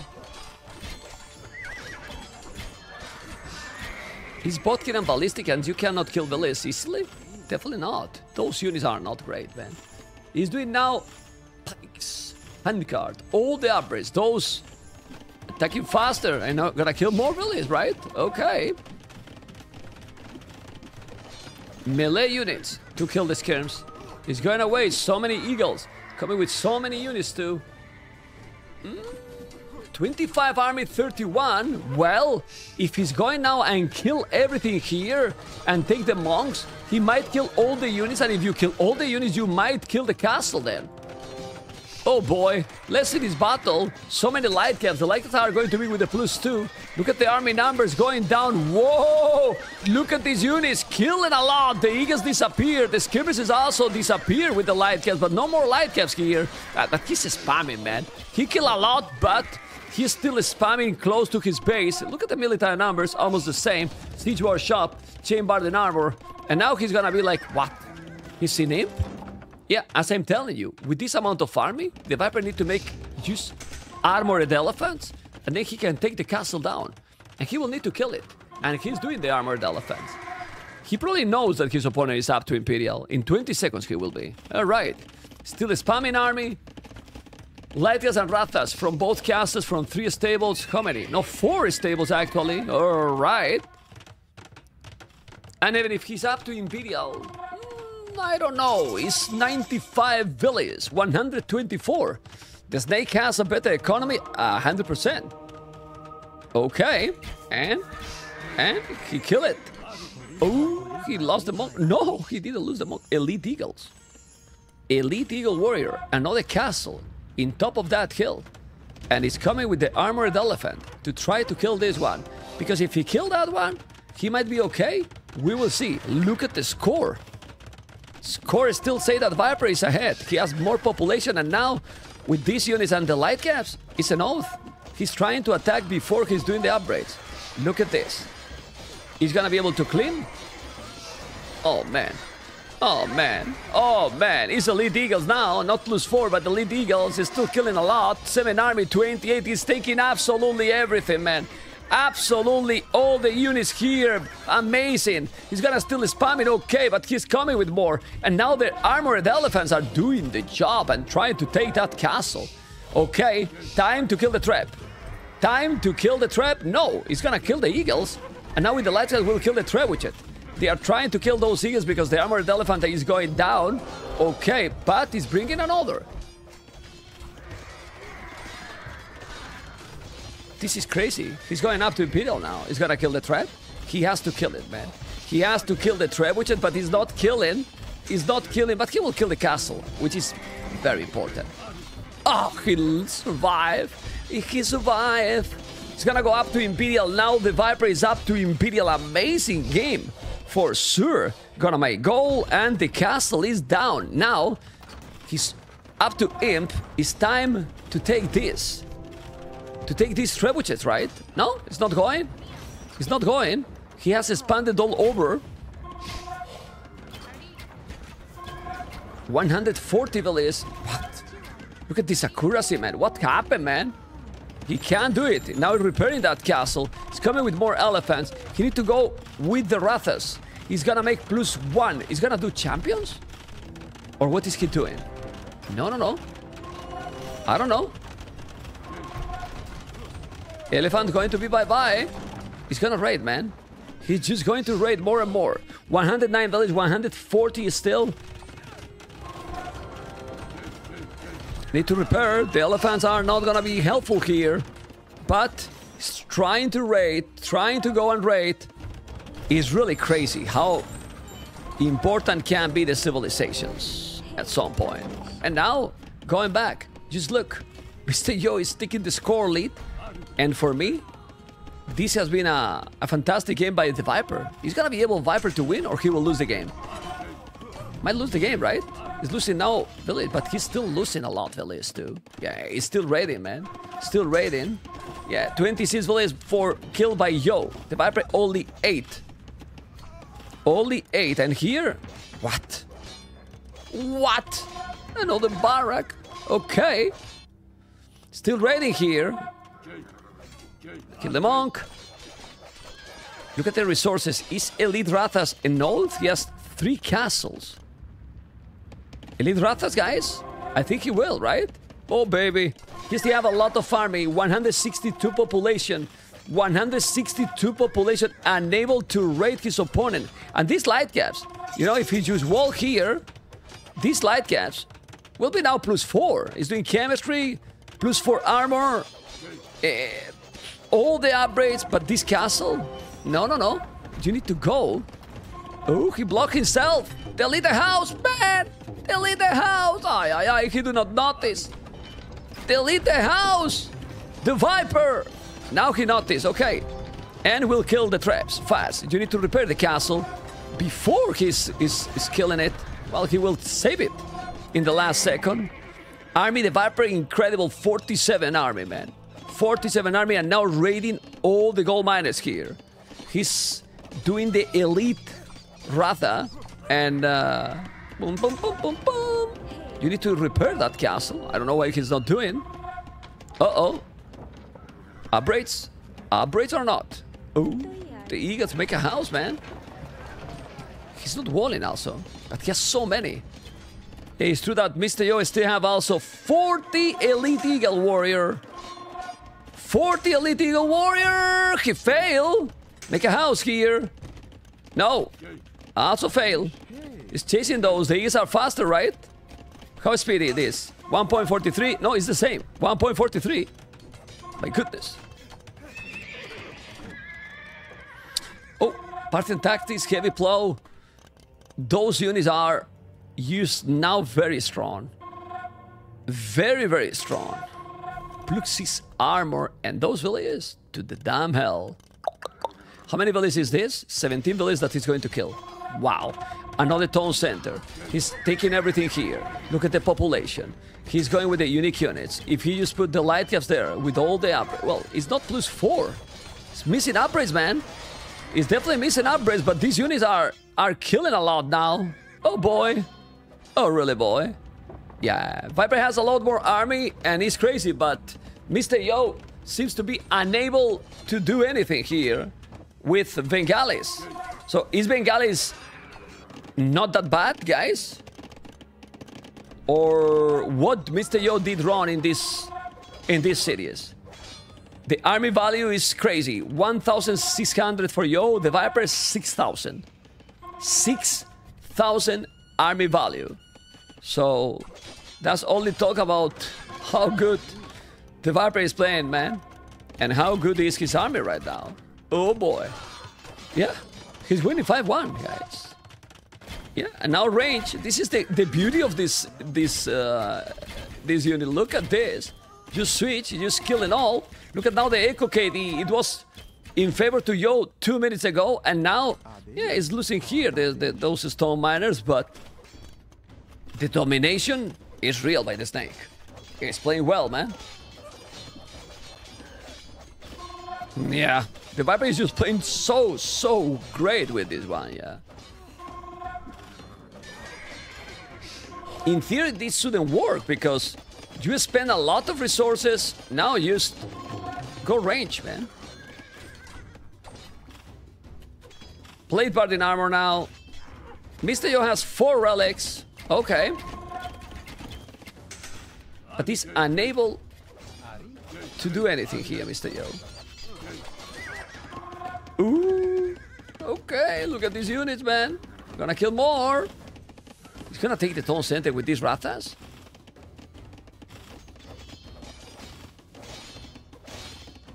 He's botkin and ballistic, and you cannot kill the list easily? Definitely not. Those units are not great, man. He's doing now pikes, handguard, all the upgrades. Those attacking faster and gonna kill more villains, right? Okay. melee units to kill the skirms. He's going away. So many eagles coming with so many units too. 25 army, 31. Well, if he's going now and kill everything here and take the monks, he might kill all the units, and if you kill all the units, you might kill the castle then. Oh boy, let's see this battle. So many light caps. The light caps are going to be with a +2. Look at the army numbers going down. Whoa! Look at these units killing a lot. The eagles disappear. The skirmishes also disappear with the light caps, but no more light caps here. But he's spamming, man. He killed a lot, but he's still spamming close to his base. Look at the military numbers, almost the same. Siege Workshop, Chainbarred and Armor. And now he's gonna be like, what? He's seen him? Yeah, as I'm telling you, with this amount of army, the Viper need to make use armored elephants, and then he can take the castle down. And he will need to kill it. And he's doing the armored elephants. He probably knows that his opponent is up to Imperial. In 20 seconds he will be. Alright. Still a spamming army. Lytias and Rathas from both castles, from 3 stables. How many? No, 4 stables actually. Alright. And even if he's up to Imperial, I don't know, it's 95 villages, 124. The snake has a better economy, 100%. Okay, and he killed it. Oh, he lost the monk. No, he didn't lose the monk. Elite eagles. Elite eagle warrior, another castle in top of that hill. And he's coming with the armored elephant to try to kill this one. Because if he killed that one, he might be okay. We will see. Look at the score. Score still say that Viper is ahead. He has more population, and now with these units and the light caps, it's an oath. He's trying to attack before he's doing the upgrades. Look at this. He's gonna be able to clean. Oh man. Oh man. Oh man. It's elite eagles now. Not +4, but the elite eagles is still killing a lot. 7 army, 28. He's taking absolutely everything, man. Absolutely all the units here. Amazing. He's gonna still spam it, okay, but he's coming with more. And now the armored elephants are doing the job and trying to take that castle. Okay, time to kill the trap. Time to kill the trap? No, he's gonna kill the eagles. And now with the light, we'll kill the trap with it. They are trying to kill those eagles because the armored elephant is going down. Okay, but he's bringing another. This is crazy. He's going up to Imperial now. He's gonna kill the trap. He has to kill it, man. He has to kill the trap, which, but he's not killing. He's not killing, but he will kill the castle, which is very important. Oh, he'll survive. He survived. He's gonna go up to Imperial. Now the Viper is up to Imperial. Amazing game, for sure. Gonna make goal, and the castle is down. Now, he's up to Imp. It's time to take this. To take these trebuchets, right? No, it's not going. It's not going. He has expanded all over. 140 villages. What? Look at this accuracy, man. What happened, man? He can't do it. Now he's repairing that castle. He's coming with more elephants. He needs to go with the Rathas. He's gonna make +1. He's gonna do champions? Or what is he doing? No, no, no. I don't know. Elephant going to be bye-bye. He's gonna raid, man. He's just going to raid more and more. 109 village, 140 still. Need to repair. The elephants are not gonna be helpful here. But he's trying to raid, trying to go and raid. It's really crazy how important can be the civilizations at some point. And now, going back, just look. Mr. Yo is taking the score lead. And for me, this has been a fantastic game by the Viper. He's gonna be able Viper to win, or he will lose the game. Might lose the game, right? He's losing now village, but he's still losing a lot villages too. Yeah, he's still raiding, man. Still raiding. Yeah, 26 villages for killed by Yo. The Viper only 8. Only 8. And here, what? What? Another barrack. Okay. Still raiding here. Kill the monk. Look at the resources. Is Elite Rathas an old? He has 3 castles. Elite Rathas, guys? I think he will, right? Oh, baby. Yes, they have a lot of army. 162 population. 162 population, unable to raid his opponent. And these light caps, You know, if he use wall here, these light caps will be now +4. He's doing chemistry, +4 armor, all the upgrades, but this castle? No, no, no. You need to go. Oh, he blocked himself. They leave the house, man. They leave the house. Ay, ay, ay, he do not notice. They leave the house. The Viper. Now he noticed, okay. And will kill the traps fast. You need to repair the castle before he's killing it. Well, he will save it in the last second. Army, the Viper, incredible 47 army, man. 47 army and now raiding all the gold miners here. He's doing the elite Ratha and boom, boom, boom, boom, boom. You need to repair that castle. I don't know why he's not doing. Uh-oh. Upgrades. Upgrades or not. Oh, the eagles make a house, man. He's not walling also, but he has so many. It's true that Mr. Yo still have also 40 elite eagle warrior. 40 elite eagle warrior. He failed. Make a house here. No. Also fail. He's chasing those. The eagles are faster, right? How speedy it is. 1.43. No, it's the same. 1.43. My goodness. Oh, Parthian tactics, heavy plow. Those units are used now very strong. Very, very strong. Pluxis armor and those villages to the damn hell. How many villages is this? 17 villages that he's going to kill. Wow. Another town center. He's taking everything here. Look at the population. He's going with the unique units. If he just put the light caps there with all the upgrades. Well, it's not +4. It's missing upgrades, man. It's definitely missing upgrades, but these units are killing a lot now. Oh, boy. Oh, really, boy. Yeah, Viper has a lot more army, and he's crazy, but Mr. Yo seems to be unable to do anything here with Bengalis. So is Bengalis not that bad, guys? Or what Mr. Yo did wrong in this series? The army value is crazy. 1,600 for Yo, the Viper 6,000. 6,000 army value. So that's only talk about how good the Viper is playing, man. And how good is his army right now. Oh boy. Yeah, he's winning 5-1, guys. Yeah, and now range. This is the beauty of this unit. Look at this. You switch, you just kill and all. Look at now the Echo KD. It was in favor to Yo 2 minutes ago, and now, yeah, it's losing here, those stone miners, but the domination is real by the Snake. He's playing well, man. Yeah. The Viper is just playing so great with this one, yeah. In theory, this shouldn't work because you spend a lot of resources. Now just go range, man. Plate Bardin armor now. Mr. Yo has 4 relics. Okay. But he's unable to do anything here, Mr. Yo. Ooh, okay, look at these units, man. Gonna kill more. He's gonna take the town center with these Rathas.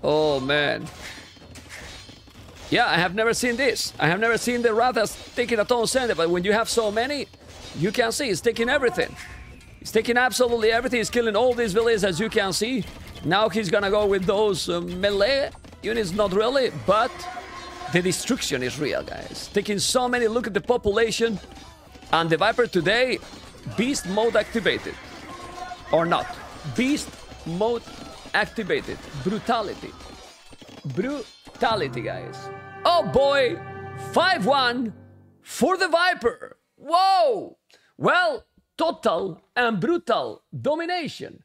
Oh, man. Yeah, I have never seen this. I have never seen the Rathas taking a town center, but when you have so many, you can see it's taking everything. It's taking absolutely everything. He's killing all these villages, as you can see. Now he's gonna go with those melee units, not really, but... the destruction is real, guys. Taking so many, look at the population. And the Viper today, beast mode activated. Or not. Beast mode activated. Brutality. Brutality, guys. Oh boy, 5-1 for the Viper. Whoa. Well, total and brutal domination.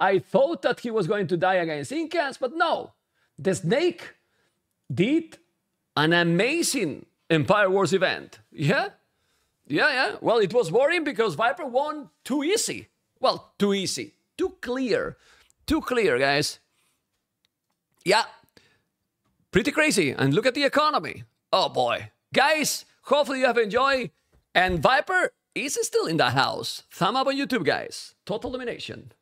I thought that he was going to die against Incas, but no. The Snake did an amazing Empire Wars event. Yeah? Yeah, yeah. Well, it was boring because Viper won too easy. Well, too easy. Too clear. Too clear, guys. Yeah. Pretty crazy. And look at the economy. Oh, boy. Guys, hopefully you have enjoyed. And Viper is still in the house. Thumb up on YouTube, guys. Total domination.